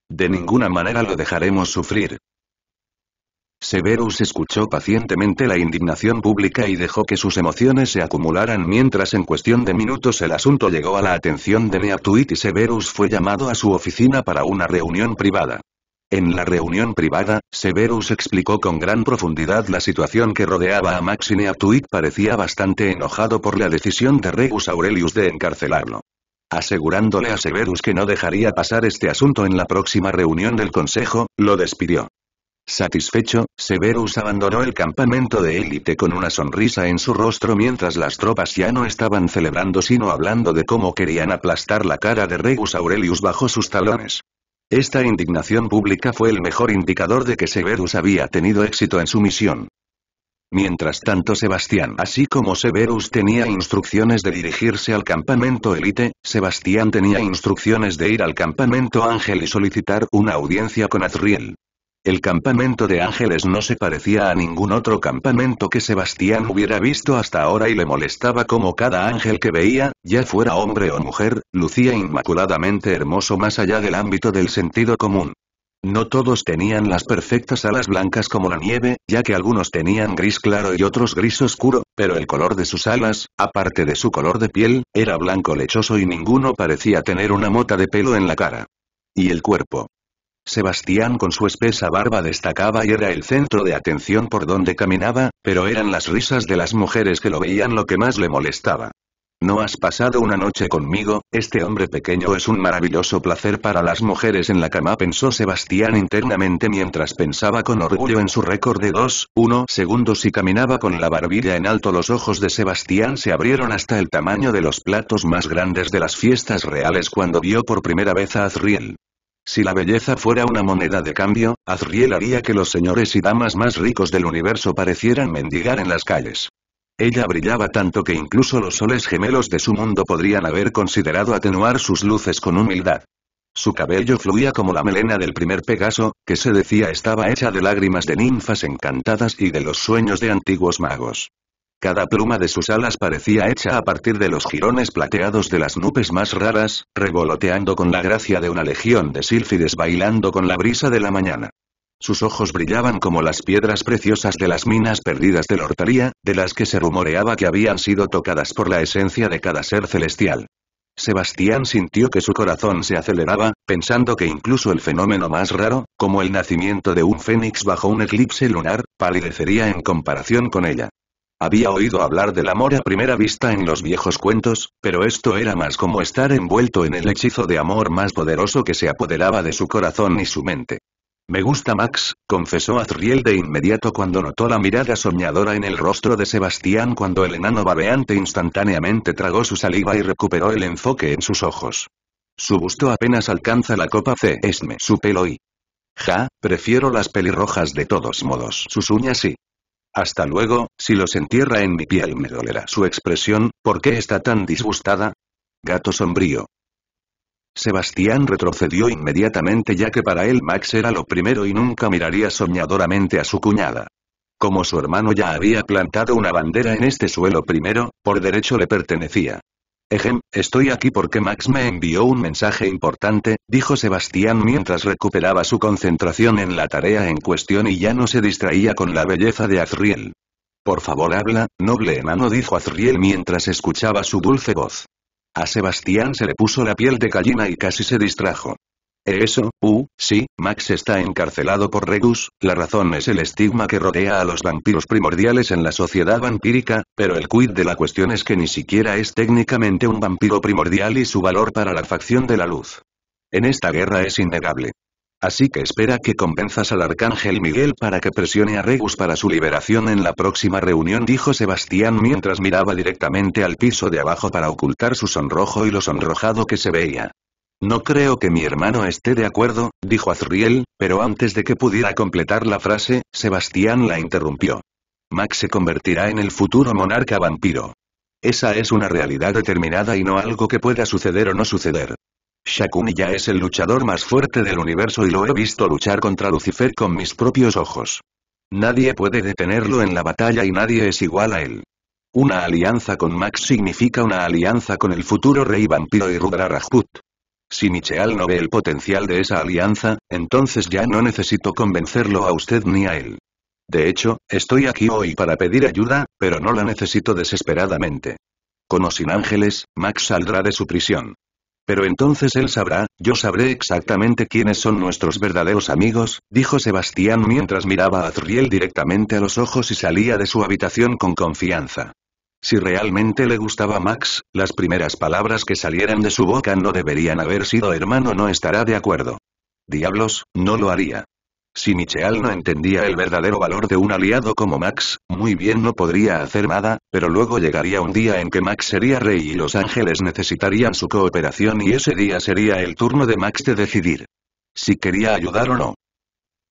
De ninguna manera lo dejaremos sufrir. Severus escuchó pacientemente la indignación pública y dejó que sus emociones se acumularan mientras en cuestión de minutos el asunto llegó a la atención de Neatuit y Severus fue llamado a su oficina para una reunión privada. En la reunión privada, Severus explicó con gran profundidad la situación que rodeaba a Max y Neatuit parecía bastante enojado por la decisión de Regus Aurelius de encarcelarlo. Asegurándole a Severus que no dejaría pasar este asunto en la próxima reunión del consejo, lo despidió. Satisfecho, Severus abandonó el campamento de élite con una sonrisa en su rostro mientras las tropas ya no estaban celebrando sino hablando de cómo querían aplastar la cara de Regus Aurelius bajo sus talones. Esta indignación pública fue el mejor indicador de que Severus había tenido éxito en su misión. Mientras tanto, Sebastián, así como Severus, tenía instrucciones de dirigirse al campamento Elite, Sebastián tenía instrucciones de ir al campamento Ángel y solicitar una audiencia con Azrael. El campamento de ángeles no se parecía a ningún otro campamento que Sebastián hubiera visto hasta ahora y le molestaba como cada ángel que veía, ya fuera hombre o mujer, lucía inmaculadamente hermoso más allá del ámbito del sentido común. No todos tenían las perfectas alas blancas como la nieve, ya que algunos tenían gris claro y otros gris oscuro, pero el color de sus alas, aparte de su color de piel, era blanco lechoso y ninguno parecía tener una mota de pelo en la cara. Y el cuerpo. Sebastián con su espesa barba destacaba y era el centro de atención por donde caminaba, pero eran las risas de las mujeres que lo veían lo que más le molestaba. «¿No has pasado una noche conmigo? Este hombre pequeño es un maravilloso placer para las mujeres en la cama», pensó Sebastián internamente mientras pensaba con orgullo en su récord de dos a uno segundos y caminaba con la barbilla en alto. Los ojos de Sebastián se abrieron hasta el tamaño de los platos más grandes de las fiestas reales cuando vio por primera vez a Azrael. Si la belleza fuera una moneda de cambio, Azrael haría que los señores y damas más ricos del universo parecieran mendigar en las calles. Ella brillaba tanto que incluso los soles gemelos de su mundo podrían haber considerado atenuar sus luces con humildad. Su cabello fluía como la melena del primer Pegaso, que se decía estaba hecha de lágrimas de ninfas encantadas y de los sueños de antiguos magos. Cada pluma de sus alas parecía hecha a partir de los jirones plateados de las nubes más raras, revoloteando con la gracia de una legión de sílfides bailando con la brisa de la mañana. Sus ojos brillaban como las piedras preciosas de las minas perdidas de la Hortalía, de las que se rumoreaba que habían sido tocadas por la esencia de cada ser celestial. Sebastián sintió que su corazón se aceleraba, pensando que incluso el fenómeno más raro, como el nacimiento de un fénix bajo un eclipse lunar, palidecería en comparación con ella. Había oído hablar del amor a primera vista en los viejos cuentos, pero esto era más como estar envuelto en el hechizo de amor más poderoso que se apoderaba de su corazón y su mente. «Me gusta Max», confesó Azrael de inmediato cuando notó la mirada soñadora en el rostro de Sebastián cuando el enano babeante instantáneamente tragó su saliva y recuperó el enfoque en sus ojos. Su busto apenas alcanza la copa C M, su pelo y... «Ja, prefiero las pelirrojas de todos modos», sus uñas y... «Hasta luego, si los entierra en mi piel me dolerá». Su expresión, ¿por qué está tan disgustada? Gato sombrío. Sebastián retrocedió inmediatamente ya que para él Max era lo primero y nunca miraría soñadoramente a su cuñada. Como su hermano ya había plantado una bandera en este suelo primero, por derecho le pertenecía. «Ejem, estoy aquí porque Max me envió un mensaje importante», dijo Sebastián mientras recuperaba su concentración en la tarea en cuestión y ya no se distraía con la belleza de Azrael. «Por favor habla, noble enano», dijo Azrael mientras escuchaba su dulce voz. A Sebastián se le puso la piel de gallina y casi se distrajo. «Eso, uh, sí, Max está encarcelado por Regus, la razón es el estigma que rodea a los vampiros primordiales en la sociedad vampírica, pero el quid de la cuestión es que ni siquiera es técnicamente un vampiro primordial y su valor para la facción de la luz en esta guerra es innegable. Así que espera que convenzas al arcángel Miguel para que presione a Regus para su liberación en la próxima reunión», dijo Sebastián mientras miraba directamente al piso de abajo para ocultar su sonrojo y lo sonrojado que se veía. «No creo que mi hermano esté de acuerdo», dijo Azrael, pero antes de que pudiera completar la frase, Sebastián la interrumpió. «Max se convertirá en el futuro monarca vampiro. Esa es una realidad determinada y no algo que pueda suceder o no suceder. Shakuni ya es el luchador más fuerte del universo y lo he visto luchar contra Lucifer con mis propios ojos. Nadie puede detenerlo en la batalla y nadie es igual a él. Una alianza con Max significa una alianza con el futuro rey vampiro y Rudra Rajput. Si Michael no ve el potencial de esa alianza, entonces ya no necesito convencerlo a usted ni a él. De hecho, estoy aquí hoy para pedir ayuda, pero no la necesito desesperadamente. Con o sin ángeles, Max saldrá de su prisión. Pero entonces él sabrá, yo sabré exactamente quiénes son nuestros verdaderos amigos», dijo Sebastián mientras miraba a Azrael directamente a los ojos y salía de su habitación con confianza. Si realmente le gustaba Max, las primeras palabras que salieran de su boca no deberían haber sido «hermano no estará de acuerdo». Diablos, no lo haría. Si Michael no entendía el verdadero valor de un aliado como Max, muy bien no podría hacer nada, pero luego llegaría un día en que Max sería rey y los ángeles necesitarían su cooperación y ese día sería el turno de Max de decidir. si quería ayudar o no.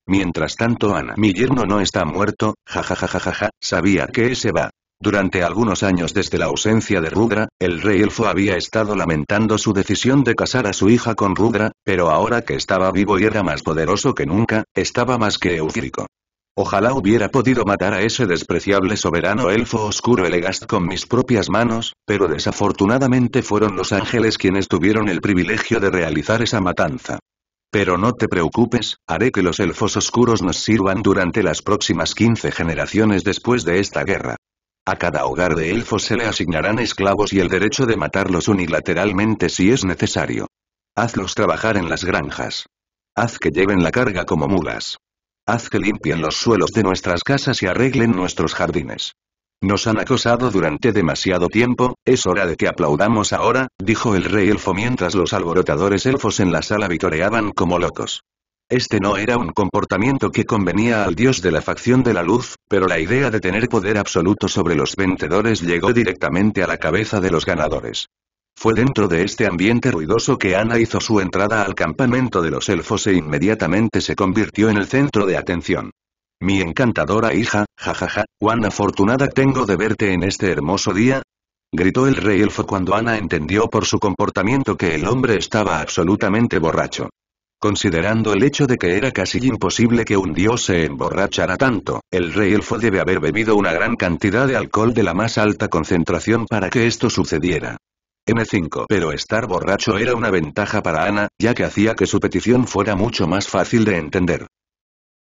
Mientras tanto Ana, mi yerno no está muerto, jajajajaja, sabía que se va. Durante algunos años desde la ausencia de Rudra, el rey elfo había estado lamentando su decisión de casar a su hija con Rudra, pero ahora que estaba vivo y era más poderoso que nunca, estaba más que eufórico. Ojalá hubiera podido matar a ese despreciable soberano elfo oscuro elegast con mis propias manos, pero desafortunadamente fueron los ángeles quienes tuvieron el privilegio de realizar esa matanza. Pero no te preocupes, haré que los elfos oscuros nos sirvan durante las próximas quince generaciones después de esta guerra. A cada hogar de elfos se le asignarán esclavos y el derecho de matarlos unilateralmente si es necesario. Hazlos trabajar en las granjas. Haz que lleven la carga como mulas. Haz que limpien los suelos de nuestras casas y arreglen nuestros jardines. Nos han acosado durante demasiado tiempo, es hora de que aplaudamos ahora, dijo el rey elfo mientras los alborotadores elfos en la sala vitoreaban como locos. Este no era un comportamiento que convenía al dios de la facción de la luz, pero la idea de tener poder absoluto sobre los vencedores llegó directamente a la cabeza de los ganadores. Fue dentro de este ambiente ruidoso que Ana hizo su entrada al campamento de los elfos e inmediatamente se convirtió en el centro de atención. Mi encantadora hija, jajaja, cuán afortunada tengo de verte en este hermoso día. Gritó el rey elfo cuando Ana entendió por su comportamiento que el hombre estaba absolutamente borracho. Considerando el hecho de que era casi imposible que un dios se emborrachara tanto, el rey elfo debe haber bebido una gran cantidad de alcohol de la más alta concentración para que esto sucediera. número cinco Pero estar borracho era una ventaja para Ana, ya que hacía que su petición fuera mucho más fácil de entender.